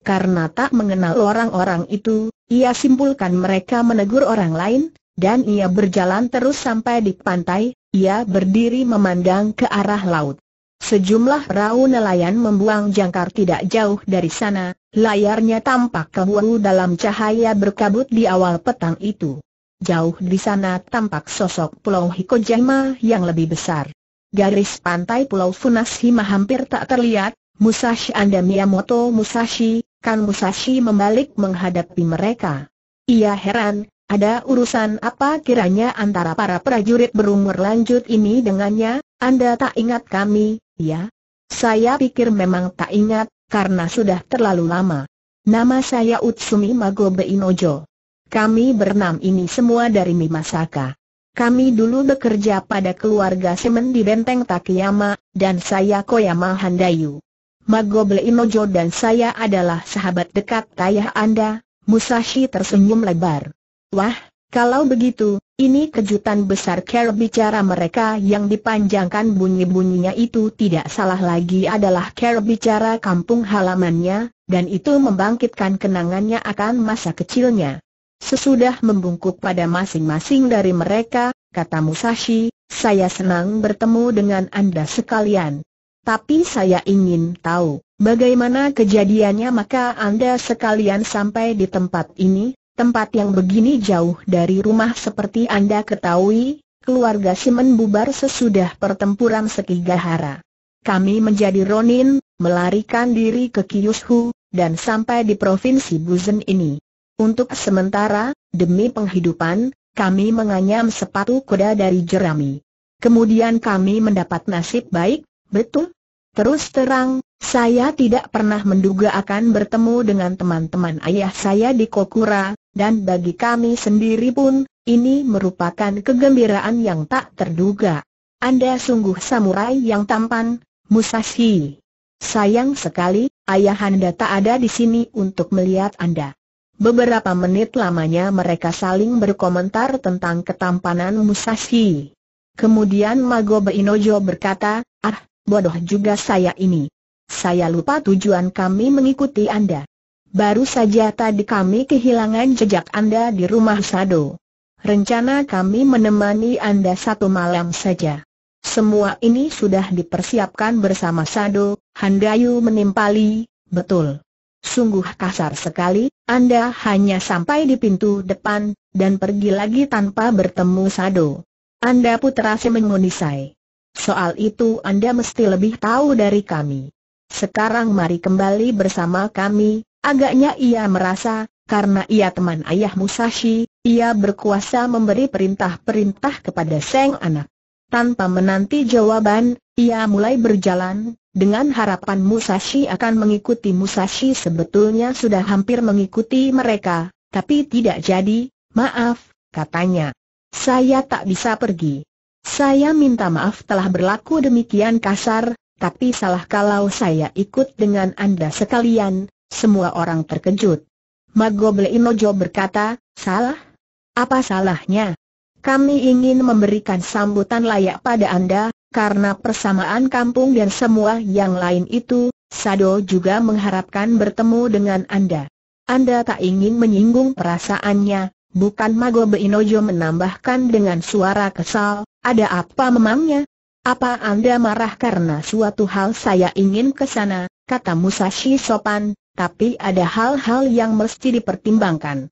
Karena tak mengenal orang-orang itu, ia simpulkan mereka menegur orang lain, dan ia berjalan terus sampai di pantai. Ia berdiri memandang ke arah laut. Sejumlah perahu nelayan membuang jangkar tidak jauh dari sana, layarnya tampak kebiru dalam cahaya berkabut di awal petang itu. Jauh di sana tampak sosok Pulau Hikojima yang lebih besar. Garis pantai Pulau Funashima hampir tak terlihat. Musashi Anda Miyamoto Musashi, kan? Musashi membalik menghadapi mereka. Ia heran, ada urusan apa kiranya antara para prajurit berumur lanjut ini dengannya? Anda tak ingat kami, ya? Saya pikir memang tak ingat, karena sudah terlalu lama. Nama saya Utsumi Magobei Nojo. Kami bernam ini semua dari Mimasaka. Kami dulu bekerja pada keluarga Semen di Benteng Takayama, dan saya Koyama Handayu. Magobei Nojo dan saya adalah sahabat dekat ayah Anda. Musashi tersenyum lebar. Wah, kalau begitu, ini kejutan besar. Cara bicara mereka yang dipanjangkan bunyi-bunyinya itu tidak salah lagi adalah cara bicara kampung halamannya, dan itu membangkitkan kenangannya akan masa kecilnya. Sesudah membungkuk pada masing-masing dari mereka, kata Musashi, saya senang bertemu dengan Anda sekalian. Tapi saya ingin tahu, bagaimana kejadiannya maka Anda sekalian sampai di tempat ini, tempat yang begini jauh dari rumah. Seperti Anda ketahui, keluarga Shimen bubar sesudah pertempuran Sekigahara. Kami menjadi Ronin, melarikan diri ke Kyushu, dan sampai di provinsi Buzen ini. Untuk sementara, demi penghidupan, kami menganyam sepatu kuda dari jerami. Kemudian kami mendapat nasib baik, betul? Terus terang, saya tidak pernah menduga akan bertemu dengan teman-teman ayah saya di Kokura, dan bagi kami sendiri pun, ini merupakan kegembiraan yang tak terduga. Anda sungguh samurai yang tampan, Musashi. Sayang sekali, ayahanda tak ada di sini untuk melihat Anda. Beberapa menit lamanya mereka saling berkomentar tentang ketampanan Musashi. Kemudian Magobei Nojo berkata, ah, bodoh juga saya ini. Saya lupa tujuan kami mengikuti Anda. Baru saja tadi kami kehilangan jejak Anda di rumah Sado. Rencana kami menemani Anda satu malam saja. Semua ini sudah dipersiapkan bersama Sado. Handayu menimpali, betul. Sungguh kasar sekali, Anda hanya sampai di pintu depan, dan pergi lagi tanpa bertemu Sado. Anda putra Semen Monisai. Soal itu Anda mesti lebih tahu dari kami. Sekarang mari kembali bersama kami. Agaknya ia merasa, karena ia teman ayah Musashi, ia berkuasa memberi perintah-perintah kepada sang anak. Tanpa menanti jawaban, ia mulai berjalan, dengan harapan Musashi akan mengikuti. Musashi sebetulnya sudah hampir mengikuti mereka, tapi tidak jadi. Maaf, katanya. Saya tak bisa pergi. Saya minta maaf telah berlaku demikian kasar, tapi salah kalau saya ikut dengan Anda sekalian. Semua orang terkejut. Magobei Nojo berkata, salah? Apa salahnya? Kami ingin memberikan sambutan layak pada Anda, karena persamaan kampung dan semua yang lain itu, Sado juga mengharapkan bertemu dengan Anda. Anda tak ingin menyinggung perasaannya, bukan Mago Beinojo menambahkan dengan suara kesal, ada apa memangnya? Apa Anda marah karena suatu hal? Saya ingin ke sana, kata Musashi sopan, tapi ada hal-hal yang mesti dipertimbangkan.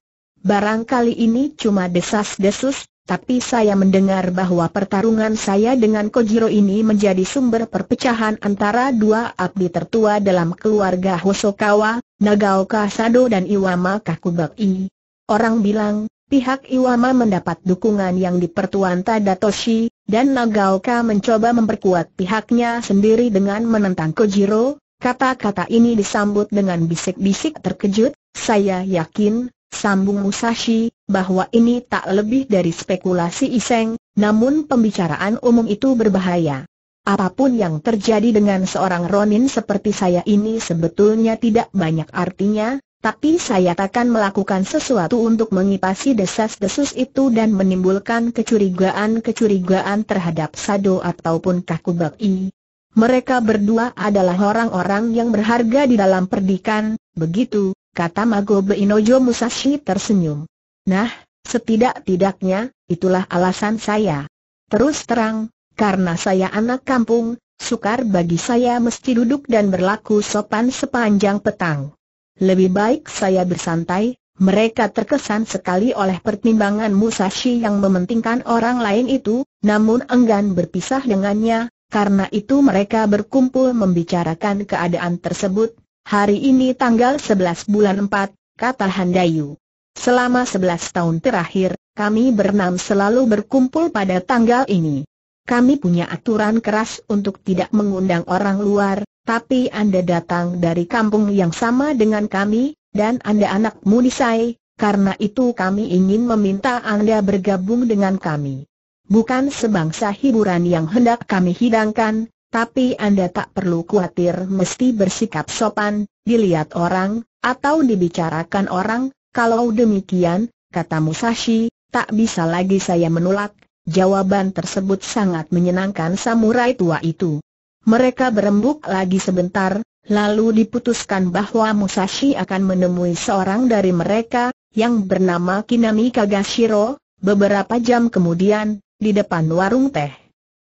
Barangkali ini cuma desas-desus, tapi saya mendengar bahwa pertarungan saya dengan Kojiro ini menjadi sumber perpecahan antara dua abdi tertua dalam keluarga Hosokawa, Nagaoka Sado dan Iwama Kakubei. Orang bilang, pihak Iwama mendapat dukungan yang di pertuan Tadatoshi, dan Nagaoka mencoba memperkuat pihaknya sendiri dengan menentang Kojiro. Kata-kata ini disambut dengan bisik-bisik terkejut. Saya yakin, sambung Musashi, bahwa ini tak lebih dari spekulasi iseng, namun pembicaraan umum itu berbahaya. Apapun yang terjadi dengan seorang Ronin seperti saya ini sebetulnya tidak banyak artinya, tapi saya takkan melakukan sesuatu untuk mengipasi desas-desus itu dan menimbulkan kecurigaan-kecurigaan terhadap Sado ataupun Kakubei. Mereka berdua adalah orang-orang yang berharga di dalam perdikan, begitu, kata Mago Beinojo. Musashi tersenyum. Nah, setidak-tidaknya, itulah alasan saya. Terus terang, karena saya anak kampung, sukar bagi saya mesti duduk dan berlaku sopan sepanjang petang. Lebih baik saya bersantai. Mereka terkesan sekali oleh pertimbangan Musashi yang mementingkan orang lain itu, namun enggan berpisah dengannya. Karena itu mereka berkumpul membicarakan keadaan tersebut. Hari ini tanggal 11 bulan 4, kata Handayu. Selama 11 tahun terakhir, kami berenam selalu berkumpul pada tanggal ini. Kami punya aturan keras untuk tidak mengundang orang luar, tapi Anda datang dari kampung yang sama dengan kami, dan Anda anak mudisai, karena itu kami ingin meminta Anda bergabung dengan kami. Bukan sebangsa hiburan yang hendak kami hidangkan, tapi Anda tak perlu khawatir mesti bersikap sopan, dilihat orang, atau dibicarakan orang. Kalau demikian, kata Musashi, tak bisa lagi saya menolak. Jawaban tersebut sangat menyenangkan samurai tua itu. Mereka berembuk lagi sebentar, lalu diputuskan bahwa Musashi akan menemui seorang dari mereka, yang bernama Kinami Kagashiro, beberapa jam kemudian, di depan warung teh.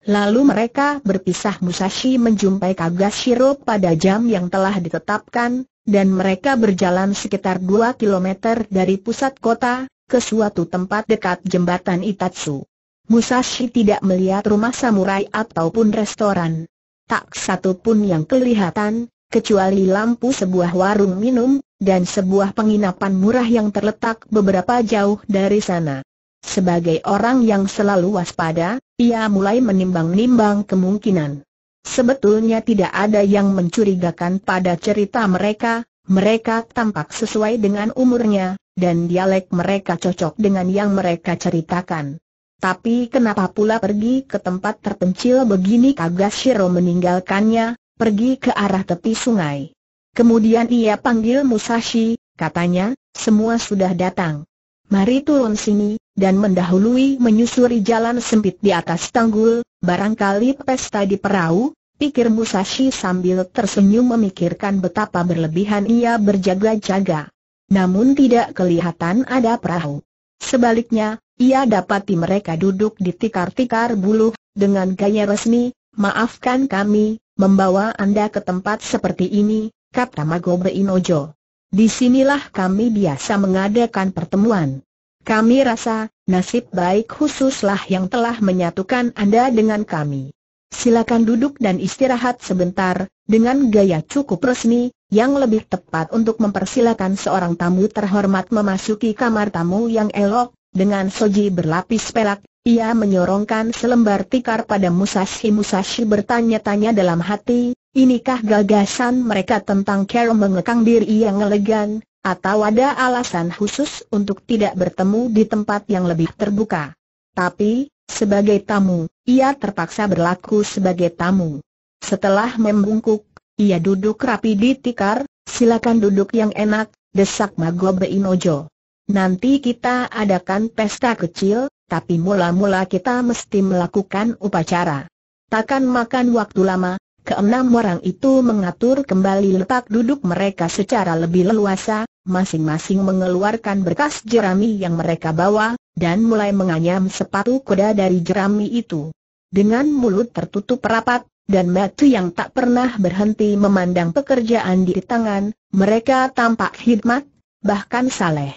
Lalu mereka berpisah. Musashi menjumpai Kagashiro pada jam yang telah ditetapkan, dan mereka berjalan sekitar 2 km dari pusat kota, ke suatu tempat dekat jembatan Itatsu. Musashi tidak melihat rumah samurai ataupun restoran. Tak satu pun yang kelihatan, kecuali lampu sebuah warung minum, dan sebuah penginapan murah yang terletak beberapa jauh dari sana. Sebagai orang yang selalu waspada, ia mulai menimbang-nimbang kemungkinan. Sebetulnya tidak ada yang mencurigakan pada cerita mereka. Mereka tampak sesuai dengan umurnya, dan dialek mereka cocok dengan yang mereka ceritakan. Tapi kenapa pula pergi ke tempat terpencil begini? Kagashiro meninggalkannya, pergi ke arah tepi sungai. Kemudian ia panggil Musashi, katanya, semua sudah datang. Mari turun sini, dan mendahului menyusuri jalan sempit di atas tanggul, barangkali pesta di perahu, pikir Musashi sambil tersenyum memikirkan betapa berlebihan ia berjaga-jaga. Namun tidak kelihatan ada perahu. Sebaliknya, ia dapati mereka duduk di tikar-tikar buluh, dengan gaya resmi. Maafkan kami, membawa Anda ke tempat seperti ini, kata Mago Beinojo. Disinilah kami biasa mengadakan pertemuan. Kami rasa, nasib baik khususlah yang telah menyatukan Anda dengan kami. Silakan duduk dan istirahat sebentar, dengan gaya cukup resmi, yang lebih tepat untuk mempersilakan seorang tamu terhormat memasuki kamar tamu yang elok. Dengan shoji berlapis perak, ia menyorongkan selembar tikar pada Musashi. Musashi bertanya-tanya dalam hati, inikah gagasan mereka tentang cara mengekang diri yang elegan, atau ada alasan khusus untuk tidak bertemu di tempat yang lebih terbuka? Tapi, sebagai tamu, ia terpaksa berlaku sebagai tamu. Setelah membungkuk, ia duduk rapi di tikar. Silakan duduk yang enak, desak Mago Beinojo. Nanti kita adakan pesta kecil, tapi mula-mula kita mesti melakukan upacara. Takkan makan waktu lama, keenam orang itu mengatur kembali letak duduk mereka secara lebih leluasa, masing-masing mengeluarkan berkas jerami yang mereka bawa, dan mulai menganyam sepatu kuda dari jerami itu. Dengan mulut tertutup rapat, dan mata yang tak pernah berhenti memandang pekerjaan di tangan, mereka tampak hikmat, bahkan saleh.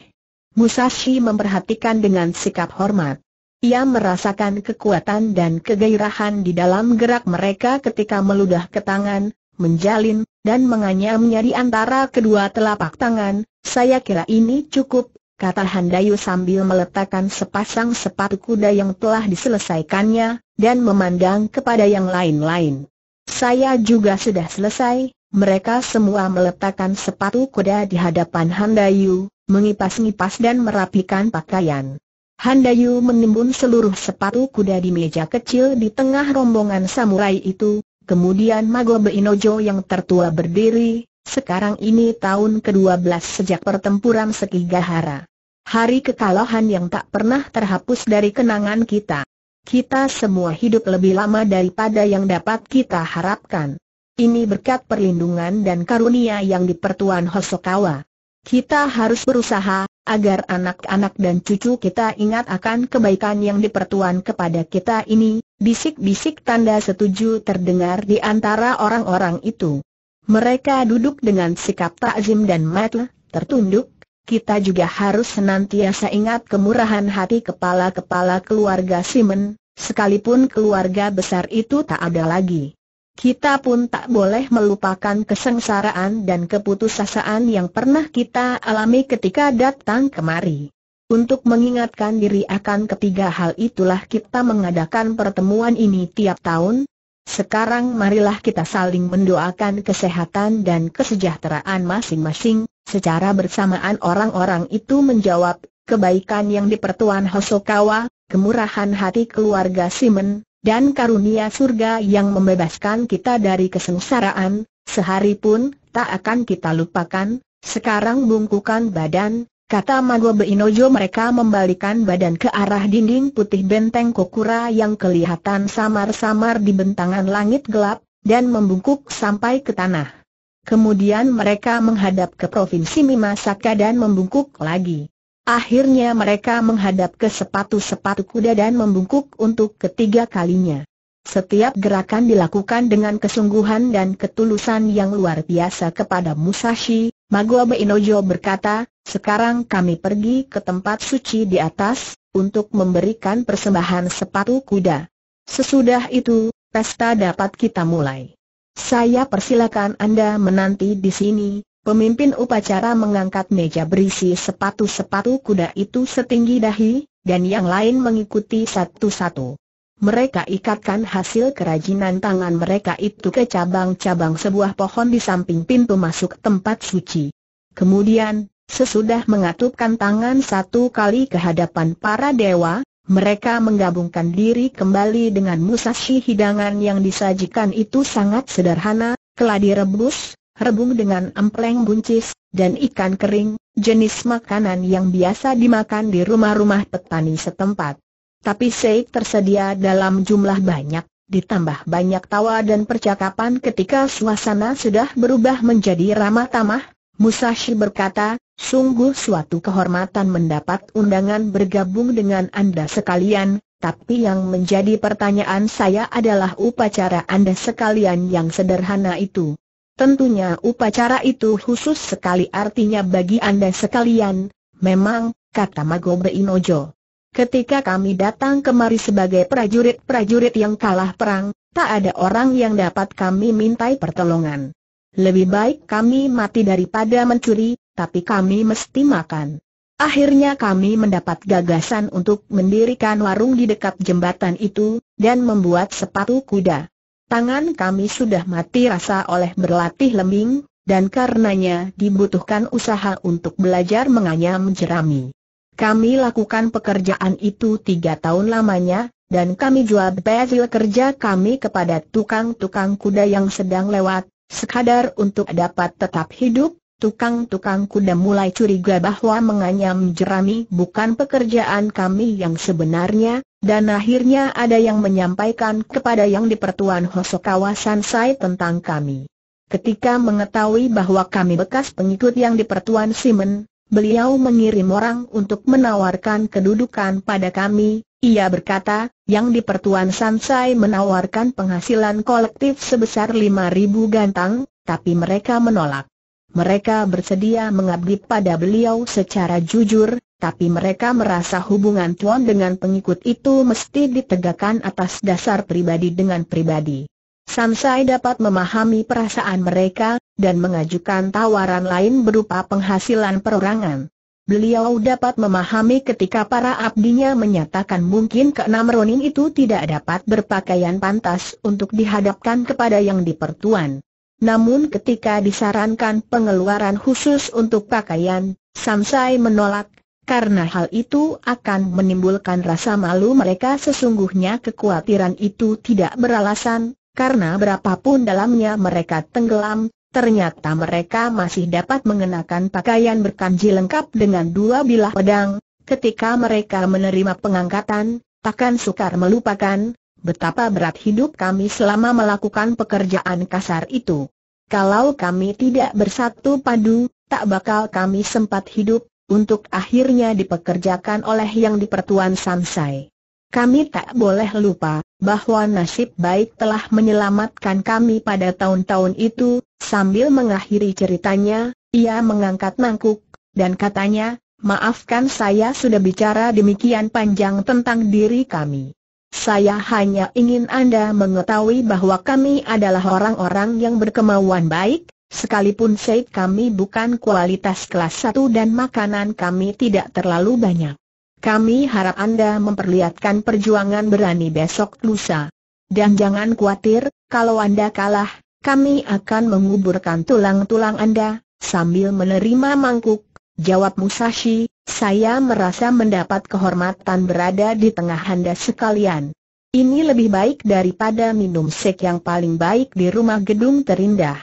Musashi memperhatikan dengan sikap hormat. Ia merasakan kekuatan dan kegairahan di dalam gerak mereka ketika meludah ke tangan, menjalin, dan menganyamnya di antara kedua telapak tangan. Saya kira ini cukup, kata Handayu sambil meletakkan sepasang sepatu kuda yang telah diselesaikannya, dan memandang kepada yang lain-lain. Saya juga sudah selesai. Mereka semua meletakkan sepatu kuda di hadapan Handayu, mengipas-ngipas dan merapikan pakaian. Handayu menimbun seluruh sepatu kuda di meja kecil di tengah rombongan samurai itu, kemudian Magobei Nojo yang tertua berdiri. Sekarang ini tahun ke-12 sejak pertempuran Sekigahara. Hari kekalahan yang tak pernah terhapus dari kenangan kita. Kita semua hidup lebih lama daripada yang dapat kita harapkan. Ini berkat perlindungan dan karunia yang dipertuan Hosokawa. Kita harus berusaha agar anak-anak dan cucu kita ingat akan kebaikan yang dipertuan kepada kita ini. Bisik-bisik tanda setuju terdengar di antara orang-orang itu. Mereka duduk dengan sikap takzim dan mata tertunduk. Kita juga harus senantiasa ingat kemurahan hati kepala-kepala keluarga Simen, sekalipun keluarga besar itu tak ada lagi. Kita pun tak boleh melupakan kesengsaraan dan keputusasaan yang pernah kita alami ketika datang kemari. Untuk mengingatkan diri akan ketiga hal itulah kita mengadakan pertemuan ini tiap tahun. Sekarang marilah kita saling mendoakan kesehatan dan kesejahteraan masing-masing. Secara bersamaan orang-orang itu menjawab, kebaikan yang dipertuan Hosokawa, kemurahan hati keluarga Simen, dan karunia surga yang membebaskan kita dari kesengsaraan, sehari pun tak akan kita lupakan. Sekarang bungkukan badan, kata Magobei Nojo. Mereka membalikan badan ke arah dinding putih benteng Kokura yang kelihatan samar-samar di bentangan langit gelap, dan membungkuk sampai ke tanah. Kemudian mereka menghadap ke provinsi Mimasaka dan membungkuk lagi. Akhirnya mereka menghadap ke sepatu-sepatu kuda dan membungkuk untuk ketiga kalinya. Setiap gerakan dilakukan dengan kesungguhan dan ketulusan yang luar biasa kepada Musashi. Magobei Nojo berkata, sekarang kami pergi ke tempat suci di atas, untuk memberikan persembahan sepatu kuda. Sesudah itu, pesta dapat kita mulai. Saya persilakan Anda menanti di sini. Pemimpin upacara mengangkat meja berisi sepatu-sepatu kuda itu setinggi dahi, dan yang lain mengikuti satu-satu. Mereka ikatkan hasil kerajinan tangan mereka itu ke cabang-cabang sebuah pohon di samping pintu masuk tempat suci. Kemudian, sesudah mengatupkan tangan satu kali ke hadapan para dewa, mereka menggabungkan diri kembali dengan Musashi. Hidangan yang disajikan itu sangat sederhana, keladi rebus, rebung dengan empleng buncis, dan ikan kering, jenis makanan yang biasa dimakan di rumah-rumah petani setempat. Tapi seik tersedia dalam jumlah banyak, ditambah banyak tawa dan percakapan. Ketika suasana sudah berubah menjadi ramah tamah, Musashi berkata, sungguh suatu kehormatan mendapat undangan bergabung dengan Anda sekalian, tapi yang menjadi pertanyaan saya adalah upacara Anda sekalian yang sederhana itu. Tentunya upacara itu khusus sekali artinya bagi Anda sekalian. Memang, kata Magobei Nojo, ketika kami datang kemari sebagai prajurit-prajurit yang kalah perang, tak ada orang yang dapat kami mintai pertolongan. Lebih baik kami mati daripada mencuri, tapi kami mesti makan. Akhirnya kami mendapat gagasan untuk mendirikan warung di dekat jembatan itu, dan membuat sepatu kuda. Tangan kami sudah mati rasa oleh berlatih lembing, dan karenanya dibutuhkan usaha untuk belajar menganyam jerami. Kami lakukan pekerjaan itu 3 tahun lamanya, dan kami jual hasil kerja kami kepada tukang-tukang kuda yang sedang lewat, sekadar untuk dapat tetap hidup, tukang-tukang kuda mulai curiga bahwa menganyam jerami bukan pekerjaan kami yang sebenarnya, dan akhirnya ada yang menyampaikan kepada yang di pertuan Hosokawa Sansai tentang kami. Ketika mengetahui bahwa kami bekas pengikut yang di pertuan Simen, beliau mengirim orang untuk menawarkan kedudukan pada kami. Ia berkata, yang di pertuan Sansai menawarkan penghasilan kolektif sebesar 5.000 gantang, tapi mereka menolak. Mereka bersedia mengabdi pada beliau secara jujur, tapi mereka merasa hubungan tuan dengan pengikut itu mesti ditegakkan atas dasar pribadi dengan pribadi. Sansai dapat memahami perasaan mereka, dan mengajukan tawaran lain berupa penghasilan perorangan. Beliau dapat memahami ketika para abdinya menyatakan mungkin keenam ronin itu tidak dapat berpakaian pantas untuk dihadapkan kepada yang di pertuan. Namun ketika disarankan pengeluaran khusus untuk pakaian, Sansai menolak, karena hal itu akan menimbulkan rasa malu mereka. Sesungguhnya kekhawatiran itu tidak beralasan, karena berapapun dalamnya mereka tenggelam, ternyata mereka masih dapat mengenakan pakaian berkanji lengkap dengan dua bilah pedang. Ketika mereka menerima pengangkatan, takkan sukar melupakan betapa berat hidup kami selama melakukan pekerjaan kasar itu. Kalau kami tidak bersatu padu, tak bakal kami sempat hidup, untuk akhirnya dipekerjakan oleh yang di pertuan Sansai. Kami tak boleh lupa bahwa nasib baik telah menyelamatkan kami pada tahun-tahun itu. Sambil mengakhiri ceritanya, ia mengangkat mangkuk, dan katanya, maafkan saya sudah bicara demikian panjang tentang diri kami. Saya hanya ingin Anda mengetahui bahwa kami adalah orang-orang yang berkemauan baik, sekalipun seid kami bukan kualitas kelas 1 dan makanan kami tidak terlalu banyak. Kami harap Anda memperlihatkan perjuangan berani besok lusa. Dan jangan khawatir, kalau Anda kalah, kami akan menguburkan tulang-tulang Anda. Sambil menerima mangkuk, jawab Musashi, saya merasa mendapat kehormatan berada di tengah Anda sekalian. Ini lebih baik daripada minum sek yang paling baik di rumah gedung terindah.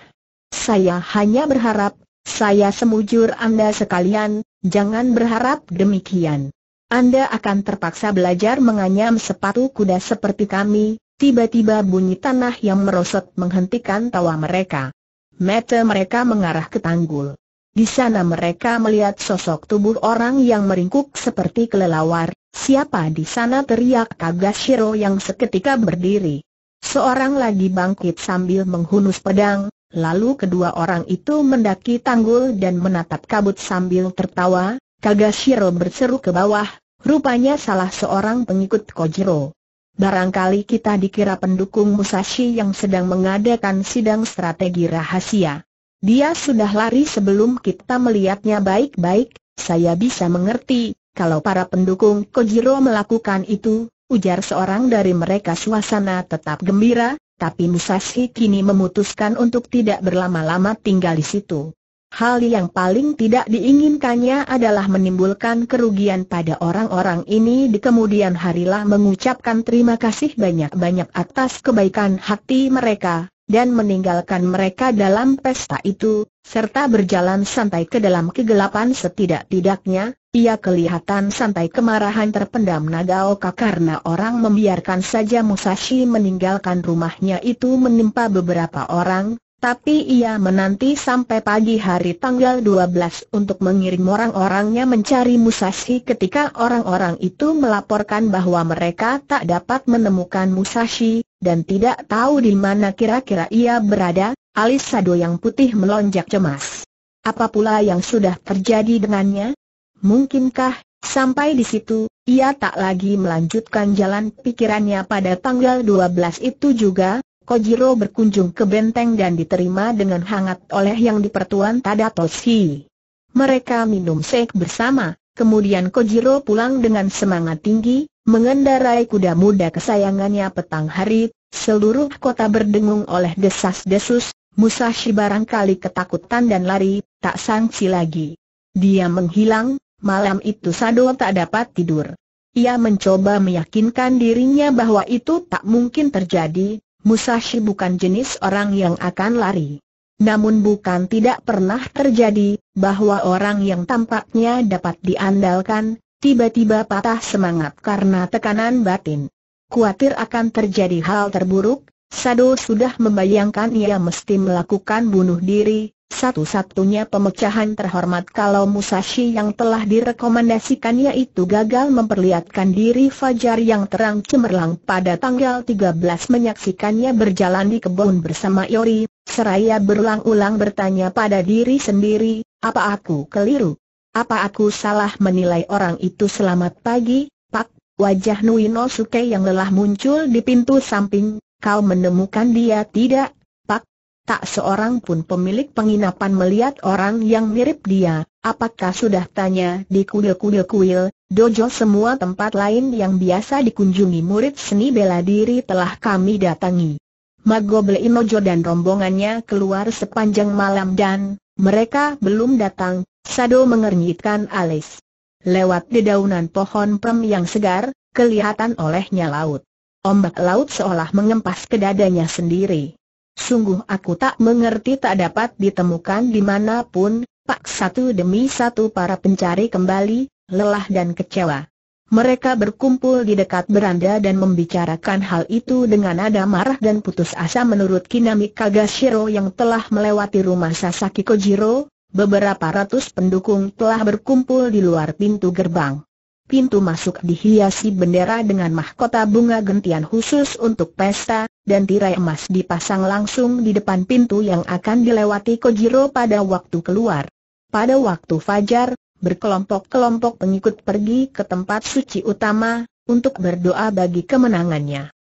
Saya hanya berharap, saya semujur Anda sekalian, jangan berharap demikian. Anda akan terpaksa belajar menganyam sepatu kuda seperti kami. Tiba-tiba bunyi tanah yang merosot menghentikan tawa mereka. Mata mereka mengarah ke tanggul. Di sana mereka melihat sosok tubuh orang yang meringkuk seperti kelelawar. Siapa di sana? Teriak Kagashiro yang seketika berdiri. Seorang lagi bangkit sambil menghunus pedang, lalu kedua orang itu mendaki tanggul dan menatap kabut sambil tertawa. Kagashiro berseru ke bawah, rupanya salah seorang pengikut Kojiro. Barangkali kita dikira pendukung Musashi yang sedang mengadakan sidang strategi rahasia. Dia sudah lari sebelum kita melihatnya baik-baik. Saya bisa mengerti, kalau para pendukung Kojiro melakukan itu, ujar seorang dari mereka. Suasana tetap gembira, tapi Musashi kini memutuskan untuk tidak berlama-lama tinggal di situ. Hal yang paling tidak diinginkannya adalah menimbulkan kerugian pada orang-orang ini di kemudian harilah. Mengucapkan terima kasih banyak-banyak atas kebaikan hati mereka, dan meninggalkan mereka dalam pesta itu, serta berjalan santai ke dalam kegelapan. Setidak-tidaknya, ia kelihatan santai. Kemarahan terpendam Nagaoka karena orang membiarkan saja Musashi meninggalkan rumahnya itu menimpa beberapa orang, tapi ia menanti sampai pagi hari tanggal 12 untuk mengirim orang-orangnya mencari Musashi. Ketika orang-orang itu melaporkan bahwa mereka tak dapat menemukan Musashi, dan tidak tahu di mana kira-kira ia berada, alis Sado yang putih melonjak cemas. Apa pula yang sudah terjadi dengannya? Mungkinkah, sampai di situ, ia tak lagi melanjutkan jalan pikirannya. Pada tanggal 12 itu juga, Kojiro berkunjung ke benteng dan diterima dengan hangat oleh yang di pertuan Tadatoshi. Mereka minum sek bersama, kemudian Kojiro pulang dengan semangat tinggi, mengendarai kuda muda kesayangannya. Petang hari, seluruh kota berdengung oleh desas-desus. Musashi barangkali ketakutan dan lari, tak sangsi lagi. Dia menghilang. Malam itu Sado tak dapat tidur. Ia mencoba meyakinkan dirinya bahwa itu tak mungkin terjadi. Musashi bukan jenis orang yang akan lari. Namun bukan tidak pernah terjadi, bahwa orang yang tampaknya dapat diandalkan, tiba-tiba patah semangat karena tekanan batin. Kuatir akan terjadi hal terburuk, Sado sudah membayangkan ia mesti melakukan bunuh diri, satu-satunya pemecahan terhormat kalau Musashi yang telah direkomendasikan yaitu gagal memperlihatkan diri. Fajar yang terang cemerlang pada tanggal 13 menyaksikannya berjalan di kebun bersama Yori, seraya berulang-ulang bertanya pada diri sendiri, apa aku keliru? Apa aku salah menilai orang itu? Selamat pagi, Pak. Wajah Noinosuke yang lelah muncul di pintu samping. Kau menemukan dia tidak, Pak? Tak seorang pun pemilik penginapan melihat orang yang mirip dia. Apakah sudah tanya di kuil-kuil kuil, dojo, semua tempat lain yang biasa dikunjungi murid seni bela diri telah kami datangi. Magoblin Nojo dan rombongannya keluar sepanjang malam dan mereka belum datang. Sado mengernyitkan alis. Lewat dedaunan pohon prem yang segar, kelihatan olehnya laut. Ombak laut seolah mengempas ke dadanya sendiri. Sungguh aku tak mengerti, tak dapat ditemukan dimanapun, Pak. Satu demi satu para pencari kembali, lelah dan kecewa. Mereka berkumpul di dekat beranda dan membicarakan hal itu dengan nada marah dan putus asa. Menurut Kinami Kagashiro yang telah melewati rumah Sasaki Kojiro, beberapa ratus pendukung telah berkumpul di luar pintu gerbang. Pintu masuk dihiasi bendera dengan mahkota bunga gentian khusus untuk pesta, dan tirai emas dipasang langsung di depan pintu yang akan dilewati Kojiro pada waktu keluar. Pada waktu fajar, berkelompok-kelompok pengikut pergi ke tempat suci utama, untuk berdoa bagi kemenangannya.